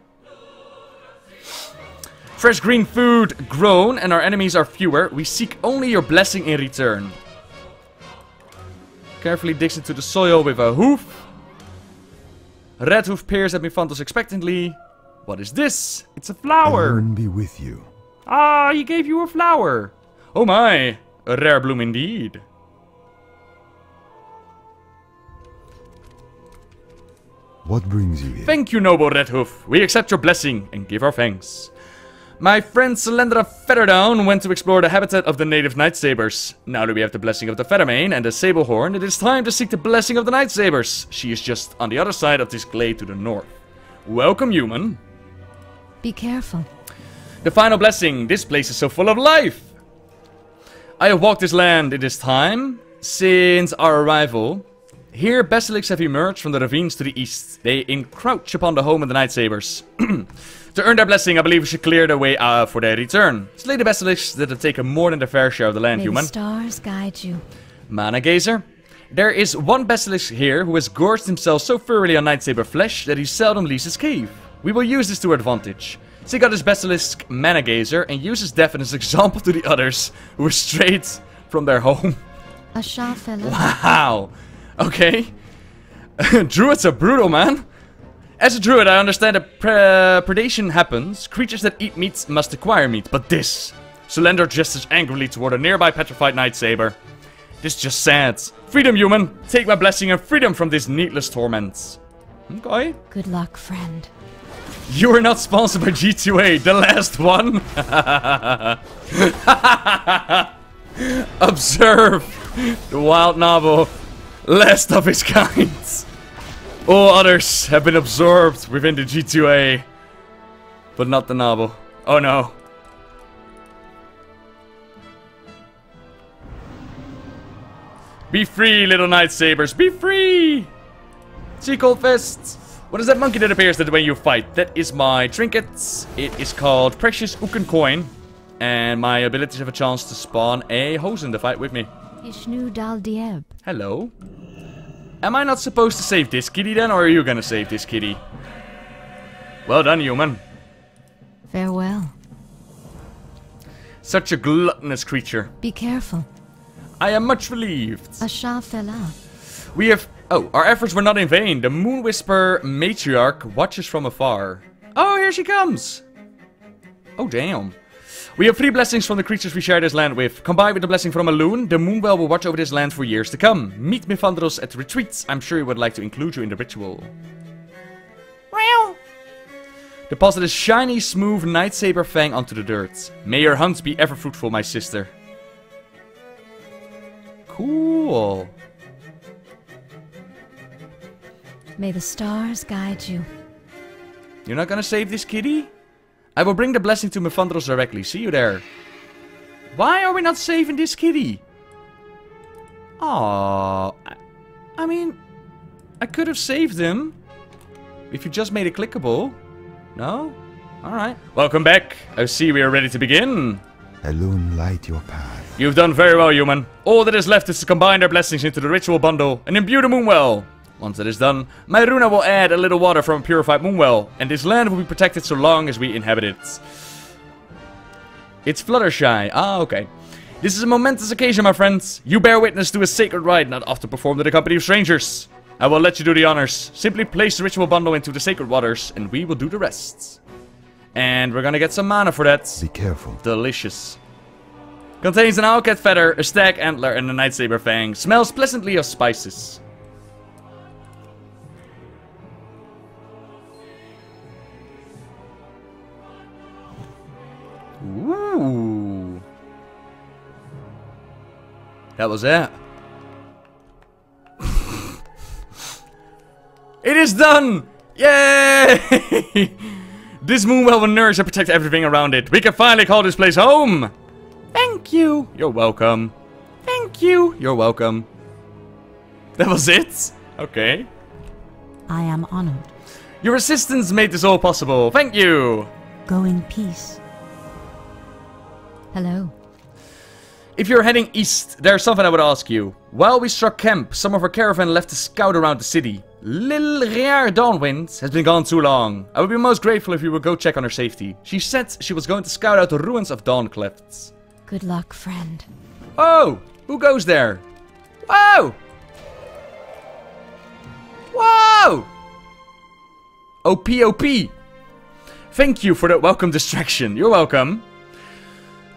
Fresh green food grown, and our enemies are fewer. We seek only your blessing in return. Carefully digs into the soil with a hoof. Red hoof peers at Mephantos expectantly. What is this? It's a flower. Heaven be with you. Ah, he gave you a flower. Oh my, a rare bloom indeed. What brings you here? Thank you, noble Red Hoof. We accept your blessing and give our thanks. My friend Selendra Featherdown went to explore the habitat of the native Nightsabers. Now that we have the blessing of the Feathermane and the Sablehorn, it is time to seek the blessing of the Nightsabers. She is just on the other side of this glade to the north. Welcome, human. Be careful. The final blessing. This place is so full of life. I have walked this land in this time since our arrival. Here, basilics have emerged from the ravines to the east. They encroach upon the home of the Nightsabers. To earn their blessing, I believe we should clear the way uh, for their return. Slay the basilisks that have taken more than their fair share of the land, May human. The stars guide you. Mana Gazer. There is one basilisk here who has gorged himself so thoroughly on Nightsaber flesh that he seldom leaves his cave. We will use this to our advantage. Seek out this basilisk Mana Gazer and use his death as an example to the others who were strayed from their home. A sharp fellow. Wow. Okay. Druids are brutal, man. As a druid, I understand that pre predation happens. Creatures that eat meat must acquire meat, but this... Selendra gestures angrily toward a nearby petrified Nightsaber. This is just sad. Freedom, human! Take my blessing and freedom from this needless torment. Okay. Good luck, friend. You are not sponsored by G two A, the last one! Observe! The wild novel. Last of his kind. All others have been absorbed within the G two A, but not the novel. Oh no. Be free, little Nightsabers, be free! Cheekolfest! What is that monkey that appears that when you fight? That is my trinkets. It is called Precious Uken Coin, and my abilities have a chance to spawn a Hosen to fight with me. Ishnu Dal Dieb. Hello. Am I not supposed to save this kitty then, or are you gonna save this kitty? Well done, human. Farewell. Such a gluttonous creature. Be careful. I am much relieved. Asha fell out. We have... Oh, our efforts were not in vain. The Moon Whisperer Matriarch watches from afar. Oh, here she comes. Oh, damn. We have three blessings from the creatures we share this land with. Combined with the blessing from Alun, the Moonwell will watch over this land for years to come. Meet Mephantos at retreats. I'm sure he would like to include you in the ritual. Well. Deposit a shiny, smooth Nightsaber fang onto the dirt. May your hunts be ever fruitful, my sister. Cool. May the stars guide you. You're not gonna save this kitty? I will bring the blessing to Mephantos directly. See you there. Why are we not saving this kitty? Aww. I, I mean, I could have saved him. If you just made it clickable. No? Alright. Welcome back. I see we are ready to begin. Alun, light your path. You've done very well, human. All that is left is to combine their blessings into the ritual bundle and imbue the Moonwell. Once that is done, my runa will add a little water from a purified Moonwell, and this land will be protected so long as we inhabit it. It's Fluttershy. Ah, okay. This is a momentous occasion, my friends. You bear witness to a sacred rite not often performed in the company of strangers. I will let you do the honors. Simply place the ritual bundle into the sacred waters, and we will do the rest. And we're gonna get some mana for that. Be careful. Delicious. Contains an owlcat feather, a stag antler, and a Nightsaber fang. Smells pleasantly of spices. Ooh. That was it. It is done! Yay! This moon well will nourish and protect everything around it. We can finally call this place home. Thank you. You're welcome. Thank you. You're welcome. That was it? Okay. I am honored. Your assistance made this all possible. Thank you. Go in peace. Hello. If you're heading east, there's something I would ask you. While we struck camp, some of our caravan left to scout around the city. Lil Rare Dawnwind has been gone too long. I would be most grateful if you would go check on her safety. She said she was going to scout out the ruins of Dawnclefts. Good luck, friend. Oh! Who goes there? Whoa! Whoa! O P O P! Thank you for that welcome distraction. You're welcome.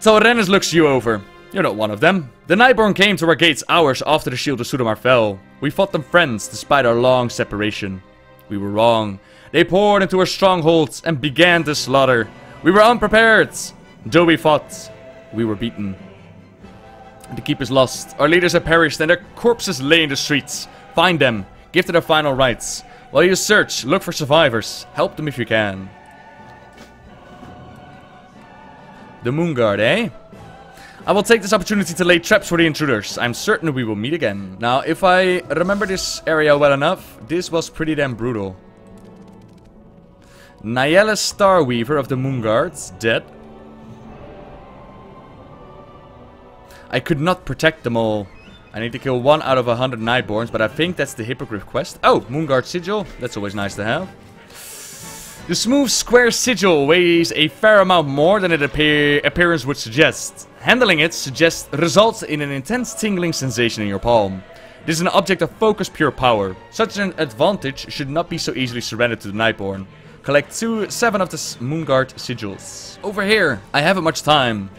Taurenas looks you over. You're not one of them. The Nightborn came to our gates hours after the Shield of Sudomar fell. We fought them friends despite our long separation. We were wrong. They poured into our strongholds and began to slaughter. We were unprepared. Though we fought, we were beaten. The keep is lost. Our leaders have perished and their corpses lay in the streets. Find them. Give them their final rites. While you search, look for survivors. Help them if you can. The Moonguard, eh? I will take this opportunity to lay traps for the intruders. I'm certain we will meet again. Now, if I remember this area well enough, this was pretty damn brutal. Nyella Starweaver of the Moonguards, dead. I could not protect them all. I need to kill one out of a hundred Nightborns, but I think that's the Hippogriff quest. Oh, Moonguard Sigil. That's always nice to have. The smooth square sigil weighs a fair amount more than its appear appearance would suggest. Handling it suggests results in an intense tingling sensation in your palm. This is an object of focused pure power. Such an advantage should not be so easily surrendered to the Nightborn. Collect two, seven of the Moonguard sigils. Over here, I haven't much time.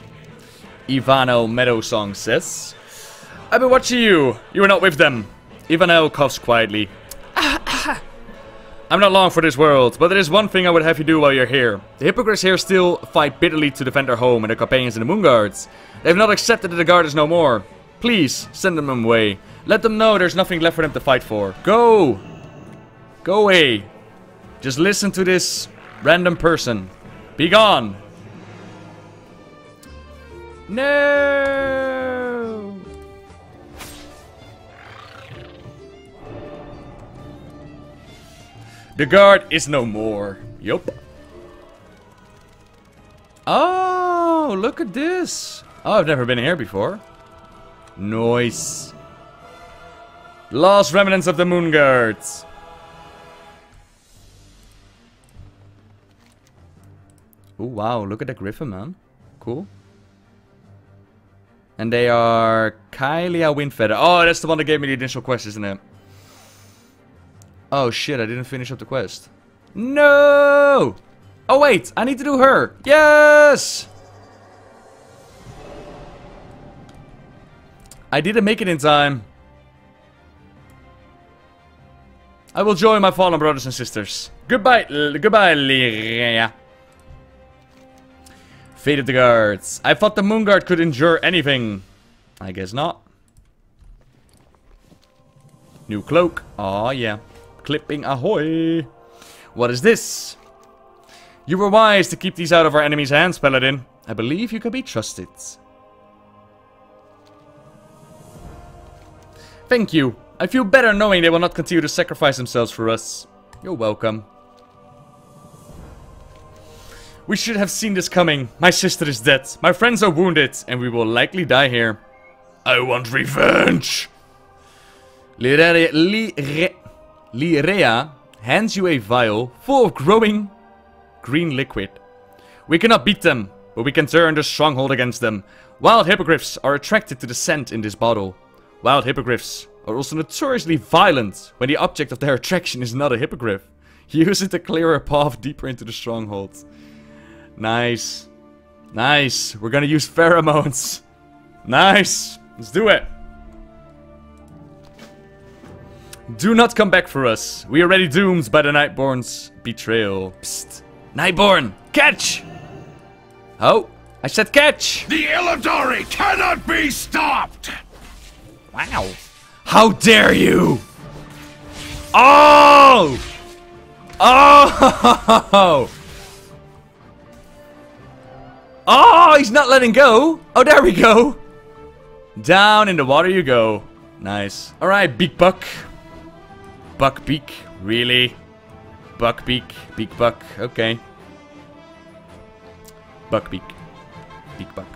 Ivano Meadowsong says, I've been watching you. You were not with them. Ivano coughs quietly. I'm not long for this world, but there is one thing I would have you do while you're here. The Hippogriffs here still fight bitterly to defend their home and their companions in the Moonguards. They have not accepted that the guard is no more. Please, send them away. Let them know there's nothing left for them to fight for. Go! Go away. Just listen to this random person. Be gone! No! The guard is no more. Yup. Oh, look at this. Oh, I've never been here before. Nice. Last remnants of the Moonguards. Oh, wow. Look at that griffin, man. Cool. And they are Kylia Windfeather. Oh, that's the one that gave me the initial quest, isn't it? Oh shit, I didn't finish up the quest. No! Oh wait, I need to do her! Yes! I didn't make it in time. I will join my fallen brothers and sisters. Goodbye, L goodbye, Liria. Fate of the Guards. I thought the Moonguard could endure anything. I guess not. New cloak. Aw, yeah. Clipping ahoy! What is this? You were wise to keep these out of our enemies' hands, Paladin. I believe you can be trusted. Thank you. I feel better knowing they will not continue to sacrifice themselves for us. You're welcome. We should have seen this coming. My sister is dead. My friends are wounded, and we will likely die here. I want revenge! Lirere... Lirere... Lirea hands you a vial full of growing green liquid. We cannot beat them, but we can turn the stronghold against them. Wild hippogriffs are attracted to the scent in this bottle. Wild hippogriffs are also notoriously violent when the object of their attraction is not a hippogriff. Use it to clear a path deeper into the stronghold. Nice. Nice. We're gonna use pheromones. Nice. Let's do it. Do not come back for us. We are already doomed by the Nightborn's betrayal. Psst. Nightborn, catch! Oh, I said catch! The Illidori cannot be stopped! Wow. How dare you! Oh! Oh! Oh, he's not letting go. Oh, there we go. Down in the water you go. Nice. All right, big buck. Buck beak. Really? Buck beak. Big buck. Okay. Buck beak. Big buck.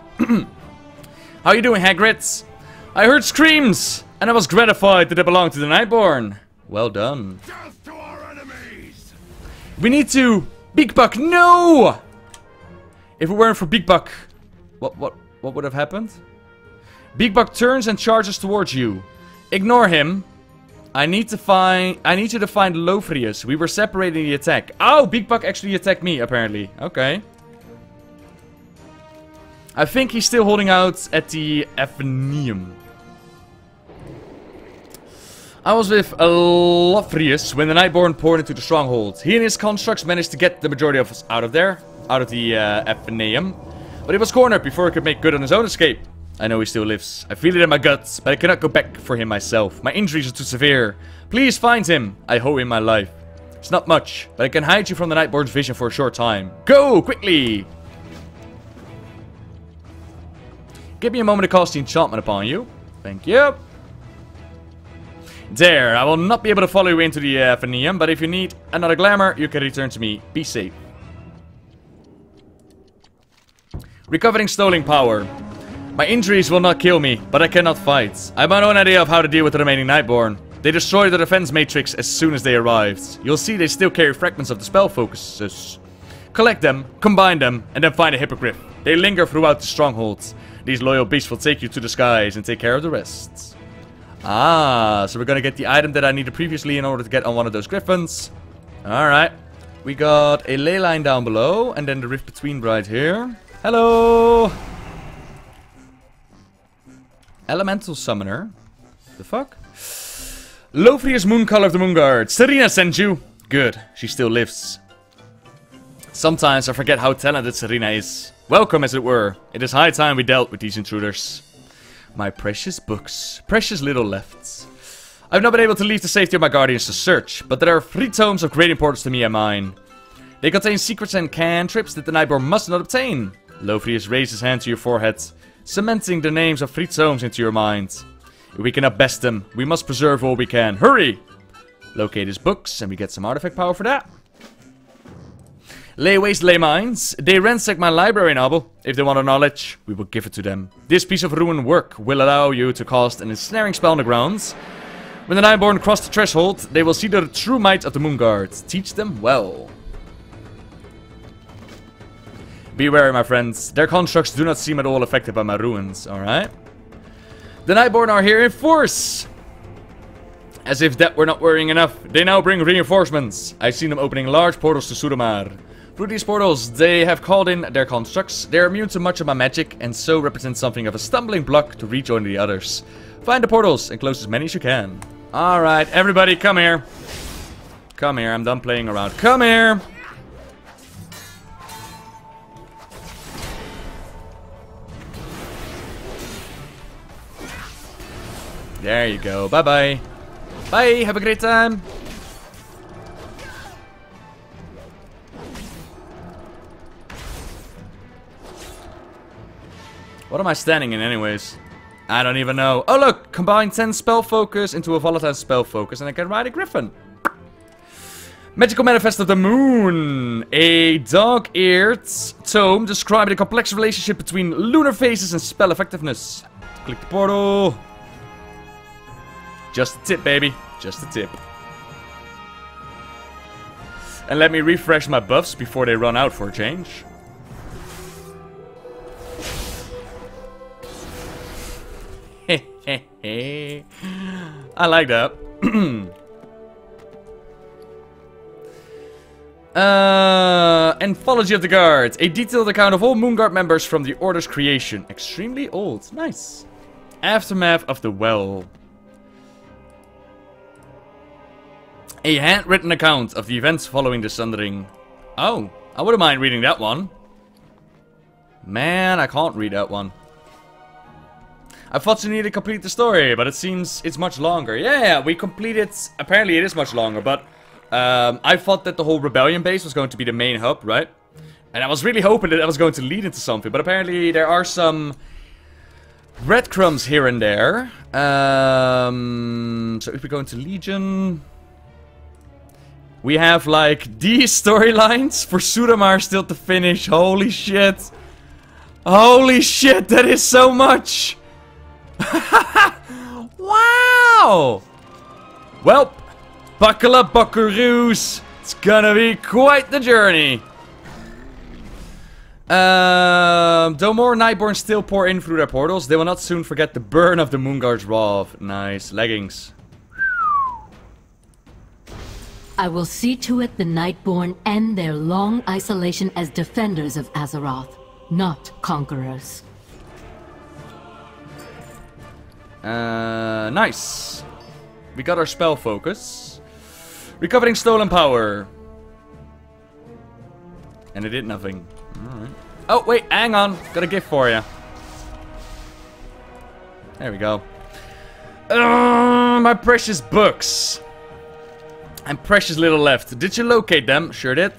How you doing, Hagrids? I heard screams, and I was gratified that I belonged to the Nightborn. Well done. Death to our enemies. We need to... Big buck, no! If it weren't for Big buck... What, what, what would have happened? Big buck turns and charges towards you. Ignore him. I need to find... I need you to find Lofrius. We were separating the attack. Oh, Big buck actually attacked me, apparently. Okay. I think he's still holding out at the Athenaeum. I was with Lofrius when the Nightborn poured into the stronghold. He and his constructs managed to get the majority of us out of there, out of the uh, Athenaeum. But he was cornered before he could make good on his own escape. I know he still lives. I feel it in my guts, but I cannot go back for him myself. My injuries are too severe. Please find him. I owe him my life. It's not much, but I can hide you from the Nightborn's vision for a short time. Go, quickly! Give me a moment to cast the enchantment upon you. Thank you. There, I will not be able to follow you into the uh, Athenaeum, but if you need another glamour, you can return to me. Be safe. Recovering stolen power. My injuries will not kill me, but I cannot fight. I have my own idea of how to deal with the remaining Nightborn. They destroyed the defense matrix as soon as they arrived. You'll see they still carry fragments of the spell focuses. Collect them, combine them, and then find a hippogriff. They linger throughout the strongholds. These loyal beasts will take you to the skies and take care of the rest. Ah, so we're gonna get the item that I needed previously in order to get on one of those griffins. Alright. We got a ley line down below, and then the rift between right here. Hello! Elemental summoner. The fuck? Lofrius Mooncolor of the Moonguard. Serena sent you! Good, she still lives. Sometimes I forget how talented Serena is. Welcome, as it were. It is high time we dealt with these intruders. My precious books. Precious little left. I've not been able to leave the safety of my guardians to search, but there are three tomes of great importance to me and mine. They contain secrets and cantrips that the Nightborn must not obtain. Lofrius raised his hand to your forehead, cementing the names of three tomes into your mind. If we cannot best them, we must preserve all we can. Hurry! Locate his books, and we get some artifact power for that. Lay waste, lay mines. They ransack my library novel. If they want our knowledge, we will give it to them. This piece of ruined work will allow you to cast an ensnaring spell on the grounds. When the Nightborn cross the threshold, they will see the true might of the Moonguard. Teach them well. Be wary, my friends. Their constructs do not seem at all affected by my ruins. Alright. The Nightborn are here in force. As if that were not worrying enough, they now bring reinforcements. I've seen them opening large portals to Sudomar. Through these portals, they have called in their constructs. They are immune to much of my magic, and so represent something of a stumbling block to rejoin the others. Find the portals, and close as many as you can. Alright, everybody, come here. Come here, I'm done playing around. Come here! There you go, bye-bye. Bye, have a great time! What am I standing in anyways? I don't even know. Oh look! Combine ten spell focus into a volatile spell focus and I can ride a griffin. Magical Manifest of the Moon. A dog-eared tome describing the complex relationship between lunar phases and spell effectiveness. Click the portal. Just a tip, baby. Just a tip. And let me refresh my buffs before they run out for a change. Hey, I like that. uh, Anthology of the Guards. A detailed account of all Moonguard members from the Order's creation. Extremely old. Nice. Aftermath of the Well. A handwritten account of the events following the Sundering. Oh, I wouldn't mind reading that one. Man, I can't read that one. I thought you needed to complete the story, but it seems it's much longer. Yeah, we completed... Apparently it is much longer, but... Um, I thought that the whole Rebellion base was going to be the main hub, right? And I was really hoping that I was going to lead into something, but apparently there are some breadcrumbs here and there. Um, so if we go into Legion, we have like these storylines for Sudammar still to finish. Holy shit. Holy shit, that is so much. Wow. Well, buckle up, buckaroos. It's gonna be quite the journey. Um, though more Nightborn still pour in through their portals, they will not soon forget the burn of the Moonguard's wrath. Nice leggings. I will see to it the Nightborn end their long isolation as defenders of Azeroth, not conquerors. Uh, nice. We got our spell focus. Recovering stolen power. And it did nothing. Alright. Oh, wait, hang on. Got a gift for you. There we go. Uh, my precious books. And precious little left. Did you locate them? Sure did.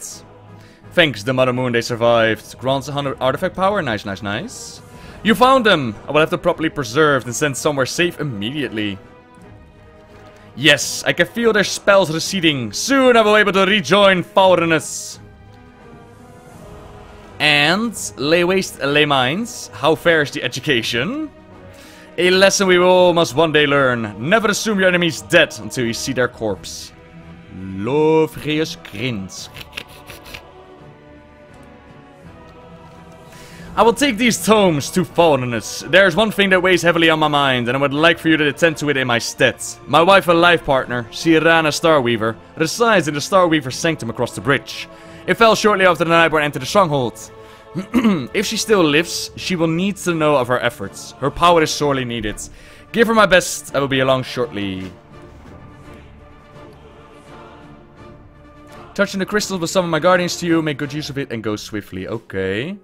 Thanks, the Mother Moon, they survived. Grants one hundred artifact power. Nice, nice, nice. You found them. I will have them properly preserved and sent somewhere safe immediately. Yes, I can feel their spells receding. Soon I will be able to rejoin Faurinus. And lay waste, lay mines. How fair is the education? A lesson we all must one day learn. Never assume your enemy's dead until you see their corpse. Lovreus grins. I will take these tomes to Faurinus. There is one thing that weighs heavily on my mind, and I would like for you to attend to it in my stead. My wife and life partner, Cyrana Starweaver, resides in the Starweaver Sanctum across the bridge. It fell shortly after the Nightborn entered the stronghold. If she still lives, she will need to know of her efforts. Her power is sorely needed. Give her my best. I will be along shortly. Touching the crystals will summon my guardians to you. Make good use of it and go swiftly. Okay.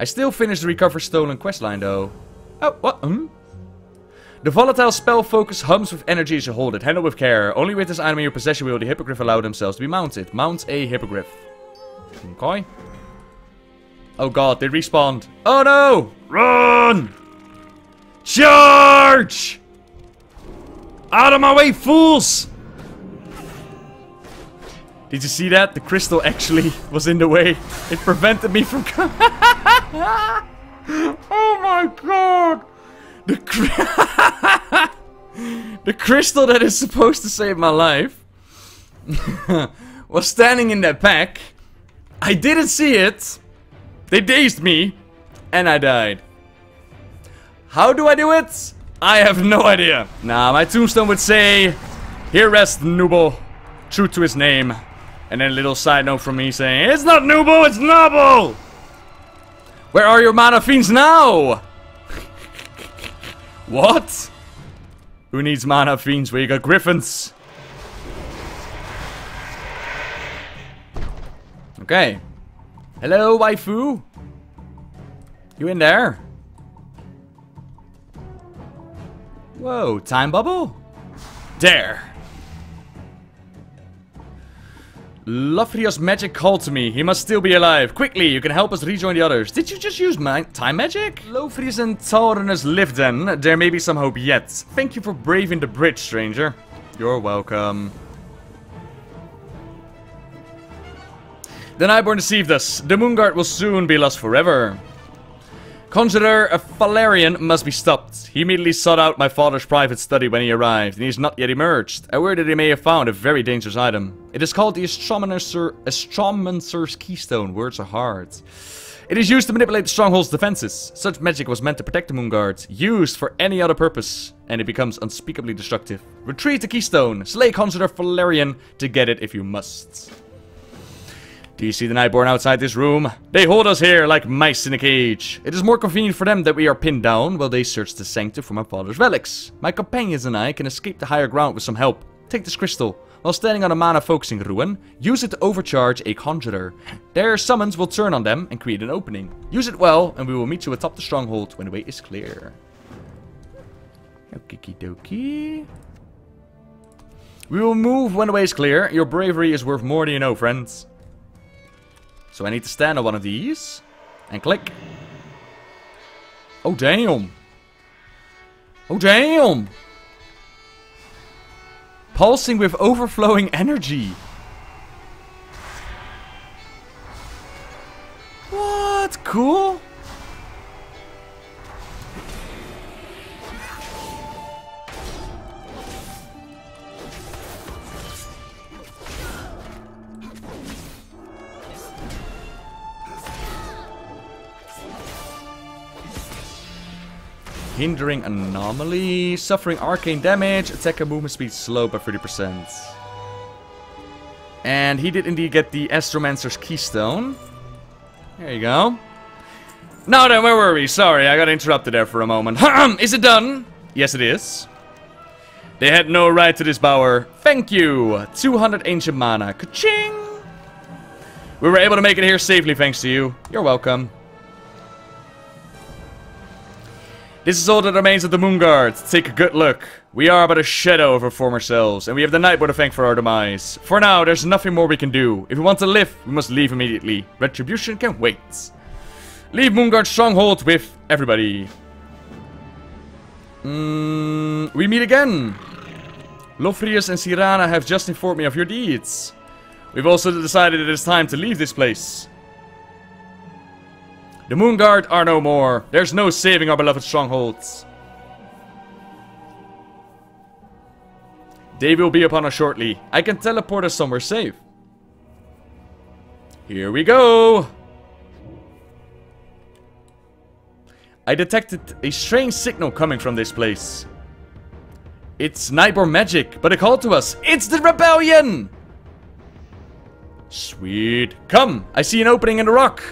I still finished the recover stolen questline though. Oh, what? Hmm? The volatile spell focus hums with energy as you hold it. Handle with care. Only with this item in your possession will the Hippogriff allow themselves to be mounted. Mount a Hippogriff. Okay. Oh god, they respawned. Oh no! Run! Charge! Out of my way, fools! Did you see that? The crystal actually was in the way. It prevented me from coming. Oh my god! The, cr the crystal that is supposed to save my life was standing in that pack. I didn't see it. They dazed me. And I died. How do I do it? I have no idea. Nah, my tombstone would say, "Here rests Nubo, true to his name." And then a little side note from me saying, "It's not Nubo, it's Noble! Where are your mana fiends now?" What? Who needs mana fiends where you got griffins? Okay. Hello, waifu. You in there? Whoa, time bubble? There. Lovrius' magic called to me. He must still be alive. Quickly, you can help us rejoin the others. Did you just use my time magic? Lovrius and Taurinus live then. There may be some hope yet. Thank you for braving the bridge, stranger. You're welcome. The Nightborn deceived us. The Moonguard will soon be lost forever. Conjurer Valerian must be stopped. He immediately sought out my father's private study when he arrived, and he has not yet emerged. I worry that he may have found a very dangerous item. It is called the Astromancer, Astromancer's Keystone. Words are hard. It is used to manipulate the stronghold's defenses. Such magic was meant to protect the Moonguard, used for any other purpose, and it becomes unspeakably destructive. Retrieve the Keystone. Slay Conjurer Valerian to get it if you must. Do you see the Nightborn outside this room? They hold us here like mice in a cage. It is more convenient for them that we are pinned down while they search the sanctum for my father's relics. My companions and I can escape the higher ground with some help. Take this crystal. While standing on a mana focusing ruin, use it to overcharge a conjurer. Their summons will turn on them and create an opening. Use it well and we will meet you atop the stronghold when the way is clear. Okie dokie. We will move when the way is clear. Your bravery is worth more than you know, friends. So I need to stand on one of these. And click. Oh, damn. Oh, damn. Pulsing with overflowing energy. What? Cool. Hindering anomaly, suffering arcane damage, attacker movement speed slow by thirty percent. And he did indeed get the Astromancer's Keystone. There you go. No, don't worry. Sorry, I got interrupted there for a moment. Is it done? Yes, it is. They had no right to this power. Thank you. two hundred ancient mana. Ka-ching! We were able to make it here safely thanks to you. You're welcome. This is all that remains of the Moonguard. Take a good look. We are but a shadow of our former selves, and we have the Nightboar to thank for our demise. For now, there's nothing more we can do. If we want to live, we must leave immediately. Retribution can wait. Leave Moonguard Stronghold with everybody. Mm, we meet again. Lofrius and Sirana have just informed me of your deeds. We've also decided it is time to leave this place. The Moonguard are no more. There's no saving our beloved strongholds. They will be upon us shortly. I can teleport us somewhere safe. Here we go. I detected a strange signal coming from this place. It's Nightboar magic, but it called to us. It's the rebellion! Sweet. Come, I see an opening in the rock.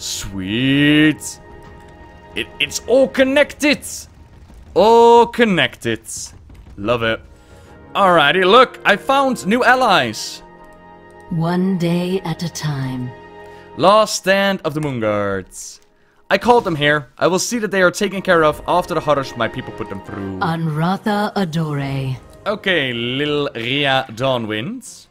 Sweet. It, it's all connected. All connected. Love it. Alrighty, look. I found new allies. One day at a time. Last stand of the Moonguards. I called them here. I will see that they are taken care of after the horrors my people put them through. Anratha Adore. Okay, Lil Ria Dawnwind.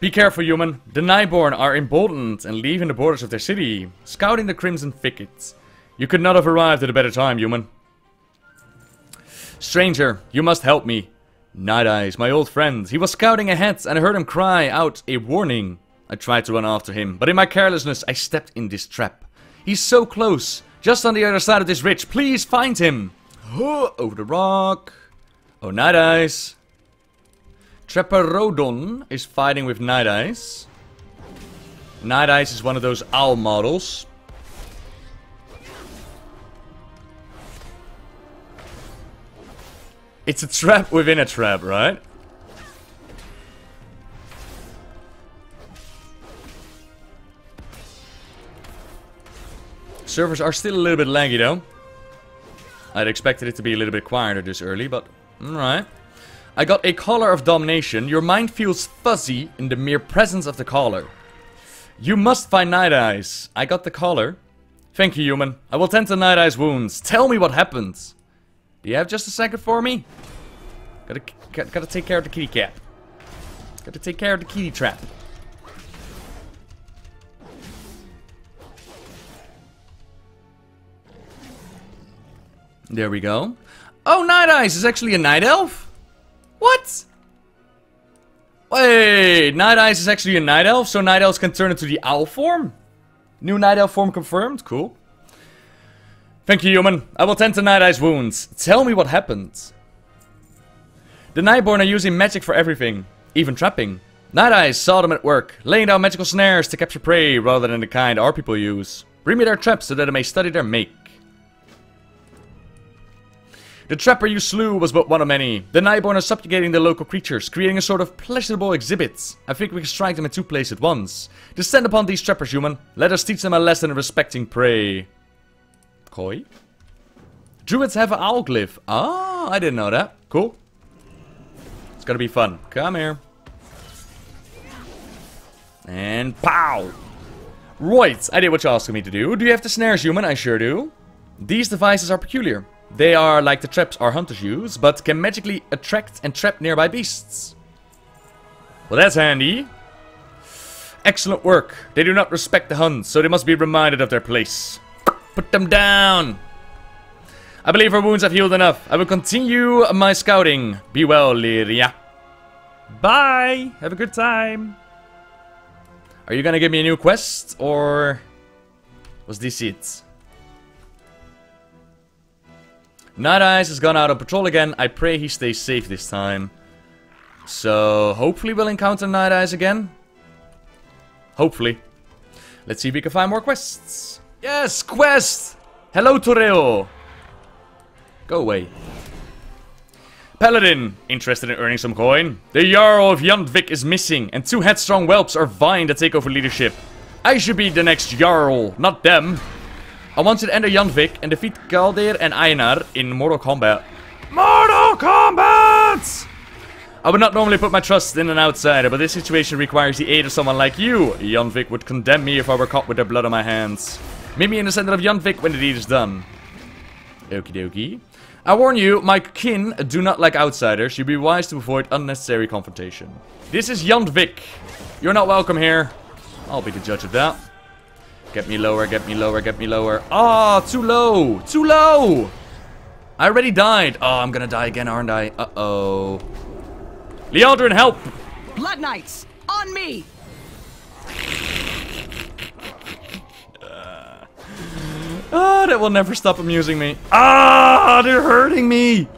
Be careful, human. The Nightborn are emboldened and leaving the borders of their city, scouting the Crimson Thickets. You could not have arrived at a better time, human. Stranger, you must help me. Night Eyes, my old friend. He was scouting ahead and I heard him cry out a warning. I tried to run after him, but in my carelessness, I stepped in this trap. He's so close, just on the other side of this ridge. Please find him. Over the rock. Oh, Night Eyes. Treparodon is fighting with Night Eyes. Night Eyes is one of those owl models. It's a trap within a trap, right? Servers are still a little bit laggy though. I'd expected it to be a little bit quieter this early, but alright. I got a Caller of Domination. Your mind feels fuzzy in the mere presence of the caller. You must find Night Eyes. I got the caller. Thank you, human. I will tend to Night Eyes' wounds. Tell me what happens. Do you have just a second for me? Gotta, gotta, gotta take care of the kitty cat. Gotta take care of the kitty trap. There we go. Oh, Night Eyes is actually a night elf? What? Wait, Night Eyes is actually a night elf, so night elves can turn into the owl form? New night elf form confirmed, cool. Thank you, human. I will tend to Night Eyes' wounds. Tell me what happened. The Nightborn are using magic for everything, even trapping. Night Eyes saw them at work, laying down magical snares to capture prey rather than the kind our people use. Bring me their traps so that I may study their make. The trapper you slew was but one of many. The Nightborn are subjugating the local creatures, creating a sort of pleasurable exhibit. I think we can strike them in two places at once. Descend upon these trappers, human. Let us teach them a lesson in respecting prey. Koi? Druids have an owl glyph. Ah, I didn't know that. Cool. It's gonna be fun. Come here. And pow! Right, I did what you asked me to do. Do you have the snares, human? I sure do. These devices are peculiar. They are like the traps our hunters use, but can magically attract and trap nearby beasts. Well, that's handy. Excellent work. They do not respect the Huns, so they must be reminded of their place. Put them down. I believe her wounds have healed enough. I will continue my scouting. Be well, Lyria. Bye. Have a good time. Are you gonna give me a new quest, or was this it? Night Eyes has gone out on patrol again. I pray he stays safe this time. So hopefully we'll encounter Night Eyes again. Hopefully. Let's see if we can find more quests. Yes, quest! Hello, Toreo! Go away. Paladin, interested in earning some coin? The Jarl of Jandvik is missing, and two headstrong whelps are vying to take over leadership. I should be the next Jarl, not them. I want to enter Jandvik and defeat Kaldir and Einar in Mortal Kombat. Mortal Kombat! I would not normally put my trust in an outsider, but this situation requires the aid of someone like you. Jandvik would condemn me if I were caught with their blood on my hands. Meet me in the center of Jandvik when the deed is done. Okie dokie. I warn you, my kin do not like outsiders. You'd be wise to avoid unnecessary confrontation. This is Jandvik. You're not welcome here. I'll be the judge of that. Get me lower, get me lower, get me lower. Ah, oh, too low, too low. I already died. Oh, I'm gonna die again, aren't I? Uh-oh. Lealdrin, help! Blood Knights, on me! Ah, uh, oh, that will never stop amusing me. Ah, they're hurting me!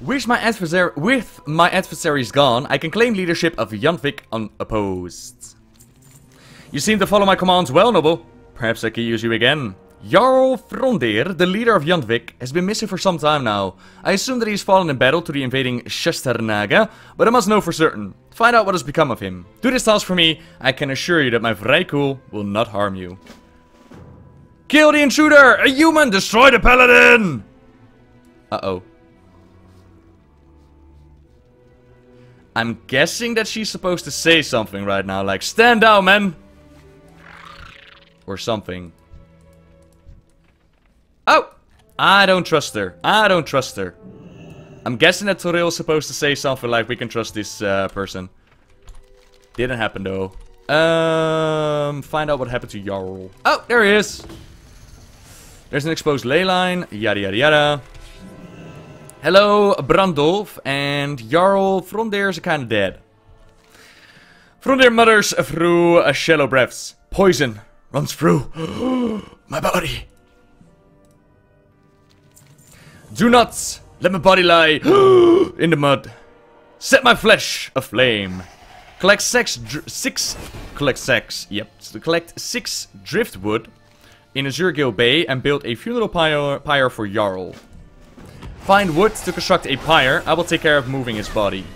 With my adversary, with my adversaries gone, I can claim leadership of Jandvik unopposed. You seem to follow my commands well, noble. Perhaps I can use you again. Jarl Frondir, the leader of Jandvik, has been missing for some time now. I assume that he's fallen in battle to the invading Shestarnaga, but I must know for certain. Find out what has become of him. Do this task for me. I can assure you that my Vrijkool will not harm you. Kill the intruder! A human! Destroy the paladin! Uh-oh. I'm guessing that she's supposed to say something right now, like, stand down, man! Or something. Oh! I don't trust her. I don't trust her. I'm guessing that Toril is supposed to say something like, we can trust this uh, person. Didn't happen though. Um, find out what happened to Jarl. Oh, there he is! There's an exposed ley line. Yada yada yada. Hello, Brandolf and Jarl Frondir's are kinda dead. Frondir mutters through a shallow breaths. Poison runs through my body. Do not let my body lie in the mud. Set my flesh aflame. Collect six, dr six collect six, yep, so collect six driftwood in Azurgil Bay and build a funeral pyre, pyre for Jarl. Find wood to construct a pyre. I will take care of moving his body.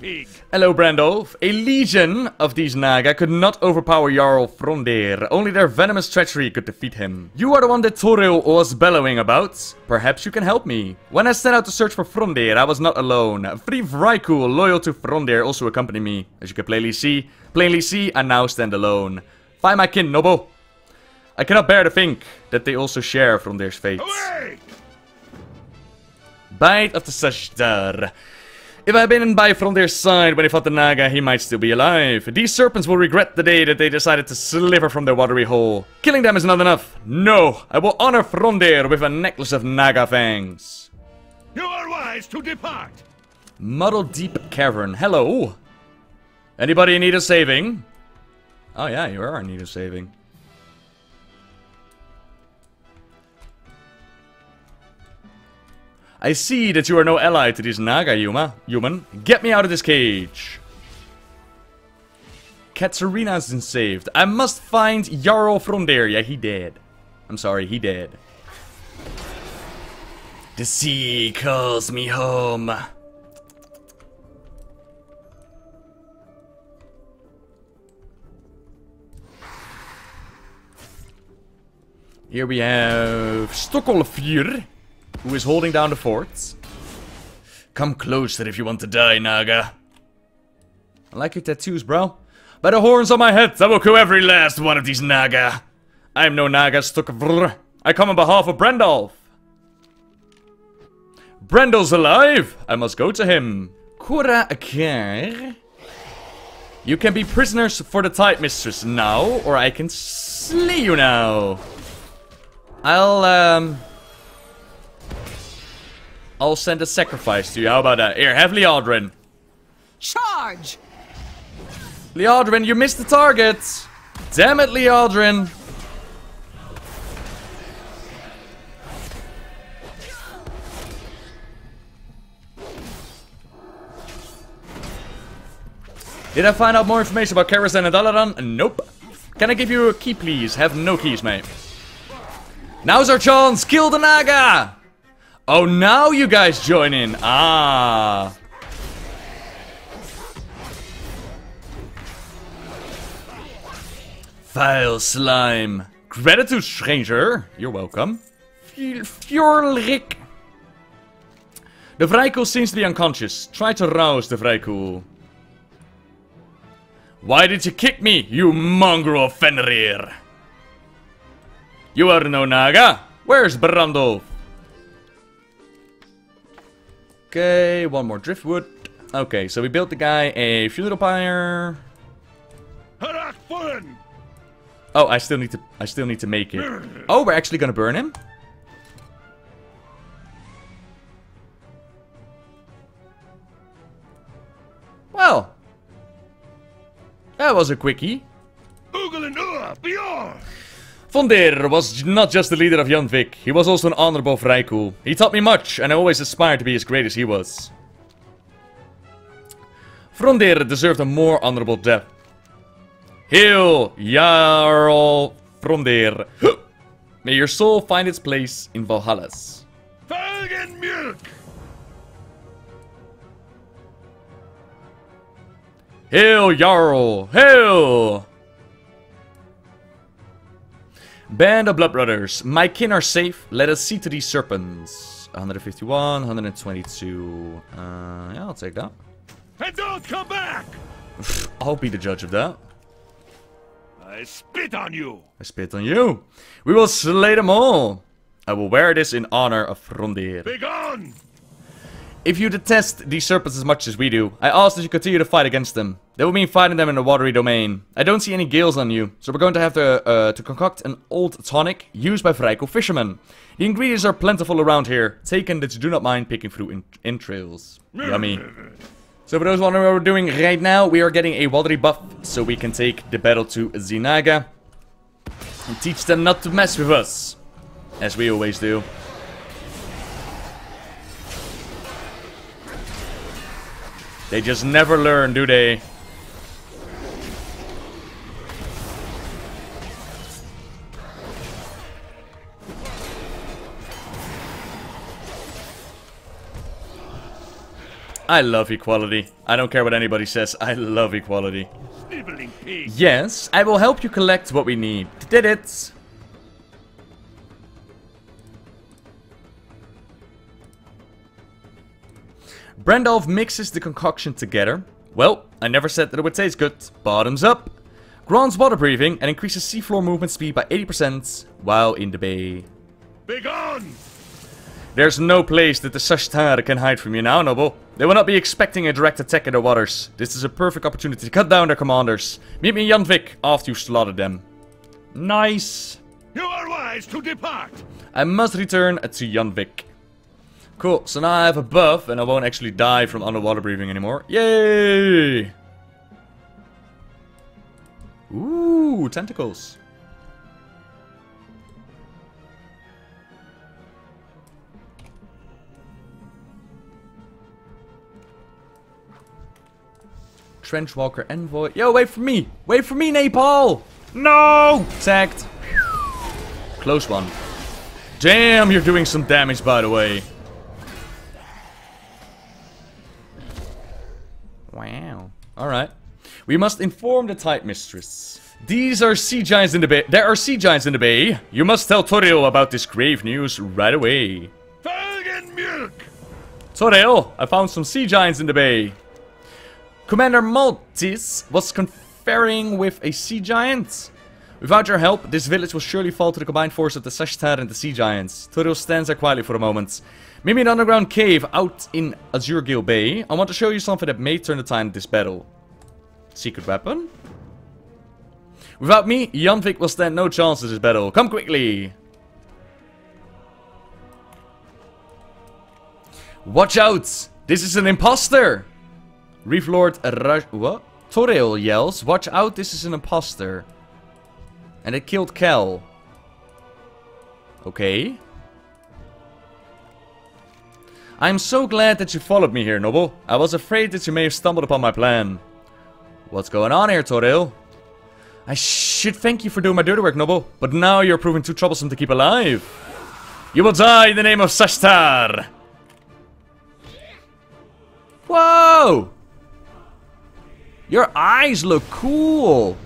Pig. Hello, Brandolf. A legion of these Naga could not overpower Jarl Frondir. Only their venomous treachery could defeat him. You are the one that Toril was bellowing about. Perhaps you can help me. When I set out to search for Frondir, I was not alone. Three Vrijkool loyal to Frondir also accompanied me. As you can plainly see, plainly see, I now stand alone. Find my kin, noble. I cannot bear to think that they also share Frondir's fate. Away! Bite of the Sashdar. If I had been by Frondir's side when he fought the Naga, he might still be alive. These serpents will regret the day that they decided to sliver from their watery hole. Killing them is not enough. No, I will honor Frondir with a necklace of Naga fangs. You are wise to depart. Muddle Deep Cavern. Hello. Anybody in need of saving? Oh yeah, you are in need of saving. I see that you are no ally to these Naga, Yuma. Human. Get me out of this cage. Katarina has been saved. I must find Jarl Frondir. Yeah, he dead. I'm sorry, he dead. The sea calls me home. Here we have Stokkolfjur, who is holding down the fort. Come closer if you want to die, Naga. I like your tattoos, bro. By the horns on my head, I will kill every last one of these Naga. I am no Naga, Stokkolfjur. I come on behalf of Brandolf. Brandolf's alive. I must go to him. Kura Akar. You can be prisoners for the Tide Mistress now, or I can slay you now. I'll um I'll send a sacrifice to you. How about that? Here, have Lialdrin. Charge! Lialdrin, you missed the target! Damn it, Lialdrin! Did I find out more information about Karazhan and Dalaran? Nope. Can I give you a key, please? Have no keys, mate. Now's our chance! Kill the Naga! Oh, now you guys join in. Ah. Vile slime. Gratitude, stranger. You're welcome. Fjorlik. The Vrykul seems to be unconscious. Try to rouse the Vrykul. Why did you kick me, you mongrel of Fenrir? You are no Naga. Where's Brandolf? Okay, one more driftwood. Okay, so we built the guy a funeral pyre. Oh, I still need to. I still need to make it. Oh, we're actually gonna burn him. Well. That was a quickie. Vondir was not just the leader of Jandvik, he was also an honorable Vrykul. He taught me much, and I always aspired to be as great as he was. Vondir deserved a more honorable death. Hail, Jarl Vondir. May your soul find its place in Valhalla's. Hail, Jarl! Hail! Band of Blood Brothers. My kin are safe. Let us see to these serpents. one fifty-one, one twenty-two. Uh, yeah, I'll take that. And don't come back! I'll be the judge of that. I spit on you! I spit on you! We will slay them all! I will wear this in honor of Vondir. Begone! If you detest these serpents as much as we do, I ask that you continue to fight against them. That would mean fighting them in the watery domain. I don't see any gales on you, so we're going to have to, uh, to concoct an old tonic used by Vrykul fishermen. The ingredients are plentiful around here, taken that you do not mind picking through entrails. Yummy. So for those wondering what we're doing right now, we are getting a watery buff, so we can take the battle to Zinaga. And teach them not to mess with us. As we always do. They just never learn, do they? I love equality. I don't care what anybody says. I love equality. Yes, I will help you collect what we need. Did it. Brandolf mixes the concoction together. Well, I never said that it would taste good. Bottoms up. Grants water breathing and increases seafloor movement speed by eighty percent while in the bay. Begone! There's no place that the Sashtar can hide from you now, noble. They will not be expecting a direct attack in their waters. This is a perfect opportunity to cut down their commanders. Meet me in Jandvik after you slaughter them. Nice. You are wise to depart. I must return to Jandvik. Cool, so now I have a buff and I won't actually die from underwater breathing anymore. Yay! Ooh, tentacles. Trenchwalker envoy. Yo, wait for me! Wait for me, Napal! No! Tagged. Close one. Damn, you're doing some damage, by the way. Wow. Alright. We must inform the Tide Mistress. These are sea giants in the bay. There are sea giants in the bay. You must tell Toriel about this grave news right away. Felgenmilk! Toriel, I found some sea giants in the bay. Commander Maltis was conferring with a sea giant. Without your help, this village will surely fall to the combined force of the Sashtar and the sea giants. Toriel stands there quietly for a moment. Meet me in an underground cave out in Azurgil Bay. I want to show you something that may turn the tide of this battle. Secret weapon? Without me, Janvik will stand no chance in this battle. Come quickly! Watch out! This is an imposter! Reef Lord Raj... What? Toril yells, watch out, this is an imposter. And it killed Cal. Okay. I'm so glad that you followed me here, Noble. I was afraid that you may have stumbled upon my plan. What's going on here, Toril? I should thank you for doing my dirty work, Noble. But now you're proving too troublesome to keep alive. You will die in the name of Sashtar! Whoa! Your eyes look cool!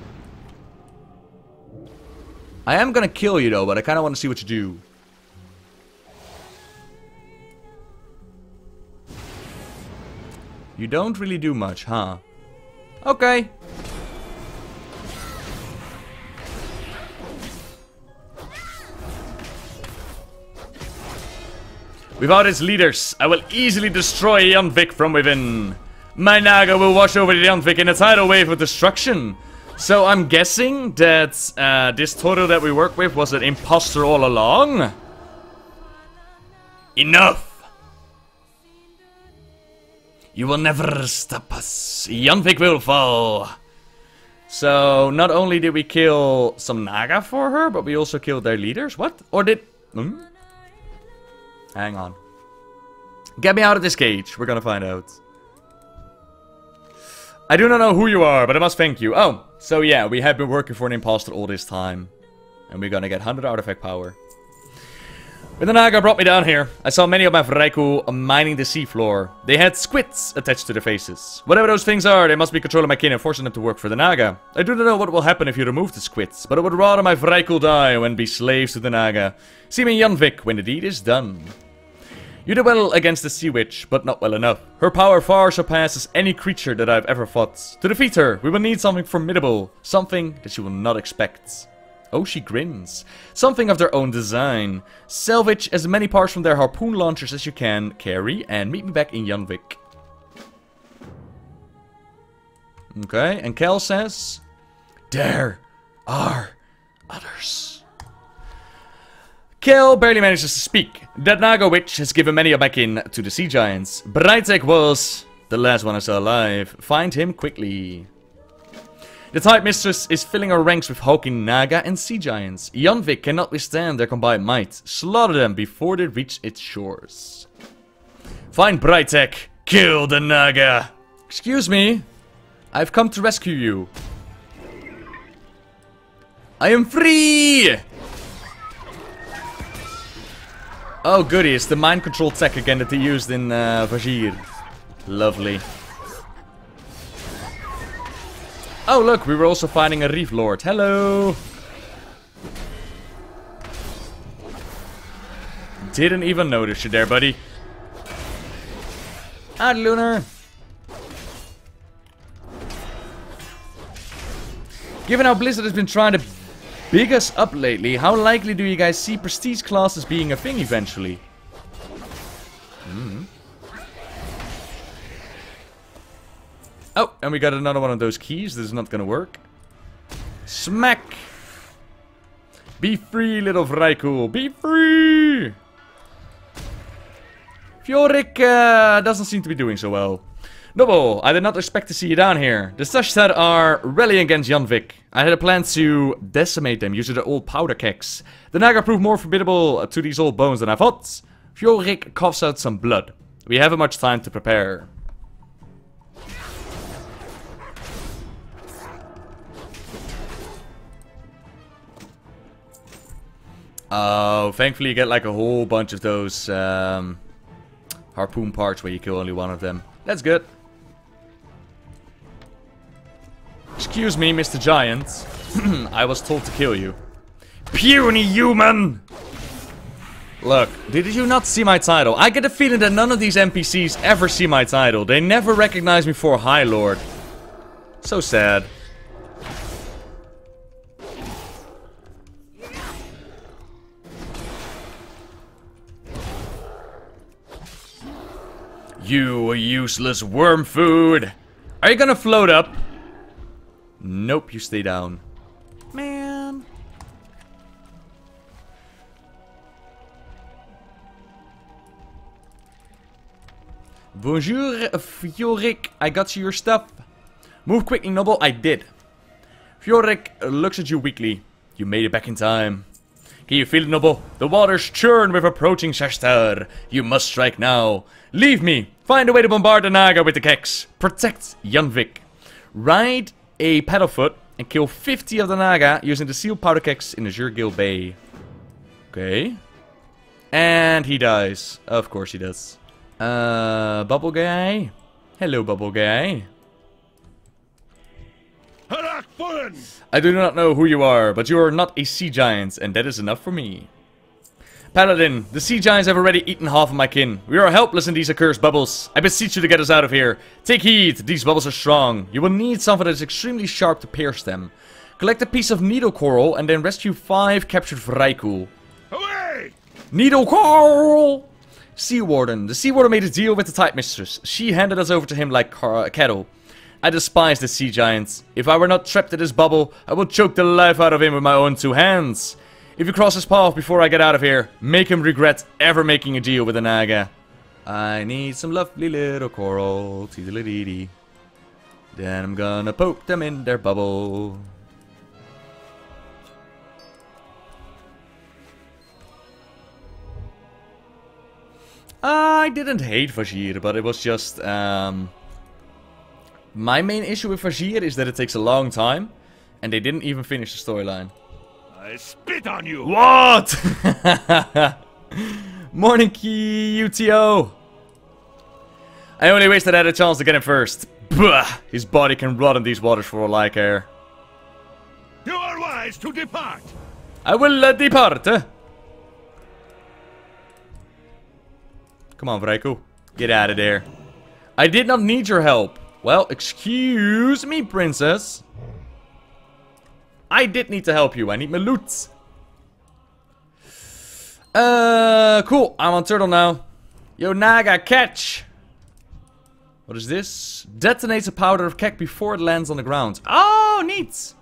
I am gonna kill you though, but I kinda wanna see what you do. You don't really do much, huh? Okay! Without its leaders, I will easily destroy Janvik from within. My Naga will wash over Janvik in a tidal wave of destruction. So I'm guessing that uh, this Toril that we work with was an imposter all along? Enough! You will never stop us. Janvik will fall. So, not only did we kill some Naga for her, but we also killed their leaders? What? Or did... Hmm? Hang on. Get me out of this cage. We're gonna find out. I do not know who you are, but I must thank you. Oh, so yeah, we have been working for an imposter all this time. And we're gonna get one hundred artifact power. When the Naga brought me down here, I saw many of my Vraiku mining the seafloor. They had squids attached to their faces. Whatever those things are, they must be controlling my kin and forcing them to work for the Naga. I do not know what will happen if you remove the squids, but I would rather my Vraiku die and be slaves to the Naga. See me in Janvik when the deed is done. You did well against the Sea Witch, but not well enough. Her power far surpasses any creature that I've ever fought. To defeat her, we will need something formidable. Something that you will not expect. Oh, she grins. Something of their own design. Salvage as many parts from their harpoon launchers as you can carry, and meet me back in Janvik. Okay, and Cal says... There are others. Kel barely manages to speak. That Naga witch has given many of my kin to the sea giants. Breitek was the last one I saw alive. Find him quickly. The Tide Mistress is filling her ranks with hulking Naga and sea giants. Janvik cannot withstand their combined might. Slaughter them before they reach its shores. Find Breitek. Kill the Naga. Excuse me. I've come to rescue you. I am free! Oh goody, it's the mind control tech again that they used in uh, Vajir. Lovely. Oh look, we were also finding a Reef Lord. Hello! Didn't even notice you there, buddy. Out, Lunar! Given how Blizzard has been trying to big us up lately, how likely do you guys see prestige classes being a thing eventually? Mm. Oh, and we got another one of those keys. This is not gonna work. Smack! Be free, little Vraiku. Be free! Fjorik uh, doesn't seem to be doing so well. Noble, I did not expect to see you down here. The Sashtar are rallying against Janvik. I had a plan to decimate them using their old powder keks. The Naga proved more formidable to these old bones than I thought. Fjorik coughs out some blood. We haven't much time to prepare. Oh, thankfully you get like a whole bunch of those um, harpoon parts where you kill only one of them. That's good. Excuse me, Mister Giant. I was told to kill you. Puny human! Look, did you not see my title? I get the feeling that none of these N P Cs ever see my title. They never recognize me for High Lord. So sad. You useless worm food! Are you gonna float up? Nope, you stay down. Man. Bonjour, Fjorik. I got you your stuff. Move quickly, Noble. I did. Fjorik looks at you weakly. You made it back in time. Can you feel it, Noble? The waters churn with approaching Shashtar. You must strike now. Leave me. Find a way to bombard the Naga with the Keks. Protect Janvik. Ride a paddlefoot and kill fifty of the Naga using the sealed powder Keks in Azure Gill Bay. Okay. And he dies. Of course he does. Uh, Bubble Guy. Hello, Bubble Guy. I do not know who you are, but you are not a sea giant, and that is enough for me. Paladin, the sea giants have already eaten half of my kin. We are helpless in these accursed bubbles. I beseech you to get us out of here. Take heed, these bubbles are strong. You will need something that is extremely sharp to pierce them. Collect a piece of needle coral and then rescue five captured Vrykul. Away! Needle coral! Sea Warden, the Sea Warden made a deal with the Tide Mistress. She handed us over to him like car cattle. I despise the sea giants. If I were not trapped in this bubble, I would choke the life out of him with my own two hands. If you cross his path before I get out of here, make him regret ever making a deal with the Naga. I need some lovely little coral, teedle-dee-dee. Then I'm gonna poke them in their bubble. I didn't hate Vajir, but it was just, um... my main issue with Vajir is that it takes a long time, and they didn't even finish the storyline. I spit on you! What? Morning, Q T O! I only wish that I had a chance to get him first. Bah! His body can rot in these waters for all I care. You are wise to depart! I will uh, depart! Eh? Come on, Vrykul. Get out of there. I did not need your help. Well, excuse me, princess. I did need to help you. I need my loot. Uh, cool. I'm on turtle now. Yo, Naga, catch. What is this? Detonates a powder of Kek before it lands on the ground. Oh, neat.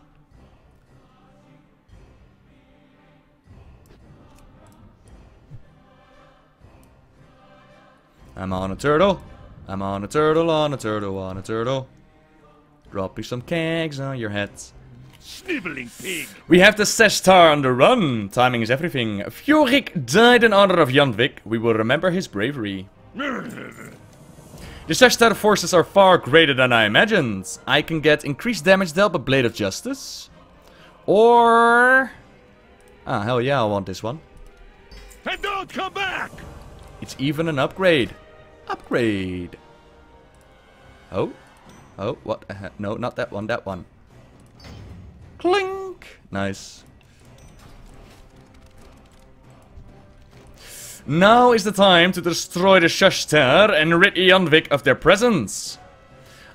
I'm on a turtle. I'm on a turtle, on a turtle, on a turtle. Drop me some kegs on your head. Sniveling pig! We have the Shashtar on the run! Timing is everything. Fjorik died in honor of Janvik. We will remember his bravery. The Shashtar forces are far greater than I imagined. I can get increased damage dealt by Blade of Justice. Or... ah, hell yeah, I want this one. And don't come back! It's even an upgrade. Upgrade. Oh, oh, what? Uh, no, not that one. That one. Clink. Nice. Now is the time to destroy the Shashtar and rid Janvik of their presence.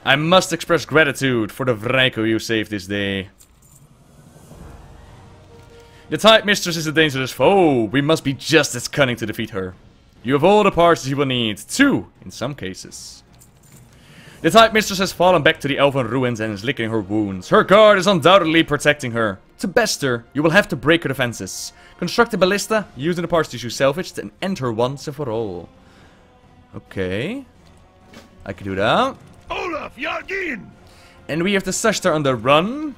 I must express gratitude for the Vrykul you saved this day. The Tide Mistress is a dangerous foe. We must be just as cunning to defeat her. You have all the parts that you will need, two in some cases. The Tide Mistress has fallen back to the Elven ruins and is licking her wounds. Her guard is undoubtedly protecting her. To best her, you will have to break her defenses. Construct a ballista, using the parts that you salvaged, and end her once and for all. Okay. I can do that. Olaf Yardin! And we have the Shashtar on the run.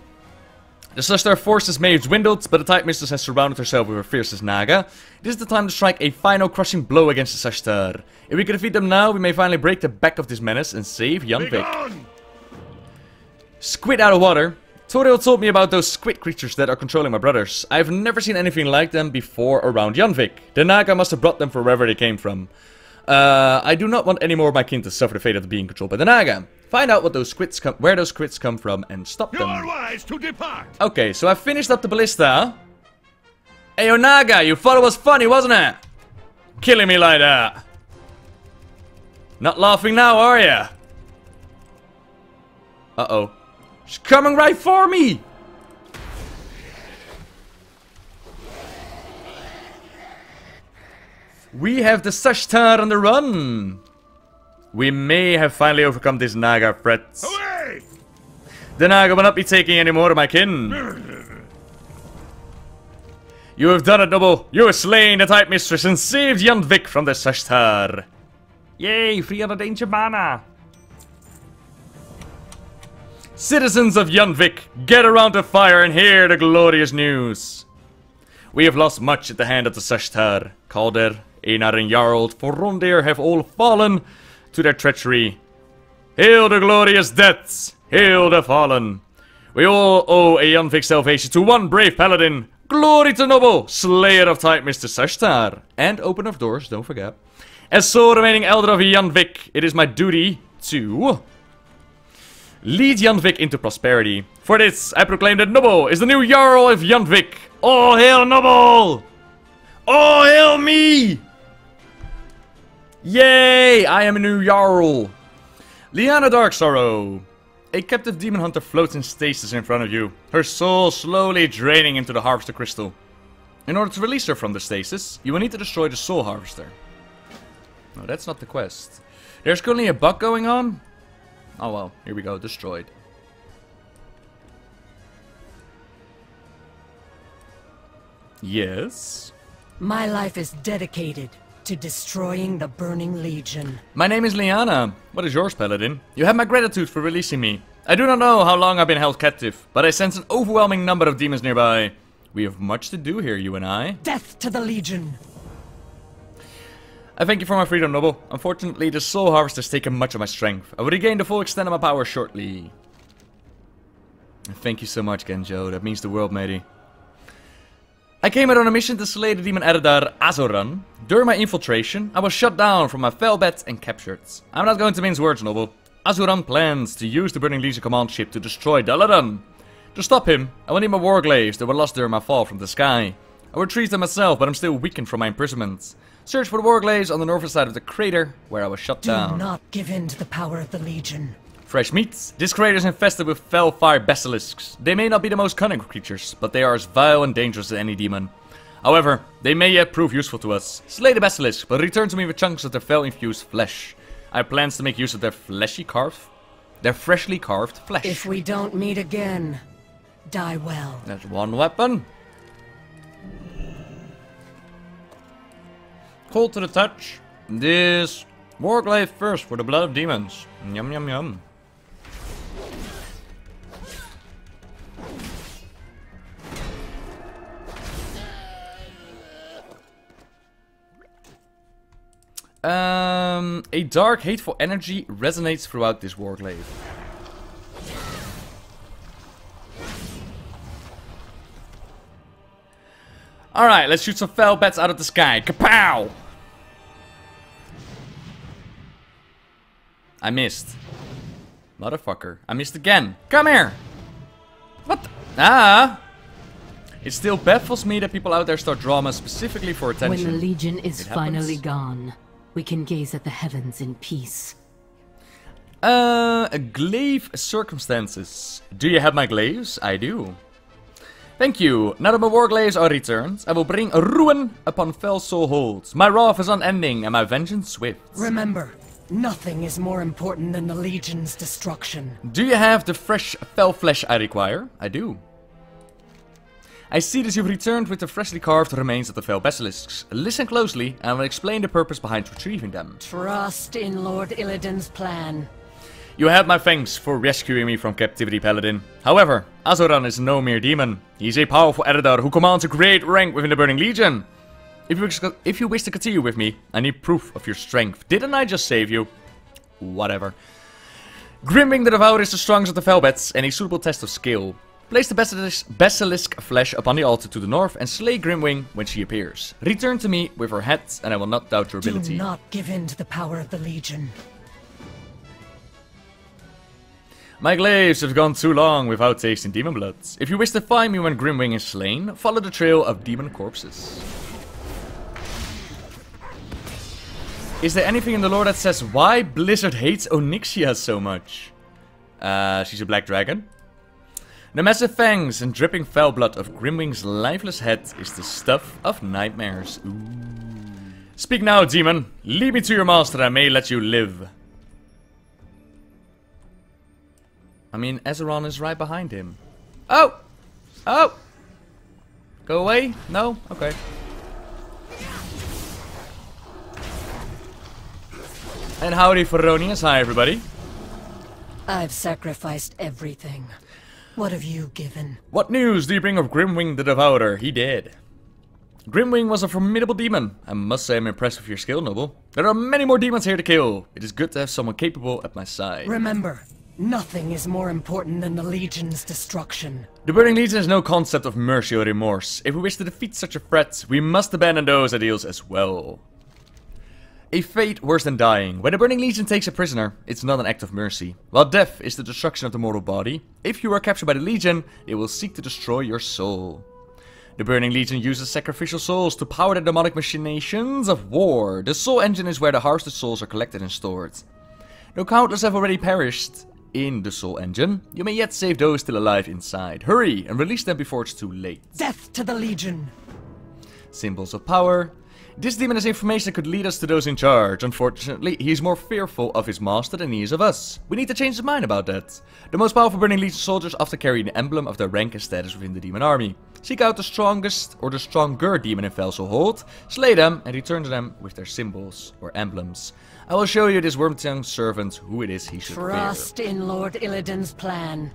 The Shashtar forces may have dwindled, but the Tide Mistress has surrounded herself with her fiercest Naga. This is the time to strike a final crushing blow against the Shashtar. If we can defeat them now, we may finally break the back of this menace and save Janvik. Squid out of water. Toriel told me about those squid creatures that are controlling my brothers. I have never seen anything like them before around Janvik. The Naga must have brought them from wherever they came from. Uh, I do not want any more of my kin to suffer the fate of being controlled by the Naga. Find out what those squids come, where those squids come from, and stop them. You are wise to depart. Okay, so I finished up the ballista. Hey, yo, Naga, you thought it was funny, wasn't it? Killing me like that. Not laughing now, are ya? Uh oh, she's coming right for me. We have the Shashtar on the run. We may have finally overcome this Naga threat. Away! Then I will not be taking any more of my kin. You have done it, noble. You have slain the type mistress and saved Jandvik from the Sashtar. Yay, three hundred ancient mana. Citizens of Jandvik, get around the fire and hear the glorious news. We have lost much at the hand of the Sashtar. Kaldir, Einar and Jarl for Rondir have all fallen to their treachery. Hail the glorious deaths! Hail the fallen! We all owe a Jandvik salvation to one brave paladin! Glory to Noble, slayer of type Mister Sashtar! And open of doors, don't forget. As sole remaining elder of Jandvik, it is my duty to lead Jandvik into prosperity. For this, I proclaim that Noble is the new Jarl of Jandvik! All hail Noble! All hail me! Yay! I am a new Jarl! Lyanna Darksorrow. A captive demon hunter floats in stasis in front of you, her soul slowly draining into the harvester crystal. In order to release her from the stasis, you will need to destroy the soul harvester. No, that's not the quest. There's currently a bug going on? Oh well, here we go, destroyed. Yes? My life is dedicated to destroying the Burning Legion. My name is Lyanna. What is yours, paladin? You have my gratitude for releasing me. I do not know how long I've been held captive, but I sense an overwhelming number of demons nearby. We have much to do here, you and I. Death to the Legion! I thank you for my freedom, noble. Unfortunately, the soul harvest has taken much of my strength. I will regain the full extent of my power shortly. Thank you so much, Genjo. That means the world, matey. I came out on a mission to slay the demon Eredar Azoran. During my infiltration, I was shut down from my fell bed and captured. I'm not going to mince words, noble. Azoran plans to use the Burning Legion command ship to destroy Dalaran. To stop him, I will need my warglaves that were lost during my fall from the sky. I will retrieve them myself, but I'm still weakened from my imprisonment. Search for the warglaves on the northern side of the crater where I was shut Do down. Do not give in to the power of the Legion. Fresh meat. This crater is infested with fell fire basilisks. They may not be the most cunning creatures, but they are as vile and dangerous as any demon. However, they may yet prove useful to us. Slay the basilisk, but return to me with chunks of their fell-infused flesh. I have plans to make use of their fleshy carved, their freshly carved flesh. If we don't meet again, die well. That's one weapon. Cold to the touch. This warglaive first for the blood of demons. Yum yum yum. Um, a dark, hateful energy resonates throughout this warglaive. Alright, let's shoot some fell bats out of the sky. Kapow! I missed. Motherfucker. I missed again. Come here! What? The? Ah! It still baffles me that people out there start drama specifically for attention. When the Legion is finally gone, we can gaze at the heavens in peace. Uh, glaive circumstances. Do you have my glaives? I do. Thank you. Now that my warglaives are returned, I will bring a ruin upon fell soul holds. My wrath is unending and my vengeance swift. Remember, nothing is more important than the Legion's destruction. Do you have the fresh fell flesh I require? I do. I see that you've returned with the freshly carved remains of the fell basilisks. Listen closely, and I will explain the purpose behind retrieving them. Trust in Lord Illidan's plan. You have my thanks for rescuing me from captivity, paladin. However, Azoran is no mere demon. He is a powerful Eredar who commands a great rank within the Burning Legion. If you, if you wish to continue with me, I need proof of your strength. Didn't I just save you? Whatever. Grimwing the Devourer is the strongest of the Felbats and a suitable test of skill. Place the basilisk, basilisk flesh upon the altar to the north and slay Grimwing when she appears. Return to me with her head and I will not doubt your ability. Do not give in to the power of the Legion. My glaives have gone too long without tasting demon blood. If you wish to find me when Grimwing is slain, follow the trail of demon corpses. Is there anything in the lore that says why Blizzard hates Onyxia so much? Uh, she's a black dragon. The massive fangs and dripping foul blood of Grimwing's lifeless head is the stuff of nightmares. Ooh. Speak now, demon. Lead me to your master, I may let you live. I mean, Ezreal is right behind him. Oh! Oh! Go away? No? Okay. And howdy, Feronius. Hi, everybody. I've sacrificed everything. What have you given? What news do you bring of Grimwing the Devourer? He did. Grimwing was a formidable demon. I must say I'm impressed with your skill, Noble. There are many more demons here to kill. It is good to have someone capable at my side. Remember, nothing is more important than the Legion's destruction. The Burning Legion has no concept of mercy or remorse. If we wish to defeat such a threat, we must abandon those ideals as well. A fate worse than dying. When the Burning Legion takes a prisoner, it's not an act of mercy. While death is the destruction of the mortal body, if you are captured by the Legion, it will seek to destroy your soul. The Burning Legion uses sacrificial souls to power the demonic machinations of war. The Soul Engine is where the harvested souls are collected and stored. Though countless have already perished in the Soul Engine, you may yet save those still alive inside. Hurry and release them before it's too late. Death to the Legion! Symbols of power. This demon has information that could lead us to those in charge. Unfortunately, he is more fearful of his master than he is of us. We need to change his mind about that. The most powerful Burning Legion soldiers often carry an emblem of their rank and status within the demon army. Seek out the strongest or the stronger demon in Velsel Hold, slay them, and return to them with their symbols or emblems. I will show you this worm-tongued servant who it is he should fear. Trust in Lord Illidan's plan.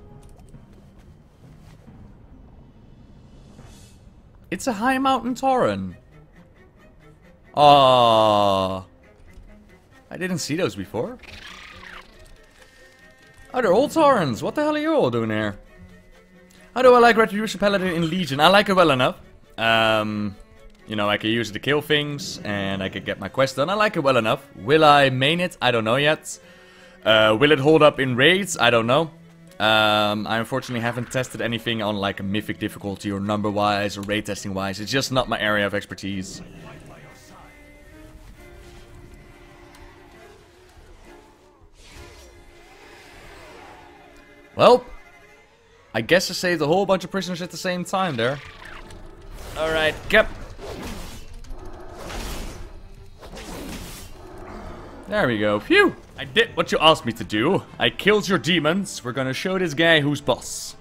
It's a high mountain tauren. Aww. I didn't see those before. Oh, they're all Taurens. What the hell are you all doing here? How do I like Retribution Paladin in Legion? I like it well enough. Um, you know, I can use it to kill things and I can get my quest done. I like it well enough. Will I main it? I don't know yet. Uh, will it hold up in raids? I don't know. Um, I unfortunately haven't tested anything on like a mythic difficulty or number-wise or raid testing-wise. It's just not my area of expertise. Well, I guess I saved a whole bunch of prisoners at the same time there. Alright, yep. There we go. Phew! I did what you asked me to do. I killed your demons. We're gonna show this guy who's boss.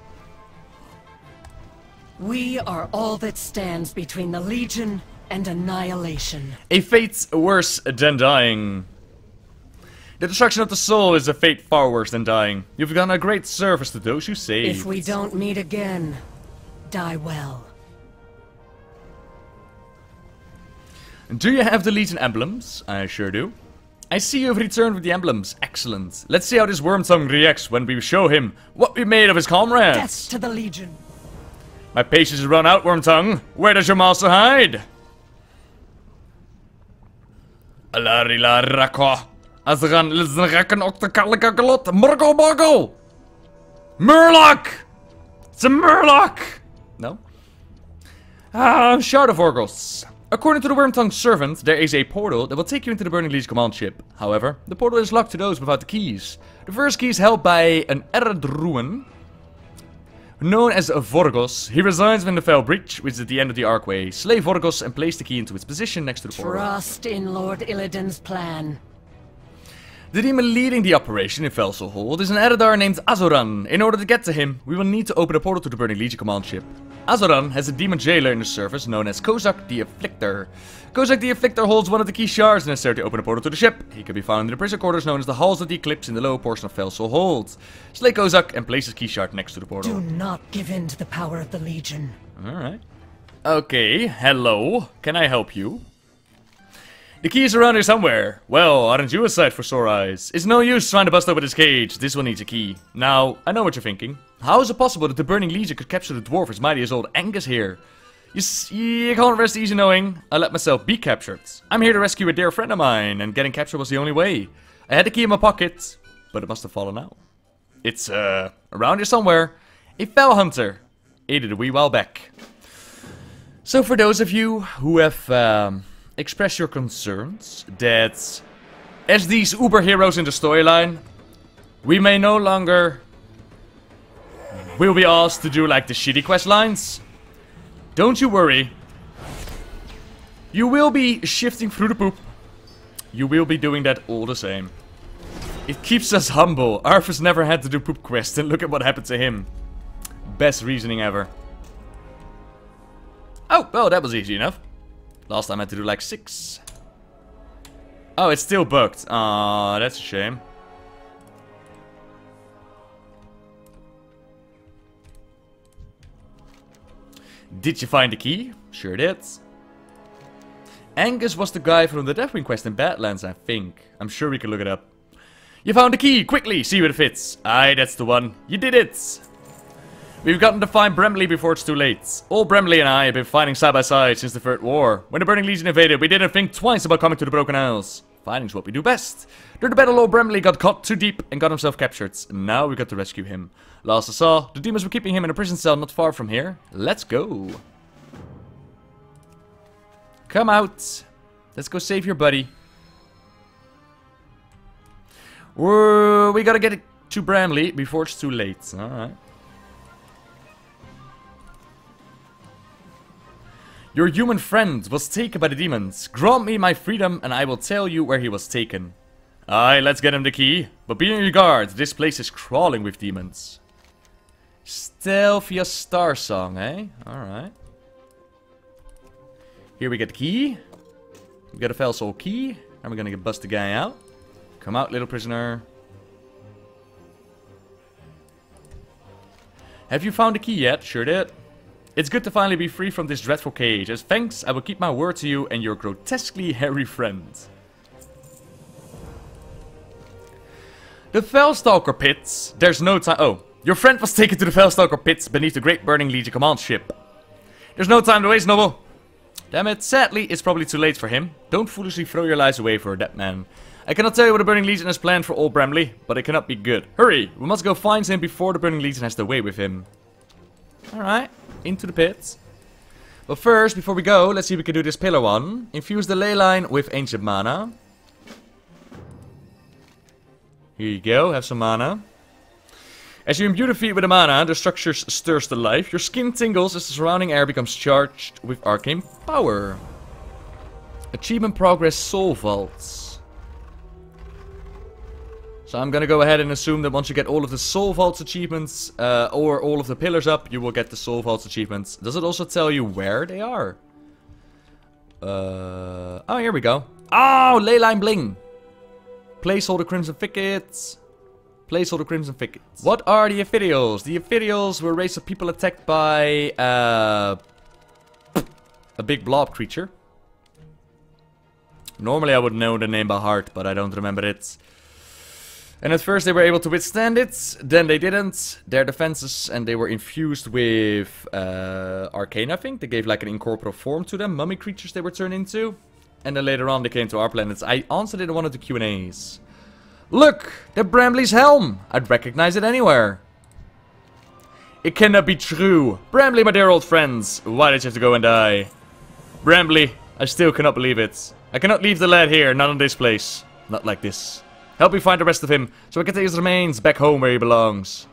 We are all that stands between the Legion and annihilation. A fate worse than dying. The destruction of the soul is a fate far worse than dying. You've done a great service to those you saved. If we don't meet again, die well. Do you have the Legion emblems? I sure do. I see you have returned with the emblems. Excellent. Let's see how this worm-tongue reacts when we show him what we made of his comrades. Death to the Legion. My patience has run out, worm-tongue. Where does your master hide? Alarila Rakwa. Azran Lizrakan Octakalakakalot Murgo Borgo Murloc! It's a Murloc! No? Ah, Shard of Orgos. According to the Worm-Tongue Servant, there is a portal that will take you into the Burning Legion command ship. However, the portal is locked to those without the keys. The first key is held by an Eredruin known as Vorgos. He resides in the Fell Breach, which is at the end of the archway. Slay Vorgos and place the key into its position next to the portal. Trust in Lord Illidan's plan. The demon leading the operation in Velsel Hold is an Eredar named Azoran. In order to get to him, we will need to open a portal to the Burning Legion command ship. Azoran has a demon jailer in his service known as Kozak the Afflictor. Kozak the Afflictor holds one of the key shards necessary to open a portal to the ship. He can be found in the prison quarters known as the Halls of the Eclipse in the lower portion of Velsel Hold. Slay Kozak and place his key shard next to the portal. Do not give in to the power of the Legion. Alright. Okay, hello. Can I help you? The key is around here somewhere. Well, aren't you a sight for sore eyes? It's no use trying to bust open this cage. This one needs a key. Now, I know what you're thinking. How is it possible that the Burning Legion could capture the dwarf as mighty as old Angus here? You see, you can't rest easy knowing I let myself be captured. I'm here to rescue a dear friend of mine, and getting captured was the only way. I had the key in my pocket, but it must have fallen out. It's, uh, around here somewhere. A fell hunter. Ate it a wee while back. So for those of you who have, um... express your concerns that as these uber heroes in the storyline, we may no longer will be asked to do like the shitty quest lines. Don't you worry. You will be shifting through the poop. You will be doing that all the same. It keeps us humble. Arthur's never had to do poop quest, and look at what happened to him. Best reasoning ever. Oh, well, that was easy enough. Last time I had to do like six. Oh, it's still bugged. Aw, that's a shame. Did you find the key? Sure did. Angus was the guy from the Deathwing quest in Badlands, I think. I'm sure we can look it up. You found the key! Quickly! See what it fits! Aye, that's the one. You did it! We've gotten to find Bramley before it's too late. Old Bramley and I have been fighting side by side since the Third War. When the Burning Legion invaded, we didn't think twice about coming to the Broken Isles. Fighting's what we do best. During the battle, Old Bramley got caught too deep and got himself captured. And now we got to rescue him. Last I saw, the demons were keeping him in a prison cell not far from here. Let's go! Come out! Let's go save your buddy. We're, we gotta get it to Bramley before it's too late. Alright. Your human friend was taken by the demons. Grant me my freedom and I will tell you where he was taken. Aye, let's get him the key. But be on your guard, this place is crawling with demons. Stealthia Star Song, eh? Alright. Here we get the key. We got a Fel Soul key. And we're gonna bust the guy out. Come out, little prisoner. Have you found the key yet? Sure did. It's good to finally be free from this dreadful cage. As thanks, I will keep my word to you and your grotesquely hairy friend. The Felstalker Pits. There's no time... Oh. Your friend was taken to the Felstalker Pits beneath the Great Burning Legion command ship. There's no time to waste, Noble. Damn it. Sadly, it's probably too late for him. Don't foolishly throw your lives away for a dead man. I cannot tell you what the Burning Legion has planned for old Bramley, but it cannot be good. Hurry! We must go find him before the Burning Legion has their way with him. Alright, into the pits. But first, before we go, let's see if we can do this pillar one. Infuse the ley line with ancient mana. Here you go, have some mana. As you imbue the feet with the mana, the structure stirs to life. Your skin tingles as the surrounding air becomes charged with arcane power. Achievement progress Soul Vaults. So I'm gonna go ahead and assume that once you get all of the Soul Vaults achievements, uh, or all of the pillars up, you will get the Soul Vaults achievements. Does it also tell you where they are? Uh, oh, here we go. Oh, Leyline Bling! Placeholder Crimson Thickets. Placeholder Crimson Thickets. What are the Ephirials? The Ephirials were a race of people attacked by, uh, a big blob creature. Normally I would know the name by heart, but I don't remember it. And at first they were able to withstand it, then they didn't. Their defenses, and they were infused with uh, arcane, I think. They gave like an incorporeal form to them, mummy creatures they were turned into. And then later on they came to our planets. I answered it in one of the Q and A's. Look! They're Bramley's helm! I'd recognize it anywhere. It cannot be true. Bramley, my dear old friends, why did you have to go and die? Bramley, I still cannot believe it. I cannot leave the lad here, not in this place. Not like this. Help me find the rest of him, so I can take his remains back home where he belongs.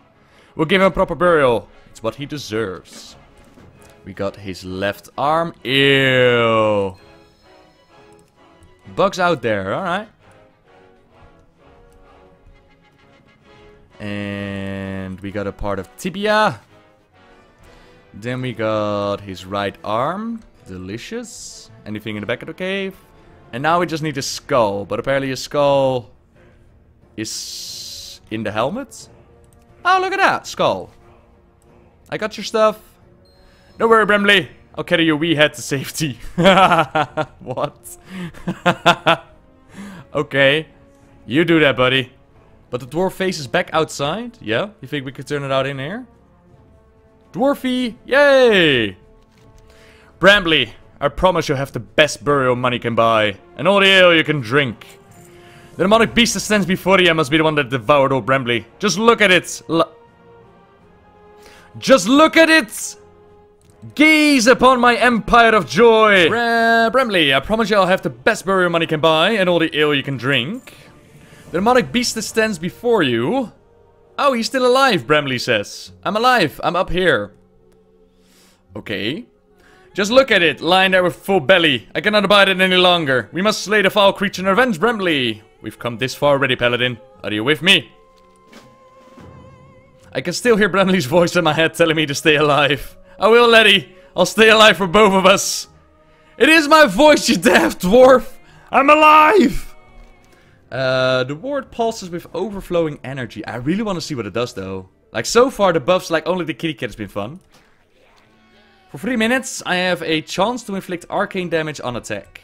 We'll give him a proper burial. It's what he deserves. We got his left arm. Ew. Bugs out there, alright. And we got a part of tibia. Then we got his right arm. Delicious. Anything in the back of the cave? And now we just need a skull, but apparently a skull... is in the helmet. Oh, look at that skull. I got your stuff. Don't worry, Bramley. I'll carry your wee head to safety. What? Okay. You do that, buddy. But the dwarf face is back outside. Yeah? You think we could turn it out in here? Dwarfy! Yay! Bramley, I promise you'll have the best burial money can buy. And all the ale you can drink. The demonic beast that stands before you must be the one that devoured old Bramley. Just look at it. L Just look at it. Gaze upon my empire of joy. Bra Bramley, I promise you I'll have the best burial money can buy and all the ale you can drink. The demonic beast that stands before you. Oh, he's still alive, Bramley says. I'm alive. I'm up here. Okay. Just look at it, lying there with full belly. I cannot abide it any longer. We must slay the foul creature and avenge Bramley. We've come this far already, Paladin. Are you with me? I can still hear Bramley's voice in my head telling me to stay alive. I will, Letty. I'll stay alive for both of us. It is my voice, you daft dwarf. I'm alive. Uh, the ward pulses with overflowing energy. I really want to see what it does, though. Like, so far, the buffs, like, only the kitty cat has been fun. For three minutes, I have a chance to inflict arcane damage on attack.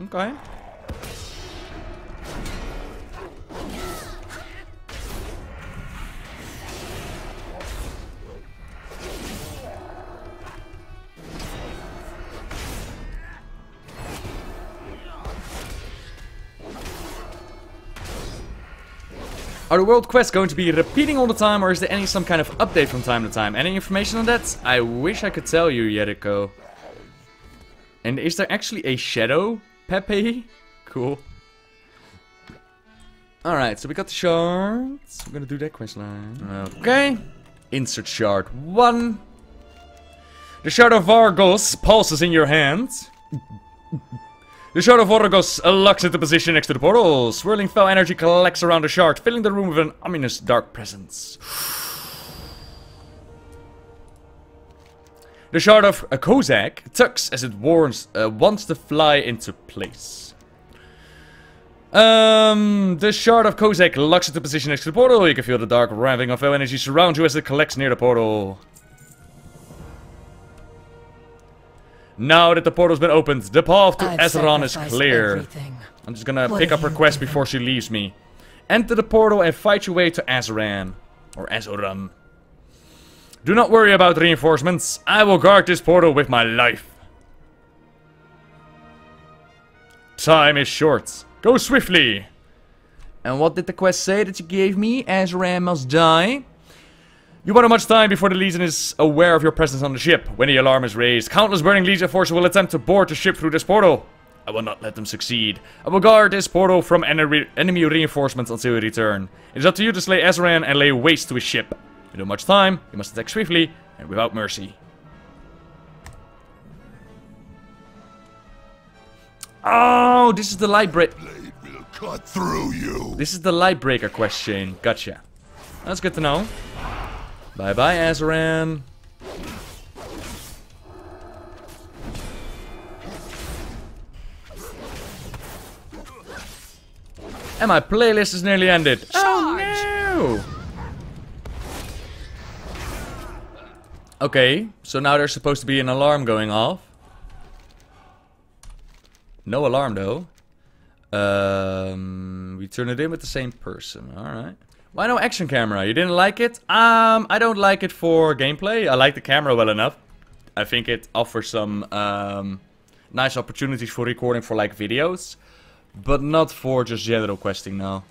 Okay. Are the world quests going to be repeating all the time, or is there any some kind of update from time to time? Any information on that? I wish I could tell you, Jericho. And is there actually a shadow, Pepe? Cool. Alright, so we got the shards. We're gonna do that quest line. Okay. Insert shard one. The shard of Vargos pulses in your hand. The shard of Voragos locks into position next to the portal. Swirling foul energy collects around the shard, filling the room with an ominous dark presence. The shard of a Kozak tucks as it warns, uh, wants to fly into place. Um, the shard of Kozak locks into position next to the portal. You can feel the dark wraithing of foul energy surround you as it collects near the portal. Now that the portal's been opened, the path to Azran is clear. Everything. I'm just gonna what pick up her quest doing? Before she leaves me. Enter the portal and fight your way to Azran. Or Azoram. Do not worry about reinforcements. I will guard this portal with my life. Time is short. Go swiftly. And what did the quest say that you gave me? Azran must die. You won't have much time before the Legion is aware of your presence on the ship. When the alarm is raised, countless burning Legion forces will attempt to board the ship through this portal. I will not let them succeed. I will guard this portal from enemy reinforcements until you return. It is up to you to slay Azran and lay waste to his ship. Without much time, you must attack swiftly and without mercy. Oh, this is the Lightbreaker. Blade will cut through you. This is the Lightbreaker question. Gotcha. That's good to know. Bye bye, Azran. And my playlist is nearly ended. Charge. Oh no! Okay, so now there's supposed to be an alarm going off. No alarm though. Um, we turn it in with the same person, alright. Why no action camera? You didn't like it? Um, I don't like it for gameplay. I like the camera well enough. I think it offers some um, nice opportunities for recording for like videos. But not for just general questing now.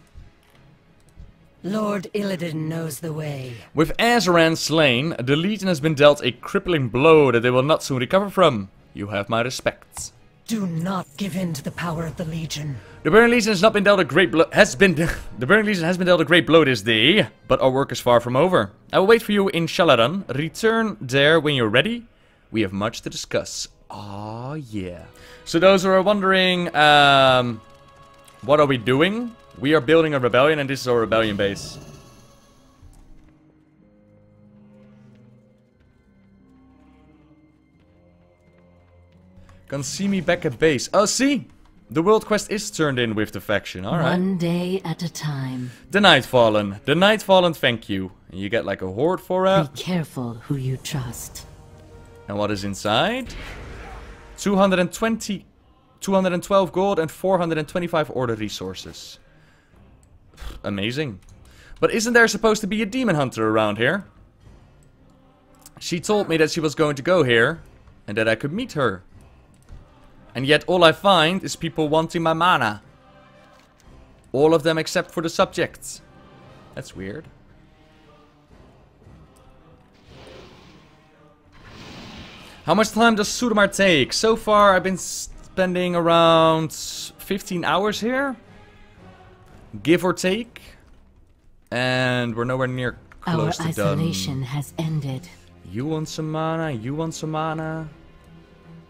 Lord Illidan knows the way. With Azran slain, the Legion has been dealt a crippling blow that they will not soon recover from. You have my respects. Do not give in to the power of the Legion. The Burning Legion has not been dealt a great blow. Has been the Burning Legion has been dealt a great blow this day, but our work is far from over. I will wait for you in Shalaran. Return there when you're ready. We have much to discuss. Ah, yeah. So those who are wondering, um, what are we doing? We are building a rebellion, and this is our rebellion base. Can see me back at base. Oh, see. The world quest is turned in with the faction, alright. One day at a time. The Nightfallen. The Nightfallen, thank you. And you get like a horde for it. Be careful who you trust. And what is inside? two hundred twenty... two hundred twelve gold and four hundred twenty-five order resources. Amazing. But isn't there supposed to be a demon hunter around here? She told me that she was going to go here. And that I could meet her. And yet all I find is people wanting my mana. All of them except for the subjects. That's weird. How much time does Sudomar take? So far I've been spending around fifteen hours here. Give or take. And we're nowhere near close to done. Our isolation has ended. You want some mana, you want some mana.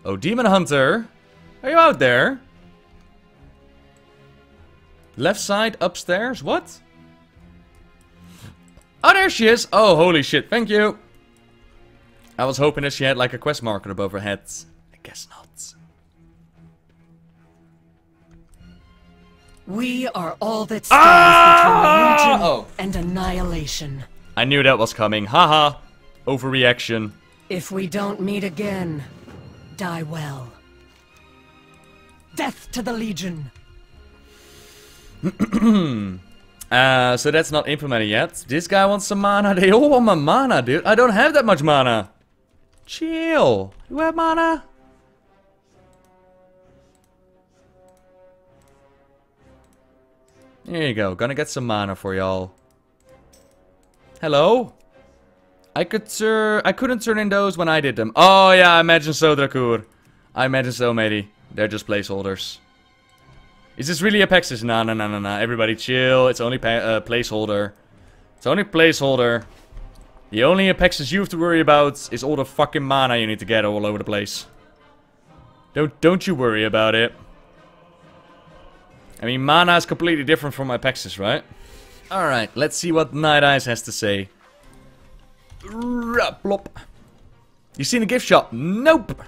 Oh, Demon Hunter! Are you out there? Left side, upstairs, what? Oh, there she is! Oh, holy shit, thank you! I was hoping that she had like a quest marker above her head. I guess not. We are all that stands ah! between religion oh. and annihilation. I knew that was coming, haha! Overreaction. If we don't meet again, die well. Death to the Legion! uh, so that's not implemented yet. This guy wants some mana. They all want my mana, dude. I don't have that much mana. Chill. You have mana? There you go. Gonna get some mana for y'all. Hello? I could turn. I couldn't turn in those when I did them. Oh yeah, I imagine so, Dracour. I imagine so, matey. They're just placeholders. Is this really Apexis? Nah, nah, nah, nah, nah. Everybody chill. It's only pa uh, placeholder. It's only placeholder. The only Apexis you have to worry about is all the fucking mana you need to get all over the place. Don't don't you worry about it. I mean, mana is completely different from Apexis, right? All right, let's see what Night Eyes has to say. Plop. You seen the gift shop? Nope.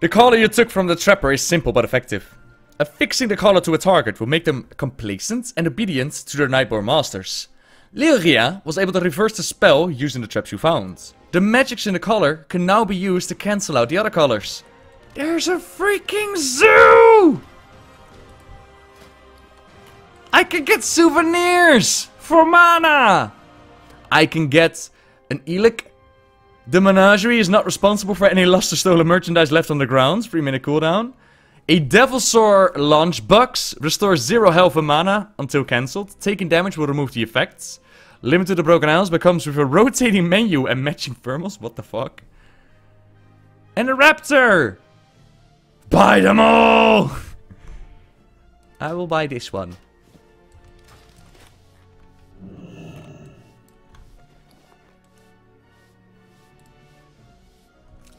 The collar you took from the trapper is simple but effective. Affixing the collar to a target will make them complacent and obedient to their Nightborn masters. Lyria was able to reverse the spell using the traps you found. The magics in the collar can now be used to cancel out the other collars. There's a freaking zoo! I can get souvenirs for mana! I can get an Elic. The menagerie is not responsible for any lost or stolen merchandise left on the ground. three minute cooldown. A Devilsaur launch box restores zero health and mana until cancelled. Taking damage will remove the effects. Limit to the broken isles becomes with a rotating menu and matching thermals. What the fuck? And a raptor! Buy them all! I will buy this one.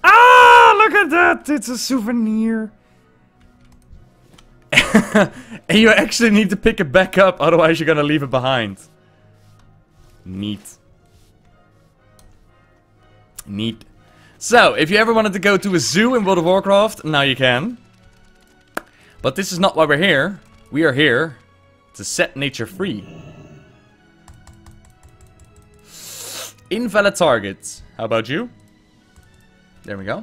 Ah! Look at that! It's a souvenir. And you actually need to pick it back up, otherwise you're gonna leave it behind. Neat. Neat. So, if you ever wanted to go to a zoo in World of Warcraft, now you can. But this is not why we're here. We are here to set nature free. Invalid targets. How about you? There we go.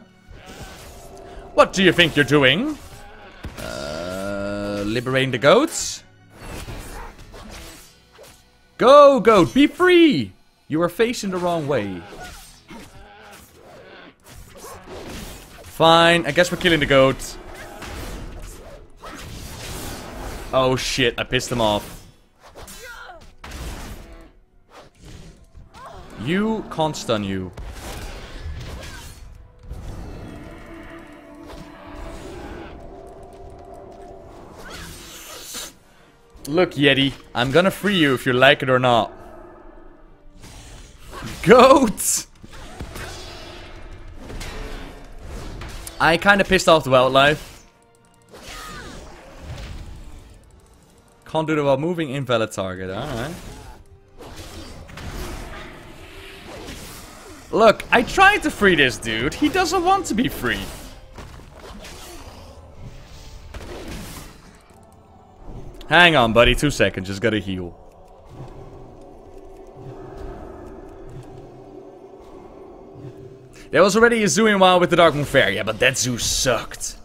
What do you think you're doing? Liberating the goats. Go, goat, be free! You are facing the wrong way. Fine, I guess we're killing the goat. Oh shit, I pissed them off. You can't stun you. Look, Yeti, I'm gonna free you if you like it or not. Goat! I kinda pissed off the wildlife. Can't do the while moving, invalid target, alright. Look, I tried to free this dude, he doesn't want to be free. Hang on, buddy. Two seconds. Just gotta heal. There was already a zoo in WoW with the Darkmoon Fair. Yeah, but that zoo sucked.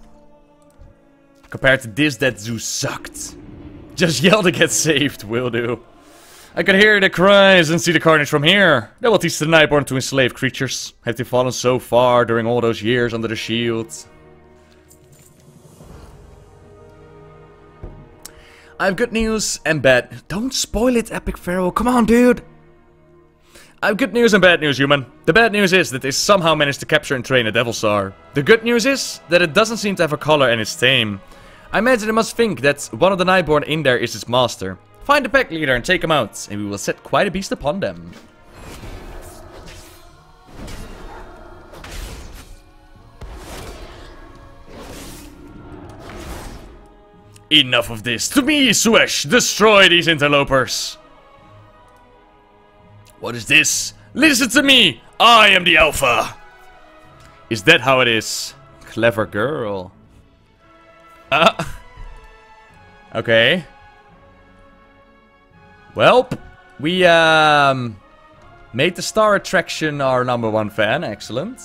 Compared to this, that zoo sucked. Just yell to get saved. Will do. I could hear the cries and see the carnage from here. That will teach the Nightborn to enslave creatures. Have they fallen so far during all those years under the shield? I have good news and bad. Don't spoil it, Epic Pharaoh. Come on, dude. I have good news and bad news, human. The bad news is that they somehow managed to capture and train a Devilsaur. The good news is that it doesn't seem to have a collar and it's tame. I imagine it must think that one of the Nightborn in there is its master. Find the pack leader and take him out, and we will set quite a beast upon them. Enough of this. To me, Suesh, destroy these interlopers. What is this? Listen to me. I am the Alpha. Is that how it is? Clever girl. Uh. Okay. Welp. We um made the Star Attraction our number one fan. Excellent.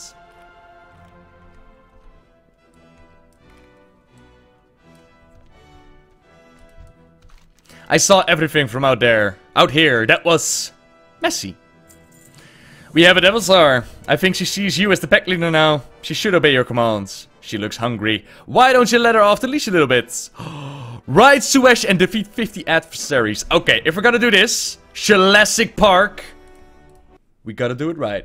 I saw everything from out there. Out here. That was messy. We have a Devil Star. I think she sees you as the pack leader now. She should obey your commands. She looks hungry. Why don't you let her off the leash a little bit? Ride Suesh and defeat fifty adversaries. Okay, if we're gonna do this, Jurassic Park, we gotta do it right.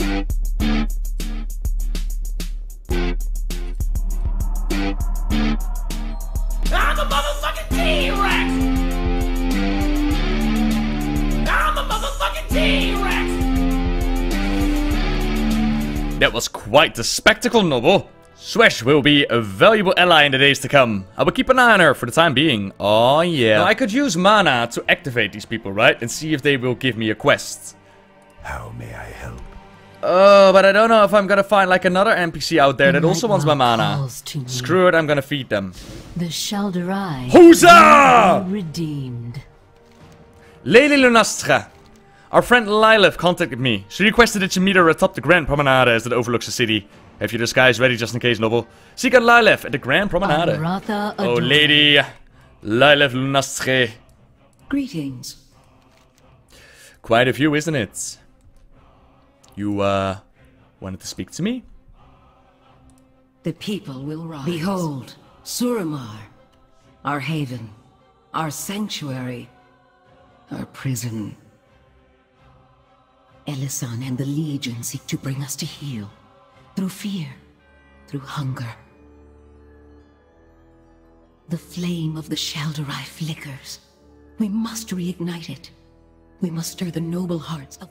I'm a motherfucking T-Rex! I'm a motherfucking T-Rex! That was quite the spectacle, Noble. Suesh will be a valuable ally in the days to come. I will keep an eye on her for the time being. Oh yeah. Now I could use mana to activate these people, right? And see if they will give me a quest. How may I help? Oh, but I don't know if I'm gonna find like another N P C out there that also wants my mana. Screw it, I'm gonna feed them. The Shaldarai. Huzzah! Redeemed. Lely Lunastra. Our friend Lilith contacted me. She requested that you meet her atop the Grand Promenade as that overlooks the city. Have your disguise ready just in case, Noble. Seek out Lilith at the Grand Promenade. Oh, lady. Lilith Lunastre. Greetings. Quite a few, isn't it? You, uh, wanted to speak to me? The people will rise. Behold, Suramar. Our haven. Our sanctuary. Our prison. Elisan and the Legion seek to bring us to heel. Through fear, through hunger. The flame of the Shaldarai flickers. We must reignite it. We must stir the noble hearts of...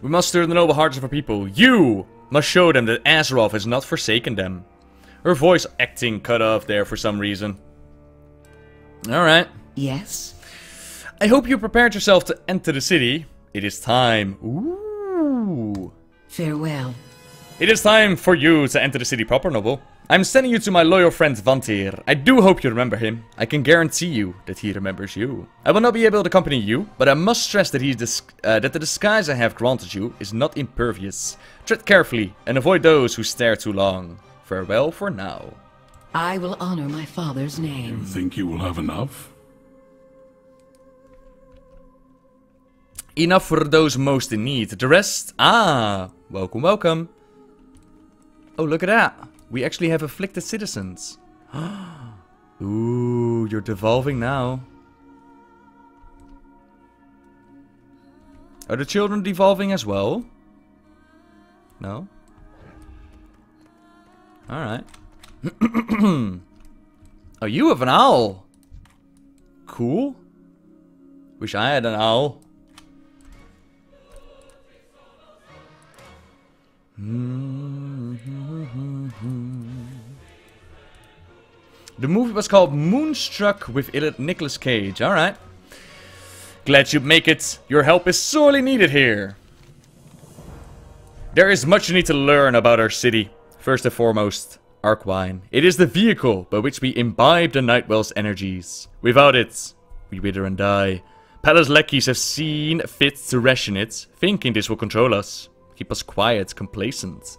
We must stir the noble hearts of our people. You must show them that Azeroth has not forsaken them. Her voice acting cut off there for some reason. Alright. Yes? I hope you prepared yourself to enter the city. It is time. Ooh. Farewell. It is time for you to enter the city proper, Noble. I'm sending you to my loyal friend Vantir. I do hope you remember him. I can guarantee you that he remembers you. I will not be able to accompany you, but I must stress that, he dis uh, that the disguise I have granted you is not impervious. Tread carefully and avoid those who stare too long. Farewell for now. I will honor my father's name. You think you will have enough? Enough for those most in need. The rest... Ah! Welcome, welcome. Oh, look at that. We actually have afflicted citizens. Ooh, you're devolving now. Are the children devolving as well? No? Alright. Oh, you have an owl. Cool. Wish I had an owl. The movie was called Moonstruck with Nicolas Cage. Alright. Glad you make it. Your help is sorely needed here. There is much you need to learn about our city. First and foremost, Arcwine. It is the vehicle by which we imbibe the Nightwell's energies. Without it, we wither and die. Palace lackeys have seen fit to ration it, thinking this will control us. Keep us quiet, complacent.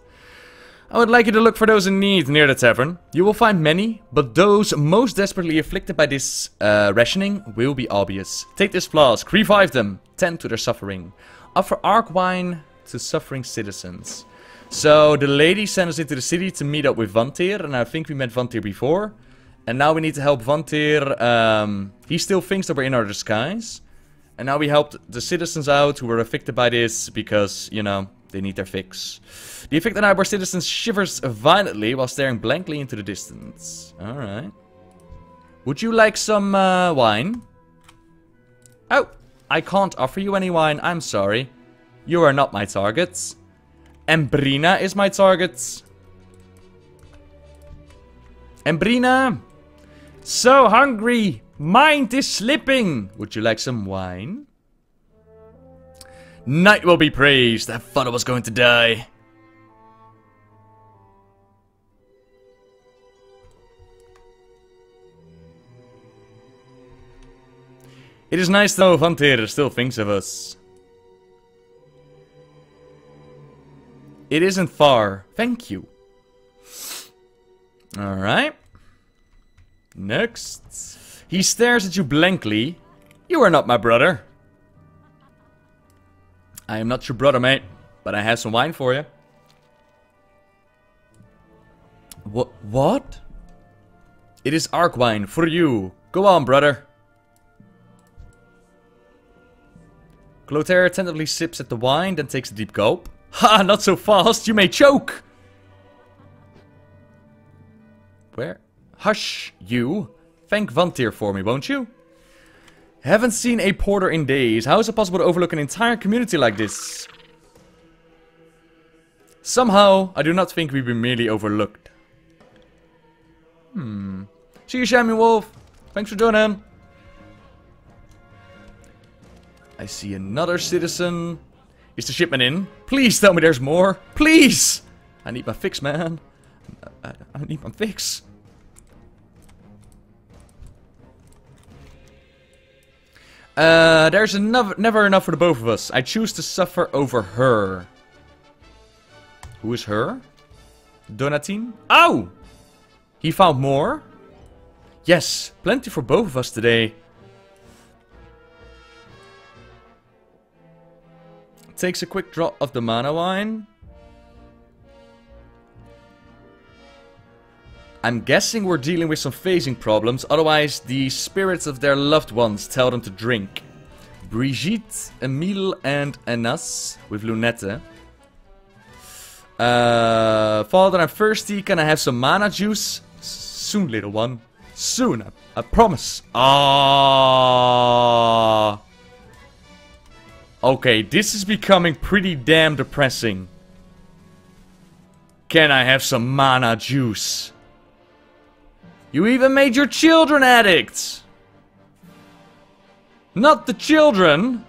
I would like you to look for those in need near the tavern. You will find many, but those most desperately afflicted by this uh, rationing will be obvious. Take this flask, revive them, tend to their suffering. Offer arc wine to suffering citizens. So the lady sent us into the city to meet up with Vantir, and I think we met Vantir before. And now we need to help Vantir. Um, he still thinks that we're in our disguise. And now we helped the citizens out who were afflicted by this because, you know... They need their fix. The affected Nightwell citizens shivers violently while staring blankly into the distance. Alright. Would you like some uh, wine? Oh, I can't offer you any wine. I'm sorry. You are not my target. Embrina is my target. Embrina! So hungry! Mind is slipping! Would you like some wine? Night will be praised! I thought I was going to die. It is nice to know Vantir still thinks of us. It isn't far. Thank you. Alright. Next. He stares at you blankly. You are not my brother. I am not your brother, mate. But I have some wine for you. What? What? It is Ark wine for you. Go on, brother. Clotaire attentively sips at the wine, then takes a deep gulp. Ha! Not so fast, you may choke! Where? Hush, you. Thank Vantir for me, won't you? Haven't seen a porter in days. How is it possible to overlook an entire community like this? Somehow, I do not think we've been merely overlooked. Hmm. See you, Shaman Wolf. Thanks for joining. I see another citizen. Is the shipment in? Please tell me there's more. Please! I need my fix, man. I, I, I need my fix. Uh, there's enough, never enough for the both of us. I choose to suffer over her. Who is her? Donatine? Ow! He found more? Yes, plenty for both of us today. Takes a quick drop of the mana wine. I'm guessing we're dealing with some phasing problems, otherwise the spirits of their loved ones tell them to drink. Brigitte, Emile and Anas with Lunette. Uh, Father, I'm thirsty. Can I have some mana juice? Soon, little one. Soon, I, I promise. Ah. Okay, this is becoming pretty damn depressing. Can I have some mana juice? You even made your children addicts! Not the children!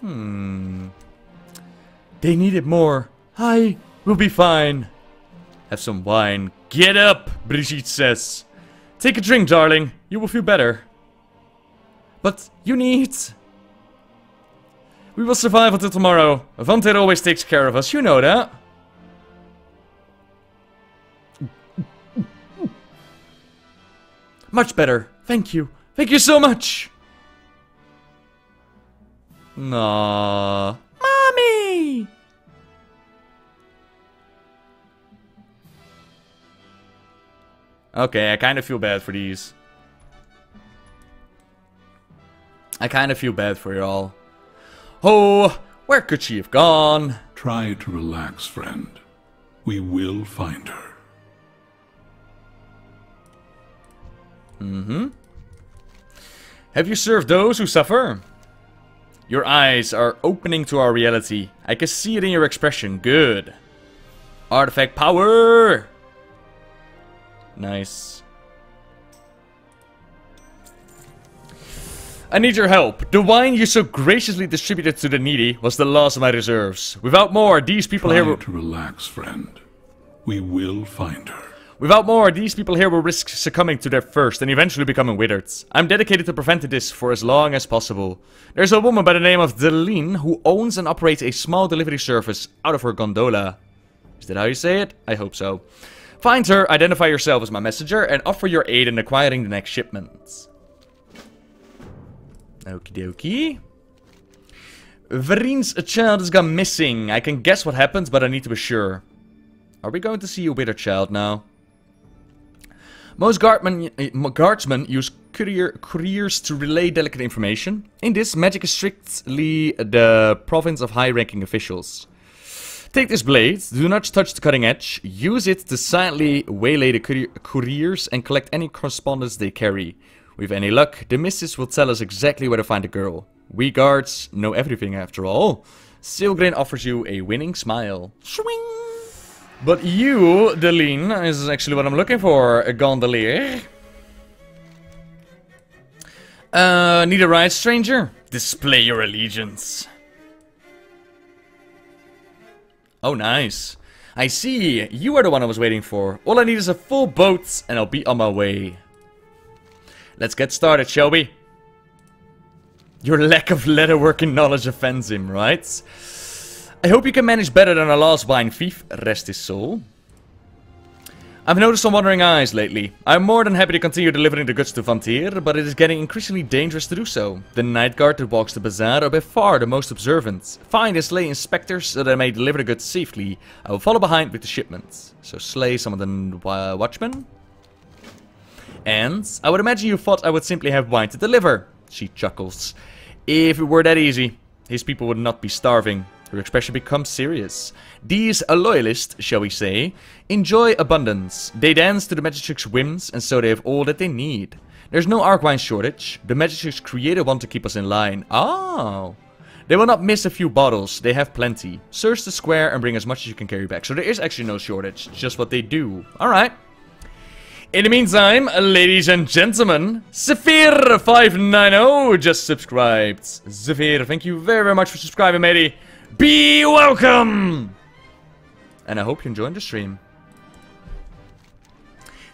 Hmm... They need it more. I will be fine. Have some wine. Get up, Brigitte says. Take a drink, darling. You will feel better. But you need... We will survive until tomorrow. Vantir always takes care of us. You know that. Much better. Thank you. Thank you so much. Nah. Mommy! Okay, I kind of feel bad for these. I kind of feel bad for y'all. Oh, where could she have gone? Try to relax, friend. We will find her. Mm-hmm. Have you served those who suffer? Your eyes are opening to our reality. I can see it in your expression. Good. Artifact power! Nice. I need your help. The wine you so graciously distributed to the needy was the last of my reserves. Without more, these people Try here will... to relax, friend. We will find her. Without more, these people here will risk succumbing to their thirst and eventually becoming withered. I'm dedicated to preventing this for as long as possible. There's a woman by the name of Deline who owns and operates a small delivery service out of her gondola. Is that how you say it? I hope so. Find her, identify yourself as my messenger, and offer your aid in acquiring the next shipment. Okie dokie. Vereen's child has gone missing. I can guess what happened, but I need to be sure. Are we going to see a withered child now? Most guardmen, uh, guardsmen use courier, couriers to relay delicate information. In this, magic is strictly the province of high-ranking officials. Take this blade, do not touch the cutting edge, use it to silently waylay the couriers and collect any correspondence they carry. With any luck, the Mistress will tell us exactly where to find the girl. We guards know everything after all. Silgrin offers you a winning smile. Swing! But you, Deline, is actually what I'm looking for, a gondolier. Uh, need a ride, stranger? Display your allegiance. Oh, nice. I see, you are the one I was waiting for. All I need is a full boat and I'll be on my way. Let's get started, shall we? Your lack of leatherwork and knowledge offends him, right? I hope you can manage better than a last blind thief, rest his soul. I've noticed some wandering eyes lately. I'm more than happy to continue delivering the goods to Vantir, but it is getting increasingly dangerous to do so. The night guard that walks the bazaar are by far the most observant. Find and slay inspectors so that I may deliver the goods safely. I will follow behind with the shipments. So slay some of the uh, watchmen. And I would imagine you thought I would simply have wine to deliver. She chuckles. If it were that easy, his people would not be starving. Her expression becomes serious. These are loyalists, shall we say, enjoy abundance. They dance to the Magistric's whims, and so they have all that they need. There's no Arkwine shortage. The Magistric's creator want to keep us in line. Oh. They will not miss a few bottles. They have plenty. Search the square and bring as much as you can carry back. So there is actually no shortage. Just what they do. Alright. In the meantime, ladies and gentlemen, Zephyr five ninety just subscribed. Zephyr, thank you very, very much for subscribing, matey. Be welcome! And I hope you enjoyed the stream.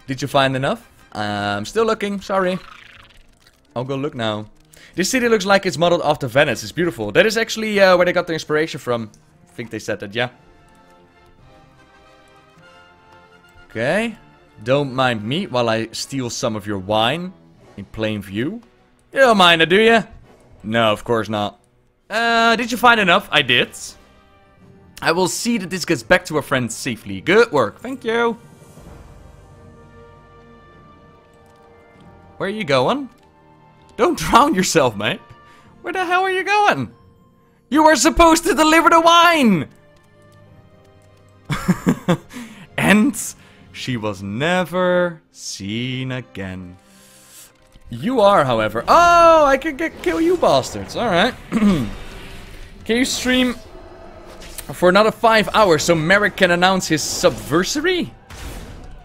Did you find enough? I'm still looking, sorry. I'll go look now. This city looks like it's modeled after Venice. It's beautiful. That is actually uh, where they got the inspiration from. I think they said that, yeah. Okay. Don't mind me while I steal some of your wine. In plain view. You don't mind it, do you? No, of course not. Uh, did you find enough? I did. I will see that this gets back to our friends safely. Good work. Thank you. Where are you going? Don't drown yourself, mate. Where the hell are you going? You were supposed to deliver the wine! And she was never seen again. You are, however. Oh, I could get kill you bastards. Alright. Can you stream for another five hours so Merrick can announce his subversary?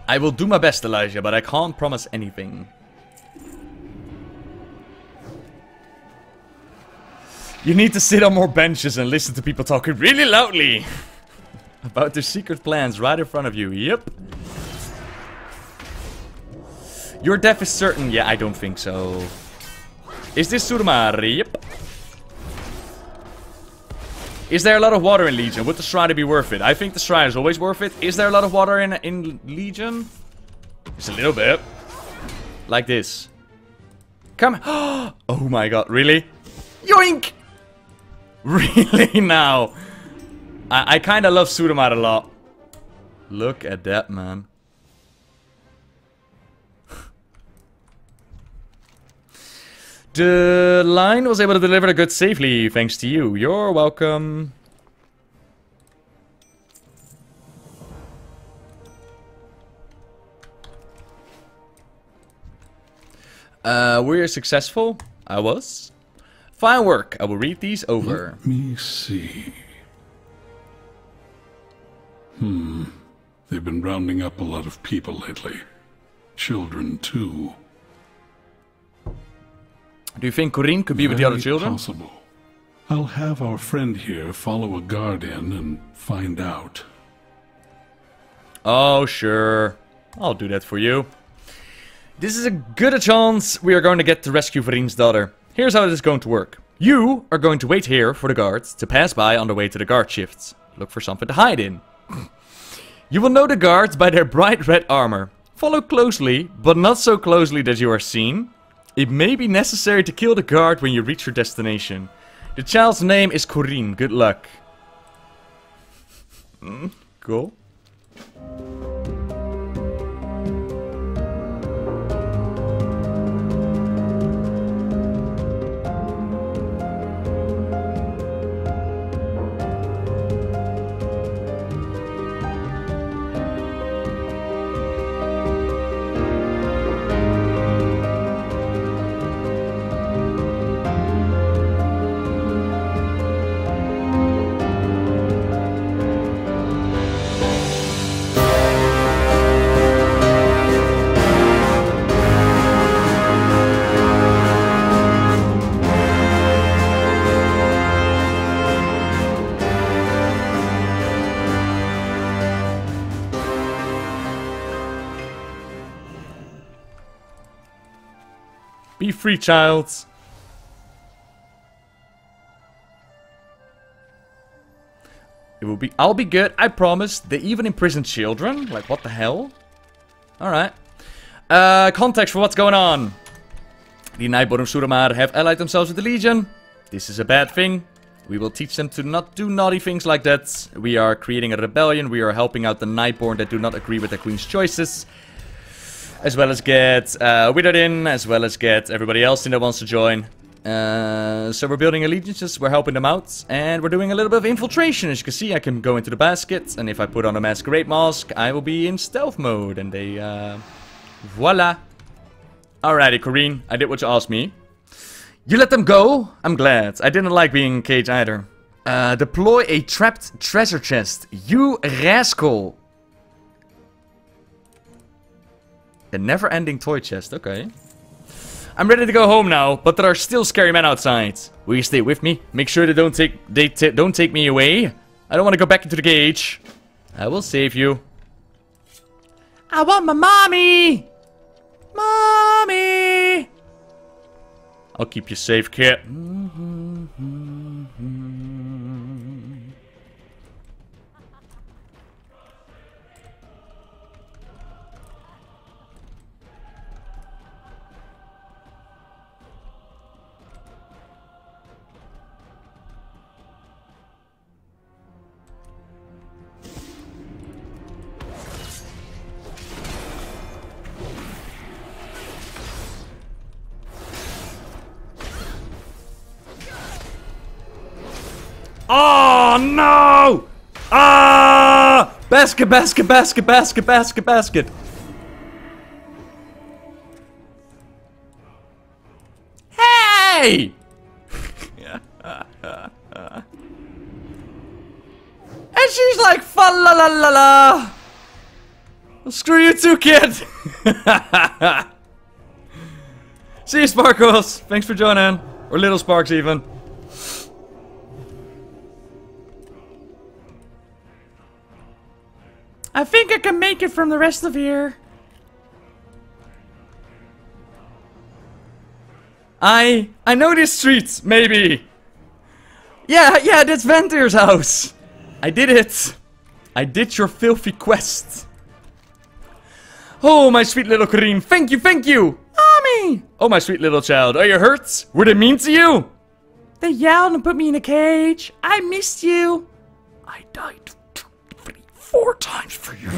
I will do my best, Elijah, but I can't promise anything. You need to sit on more benches and listen to people talking really loudly about their secret plans right in front of you. Yep. Your death is certain. Yeah, I don't think so. Is this Surmar? Yep. Is there a lot of water in Legion? Would the Shrine be worth it? I think the Shrine is always worth it. Is there a lot of water in, in Legion? Just a little bit. Like this. Come. Oh my god, really? Yoink! Really now? I, I kind of love Surmar a lot. Look at that, man. The line was able to deliver the goods safely, thanks to you. You're welcome. Uh, we're successful. I was. Fine work. I will read these over. Let me see. Hmm. They've been rounding up a lot of people lately. Children, too. Do you think Corinne could be Very with the other children? Possible. I'll have our friend here follow a guard in and find out. Oh, sure. I'll do that for you. This is a good a chance we are going to get to rescue Corinne's daughter. Here's how this is going to work. You are going to wait here for the guards to pass by on the way to the guard shifts. Look for something to hide in. You will know the guards by their bright red armor. Follow closely, but not so closely that you are seen. It may be necessary to kill the guard when you reach your destination. The child's name is Corinne. Good luck. Mm, cool. free, child. It will be. I'll be good. I promise. They even imprison children. Like, what the hell? All right. Uh, context for what's going on. The Naiborum Suramar have allied themselves with the Legion. This is a bad thing. We will teach them to not do naughty things like that. We are creating a rebellion. We are helping out the Nightborn that do not agree with the Queen's choices. As well as get uh, Withered in. As well as get everybody else in that wants to join. Uh, so we're building allegiances. We're helping them out. And we're doing a little bit of infiltration. As you can see, I can go into the basket. And if I put on a masquerade mask, I will be in stealth mode. And they... Uh, voila. Alrighty, Corrine. I did what you asked me. You let them go? I'm glad. I didn't like being in cage either. Uh, deploy a trapped treasure chest. You rascal. A never-ending toy chest. Okay. I'm ready to go home now, but there are still scary men outside. Will you stay with me? Make sure they don't take they don't take me away. I don't want to go back into the cage. I will save you. I want my mommy. Mommy. I'll keep you safe, kid. Oh no! Ah! Basket, basket, basket, basket, basket, basket. Hey! And she's like, fa la la la la. Well, screw you too, kid. See you, Sparkles. Thanks for joining, or little Sparks even. I think I can make it from the rest of here. I... I know this street, maybe. Yeah, yeah, that's Ventir's house. I did it. I did your filthy quest. Oh, my sweet little Corrine. Thank you, thank you. Mommy. Oh, my sweet little child. Are you hurt? Were they mean to you? They yelled and put me in a cage. I missed you. I died. Four times for you.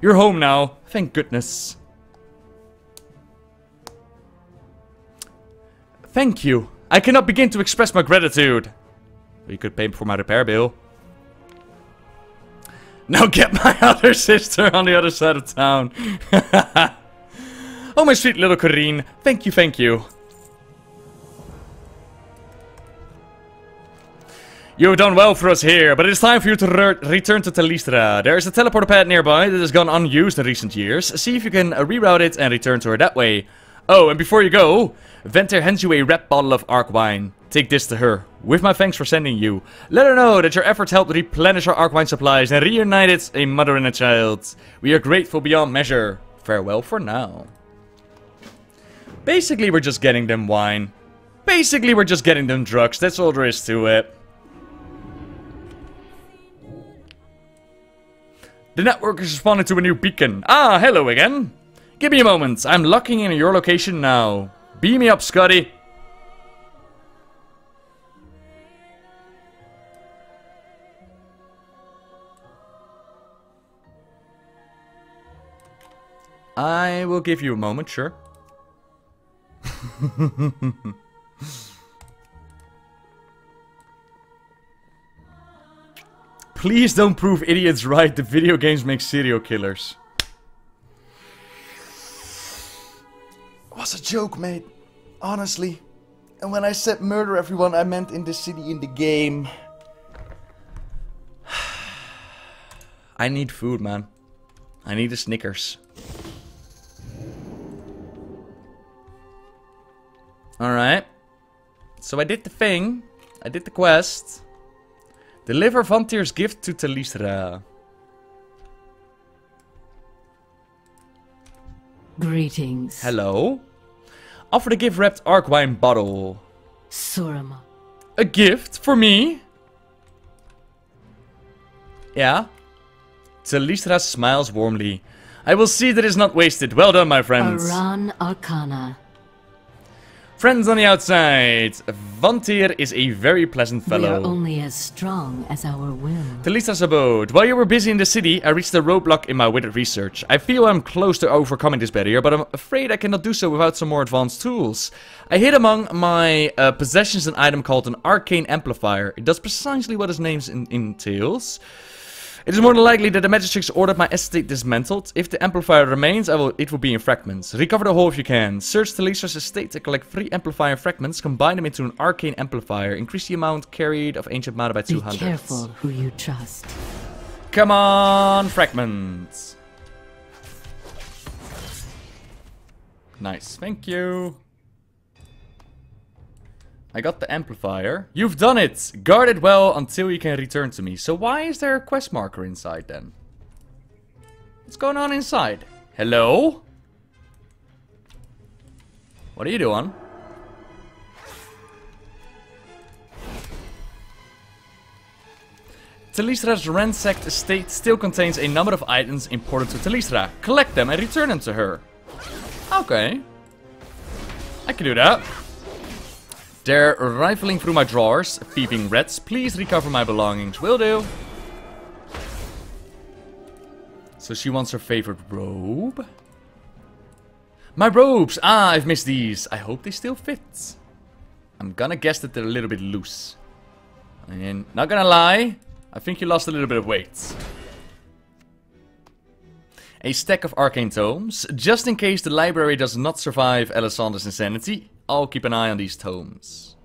You're home now. Thank goodness. Thank you. I cannot begin to express my gratitude. You could pay for my repair bill. Now get my other sister on the other side of town. Oh, my sweet little Corrine. Thank you, thank you. You've done well for us here, but it's time for you to re return to Talistra. There is a teleporter pad nearby that has gone unused in recent years. See if you can uh, reroute it and return to her that way. Oh, and before you go, Ventir hands you a wrapped bottle of Ark wine. Take this to her. With my thanks for sending you. Let her know that your efforts helped replenish our Ark wine supplies and reunited a mother and a child. We are grateful beyond measure. Farewell for now. Basically, we're just getting them wine. Basically, we're just getting them drugs. That's all there is to it. The network is responding to a new beacon. Ah, hello again. Give me a moment. I'm locking in your location now. Beam me up, Scotty. I will give you a moment, sure. Please don't prove idiots right. The video games make serial killers. It was a joke, mate. Honestly. And when I said murder everyone, I meant in the city in the game. I need food, man. I need a Snickers. Alright. So I did the thing. I did the quest. Deliver Vantir's gift to Talistra. Greetings. Hello. Offer the gift wrapped Arc Wine bottle. Surama. A gift for me? Yeah? Talisra smiles warmly. I will see that it's not wasted. Well done, my friends. Aran Arcana. Friends on the outside. Vantir is a very pleasant fellow. We are only as strong as our will. Talisa's abode. While you were busy in the city, I reached a roadblock in my withered research. I feel I'm close to overcoming this barrier, but I'm afraid I cannot do so without some more advanced tools. I hid among my uh, possessions an item called an Arcane Amplifier. It does precisely what its name entails. It is more than likely that the Magistrix ordered my estate dismantled. If the amplifier remains, I will, it will be in fragments. Recover the whole if you can. Search Talisa's estate to collect three amplifier fragments. Combine them into an arcane amplifier. Increase the amount carried of ancient mana by two hundred. Be careful who you trust. Come on, fragments. Nice, thank you. I got the amplifier. You've done it! Guard it well until you can return to me. So why is there a quest marker inside then? What's going on inside? Hello? What are you doing? Talistra's ransacked estate still contains a number of items important to Talisra. Collect them and return them to her. Okay. I can do that. They're rifling through my drawers, thieving rats. Please recover my belongings. Will do. So she wants her favorite robe. My robes! Ah, I've missed these. I hope they still fit. I'm gonna guess that they're a little bit loose. And not gonna lie, I think you lost a little bit of weight. A stack of arcane tomes. Just in case the library does not survive Alessandra's insanity, I'll keep an eye on these tomes.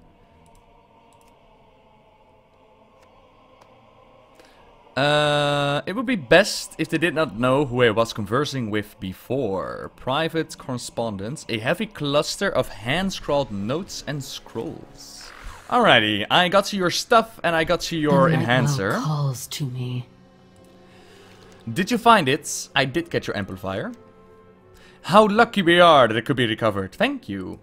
Uh, it would be best if they did not know who I was conversing with before. Private correspondence. A heavy cluster of hand-scrawled notes and scrolls. Alrighty, I got you your stuff and I got you your the enhancer. Calls to me. Did you find it? I did get your amplifier. How lucky we are that it could be recovered. Thank you.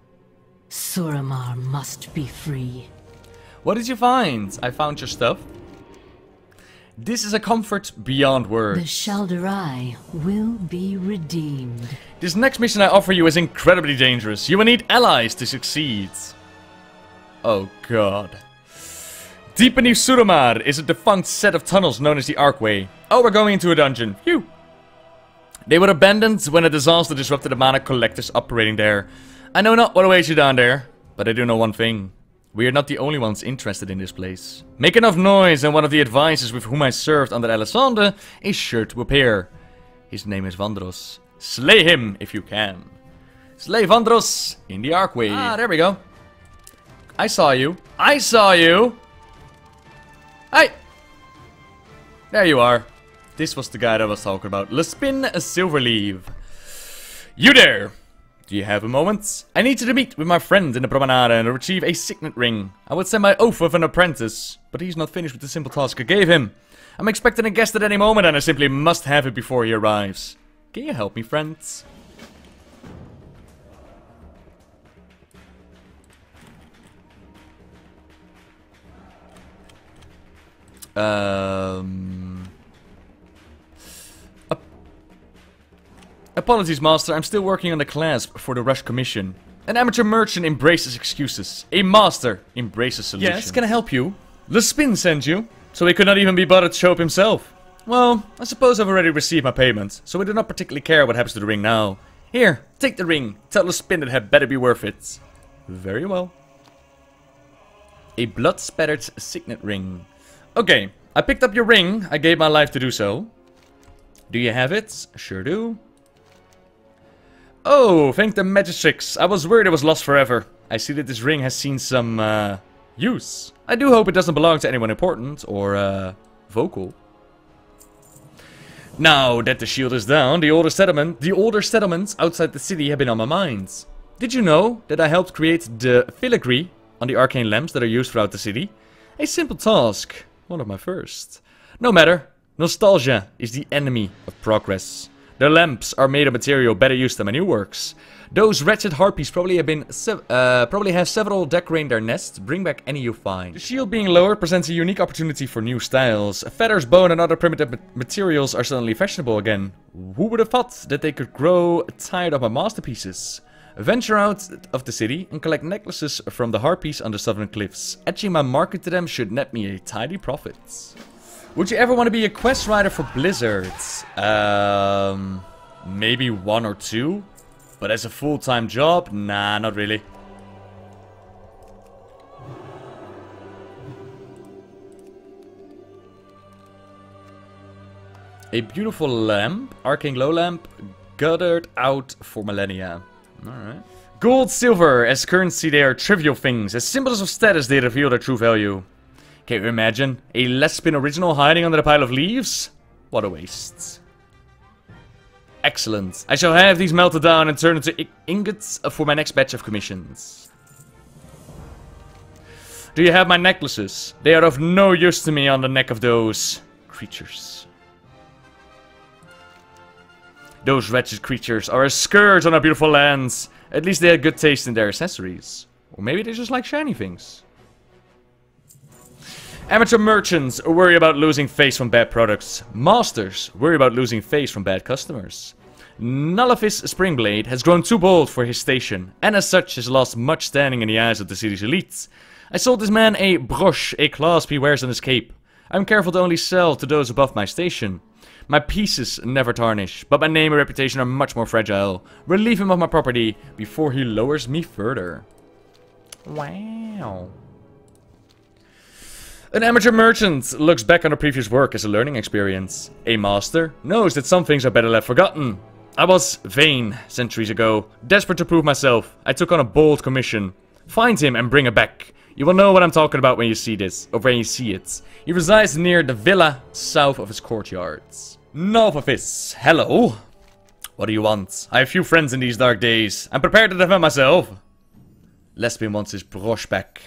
Suramar must be free. What did you find? I found your stuff. This is a comfort beyond words. The Shaldarai will be redeemed. This next mission I offer you is incredibly dangerous. You will need allies to succeed. Oh god. Deep beneath Suramar is a defunct set of tunnels known as the Arcway. Oh, we're going into a dungeon. Phew. They were abandoned when a disaster disrupted the mana collectors operating there. I know not what awaits you down there, but I do know one thing. We are not the only ones interested in this place. Make enough noise and one of the advisors with whom I served under Alessandra is sure to appear. His name is Vandross. Slay him if you can. Slay Vandross in the Arcway. Ah, there we go. I saw you. I saw you! Hey! There you are. This was the guy that I was talking about. Lespin Silverleaf. You there! Do you have a moment? I need you to meet with my friend in the promenade and retrieve a signet ring. I would send my oath of an apprentice, but he's not finished with the simple task I gave him. I'm expecting a guest at any moment and I simply must have it before he arrives. Can you help me, friends? Um... Apologies, Master, I'm still working on the clasp for the Rush Commission. An amateur merchant embraces excuses. A master embraces solutions. Yes, can I help you? Lespin sent you, so he could not even be bothered to show up himself. Well, I suppose I've already received my payment, so I do not particularly care what happens to the ring now. Here, take the ring. Tell Lespin that it had better be worth it. Very well. A blood-spattered signet ring. Okay, I picked up your ring. I gave my life to do so. Do you have it? Sure do. Oh, thank the Magistrix. I was worried it was lost forever. I see that this ring has seen some, uh, use. I do hope it doesn't belong to anyone important or, uh, vocal. Now that the shield is down, the older settlement, the older settlements outside the city have been on my mind. Did you know that I helped create the filigree on the arcane lamps that are used throughout the city? A simple task. One of my first. No matter. Nostalgia is the enemy of progress. Their lamps are made of material better used than manure works. Those wretched harpies probably have been sev uh, probably have several decorating their nests. Bring back any you find. The shield being lower presents a unique opportunity for new styles. Feathers, bone and other primitive ma materials are suddenly fashionable again. Who would have thought that they could grow tired of my masterpieces? Venture out of the city and collect necklaces from the harpies on the southern cliffs. Etching my market to them should net me a tidy profit. Would you ever want to be a quest writer for Blizzard? Um, maybe one or two? But as a full-time job? Nah, not really. A beautiful lamp, arcane glow lamp, guttered out for millennia. Alright. Gold, silver, as currency they are trivial things. As symbols of status they reveal their true value. Can you imagine? A Lespin original hiding under a pile of leaves? What a waste. Excellent. I shall have these melted down and turned into ingots for my next batch of commissions. Do you have my necklaces? They are of no use to me on the neck of those creatures. Those wretched creatures are a scourge on our beautiful lands. At least they had good taste in their accessories. Or maybe they just like shiny things. Amateur merchants worry about losing face from bad products. Masters worry about losing face from bad customers. Nullifus Springblade has grown too bold for his station, and as such has lost much standing in the eyes of the city's elites. I sold this man a broche, a clasp he wears on his cape. I'm careful to only sell to those above my station. My pieces never tarnish, but my name and reputation are much more fragile. Relieve him of my property before he lowers me further. Wow. An amateur merchant looks back on her previous work as a learning experience. A master knows that some things are better left forgotten. I was vain centuries ago, desperate to prove myself. I took on a bold commission. Find him and bring her back. You will know what I'm talking about when you see this, or when you see it. He resides near the villa south of his courtyards. Novafis, hello. What do you want? I have few friends in these dark days. I'm prepared to defend myself. Lespin wants his broche back.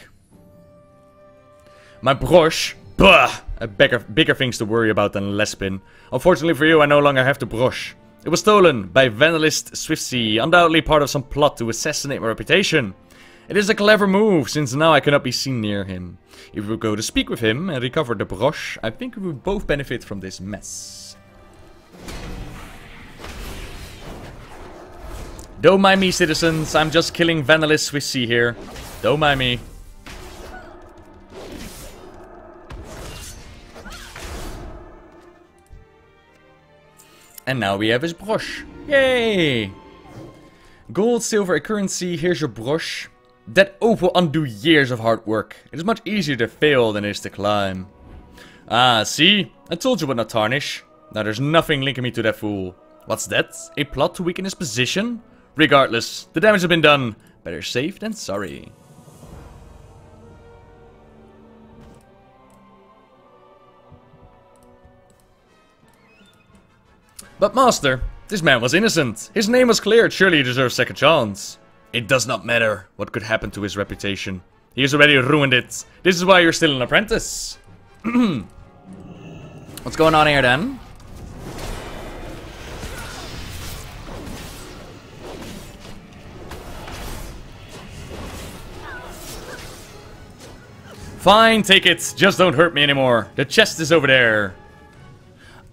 My broche? Bah! I have bigger, bigger things to worry about than Lespin. Unfortunately for you, I no longer have the broche. It was stolen by vandalist Swiftsea, undoubtedly part of some plot to assassinate my reputation. It is a clever move, since now I cannot be seen near him. If we go to speak with him and recover the broche, I think we would both benefit from this mess. Don't mind me, citizens. I'm just killing vandalist Swiftsea here. Don't mind me. And now we have his broche. Yay! Gold, silver, a currency. Here's your broche. That oath will undo years of hard work. It is much easier to fail than it is to climb. Ah, see? I told you it would not tarnish. Now there's nothing linking me to that fool. What's that? A plot to weaken his position? Regardless, the damage has been done. Better safe than sorry. But master, this man was innocent. His name was cleared. Surely he deserves a second chance. It does not matter what could happen to his reputation. He has already ruined it. This is why you're still an apprentice. What's going on here then? Fine, take it. Just don't hurt me anymore. The chest is over there.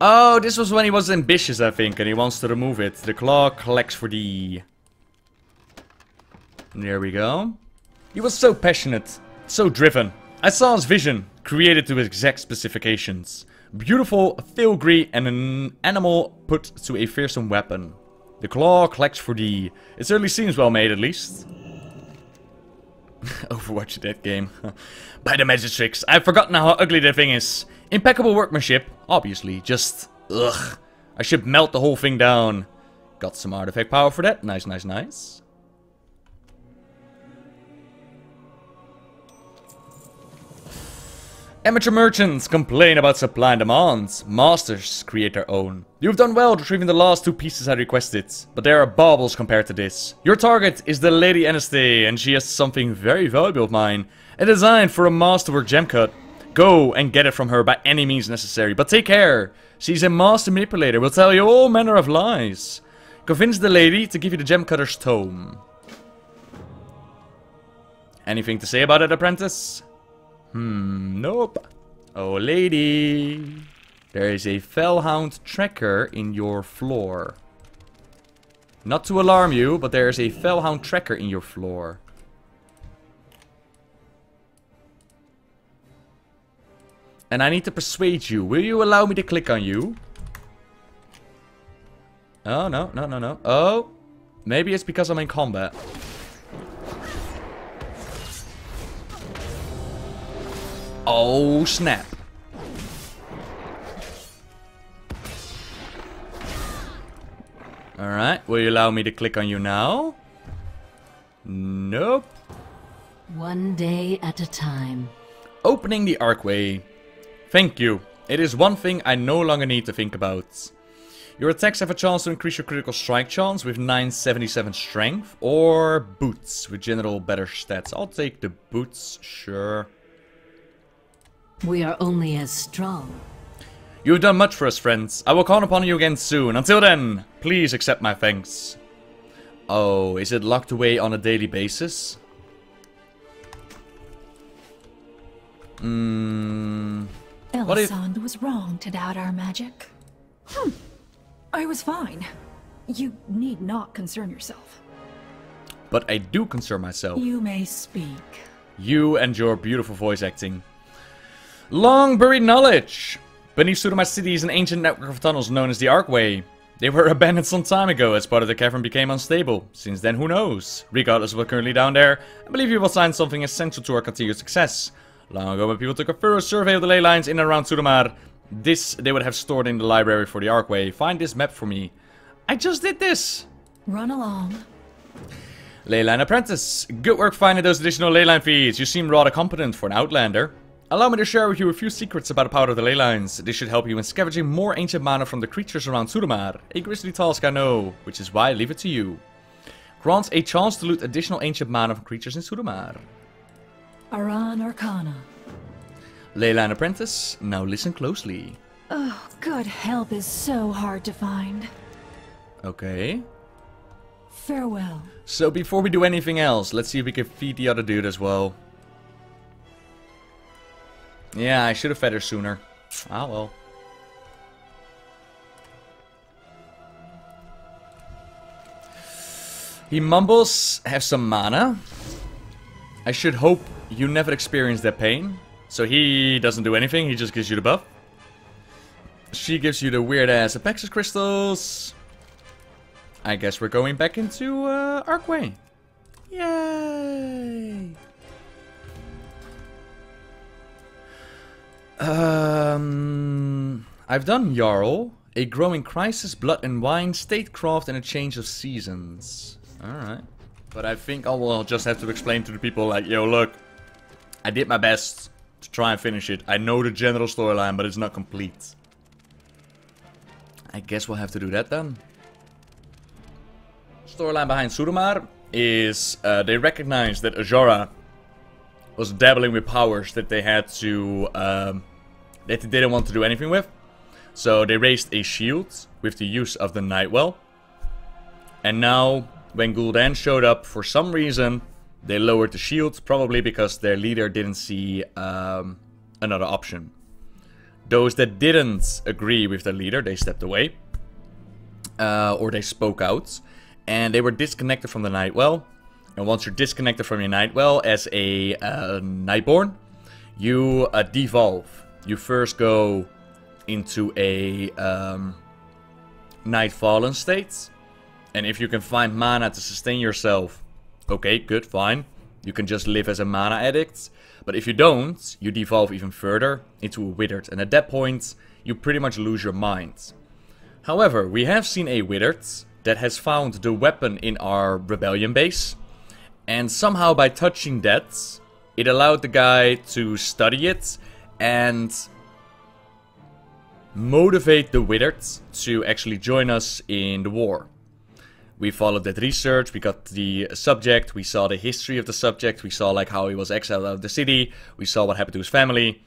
Oh, this was when he was ambitious, I think, and he wants to remove it. The claw collects for the... There we go. He was so passionate, so driven. I saw his vision, created to his exact specifications. Beautiful filigree and an animal put to a fearsome weapon. The claw collects for the... It certainly seems well made, at least. Overwatch that game. By the magistrix, I've forgotten how ugly that thing is. Impeccable workmanship, obviously, just, ugh. I should melt the whole thing down. Got some artifact power for that, nice, nice, nice. Amateur merchants complain about supply and demands. Masters create their own. You've done well retrieving the last two pieces I requested, but there are baubles compared to this. Your target is the Lady Anastay, and she has something very valuable of mine. A design for a masterwork gem cut. Go and get it from her by any means necessary. But take care. She's a master manipulator. Will tell you all manner of lies. Convince the lady to give you the gem cutter's tome. Anything to say about it, apprentice? Hmm, nope. Oh, lady. There is a Fellhound tracker in your floor. Not to alarm you, but there is a Fellhound tracker in your floor. And I need to persuade you. Will you allow me to click on you? Oh, no, no, no, no. Oh, maybe it's because I'm in combat. Oh, snap. Alright, will you allow me to click on you now? Nope. One day at a time. Opening the archway. Thank you. It is one thing I no longer need to think about. Your attacks have a chance to increase your critical strike chance with nine seventy-seven strength, or boots with general better stats. I'll take the boots, sure. We are only as strong. You have done much for us, friends. I will call upon you again soon. Until then, please accept my thanks. Oh, is it locked away on a daily basis? Hmm. Elisande if... was wrong to doubt our magic. Hmm. I was fine. You need not concern yourself. But I do concern myself. You may speak. You and your beautiful voice acting. Long buried knowledge. Beneath Suruma City is an ancient network of tunnels known as the Archway. They were abandoned some time ago as part of the cavern became unstable. Since then, who knows? Regardless of what's currently down there, I believe you will find something essential to our continued success. Long ago, when people took a thorough survey of the ley lines in and around Surumar, this they would have stored in the library for the Archway. Find this map for me. I just did this! Run along. Leyline Apprentice. Good work finding those additional leyline feeds. You seem rather competent for an outlander. Allow me to share with you a few secrets about the power of the ley lines. This should help you in scavenging more ancient mana from the creatures around Surumar. A grisly task I know, which is why I leave it to you. Grants a chance to loot additional ancient mana from creatures in Surumar. Aran Arcana. Leyline Apprentice, now listen closely. Oh, good help is so hard to find. Okay. Farewell. So before we do anything else, let's see if we can feed the other dude as well. Yeah, I should have fed her sooner. Ah, well. He mumbles, have some mana. I should hope you never experience that pain. So he doesn't do anything, he just gives you the buff. She gives you the weird-ass Apexus crystals. I guess we're going back into uh, Archway. Yay! Um, I've done Jarl, a growing crisis, blood and wine, statecraft, and a change of seasons. Alright. But I think I will just have to explain to the people, like, yo, look, I did my best to try and finish it. I know the general storyline, but it's not complete. I guess we'll have to do that then. Storyline behind Surumar is uh, they recognize that Azora was dabbling with powers that they had to, um, that they didn't want to do anything with. So they raised a shield with the use of the Nightwell. And now, when Gul'dan showed up, for some reason, they lowered the shield, probably because their leader didn't see um, another option. Those that didn't agree with their leader, they stepped away. Uh, or they spoke out. And they were disconnected from the Nightwell. And once you're disconnected from your Nightwell as a uh, Nightborn, you uh, devolve. You first go into a um, Nightfallen state. And if you can find mana to sustain yourself, okay, good, fine. You can just live as a mana addict. But if you don't, you devolve even further into a Withered. And at that point, you pretty much lose your mind. However, we have seen a Withered that has found the weapon in our Rebellion base. And somehow by touching that, it allowed the guy to study it and motivate the Withered to actually join us in the war. We followed that research, we got the subject, we saw the history of the subject, we saw like how he was exiled out of the city, we saw what happened to his family.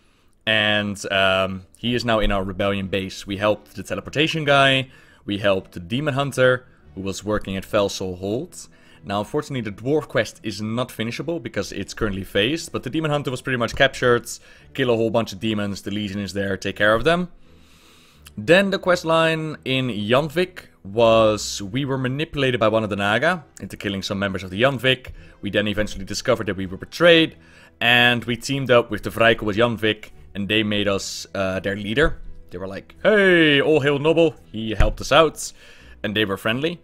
And um, he is now in our Rebellion base. We helped the teleportation guy. We helped the demon hunter, who was working at Felsol Hold. Now, unfortunately, the dwarf quest is not finishable because it's currently phased. But the demon hunter was pretty much captured. Kill a whole bunch of demons. The legion is there. Take care of them. Then the quest line in Janvik was we were manipulated by one of the Naga into killing some members of the Janvik. We then eventually discovered that we were betrayed. And we teamed up with the Vrijkel with Janvik. And they made us uh, their leader. They were like, hey, all hail Nobel. He helped us out. And they were friendly.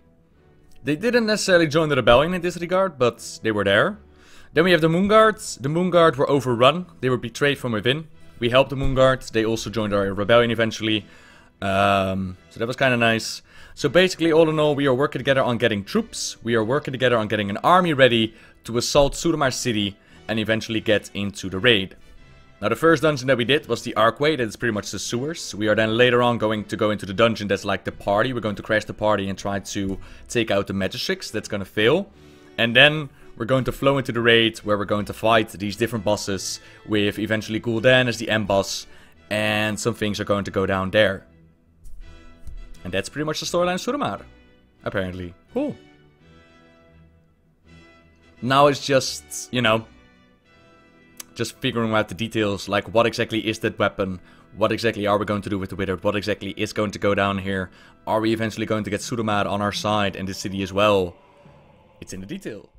They didn't necessarily join the rebellion in this regard, but they were there. Then we have the Moonguards. The Moonguard were overrun. They were betrayed from within. We helped the Moonguards. They also joined our rebellion eventually. Um, so that was kind of nice. So basically, all in all, we are working together on getting troops. We are working together on getting an army ready to assault Suramar City and eventually get into the raid. Now, the first dungeon that we did was the Archway. That is pretty much the sewers. We are then later on going to go into the dungeon that's like the party. We're going to crash the party and try to take out the Magistrix. That's going to fail. And then we're going to flow into the raid where we're going to fight these different bosses with eventually Gul'dan as the end boss. And some things are going to go down there. And that's pretty much the storyline of Suramar. Apparently. Cool. Now it's just, you know... just figuring out the details, like what exactly is that weapon, what exactly are we going to do with the Withered, what exactly is going to go down here, are we eventually going to get Suramar on our side and the city as well? It's in the detail.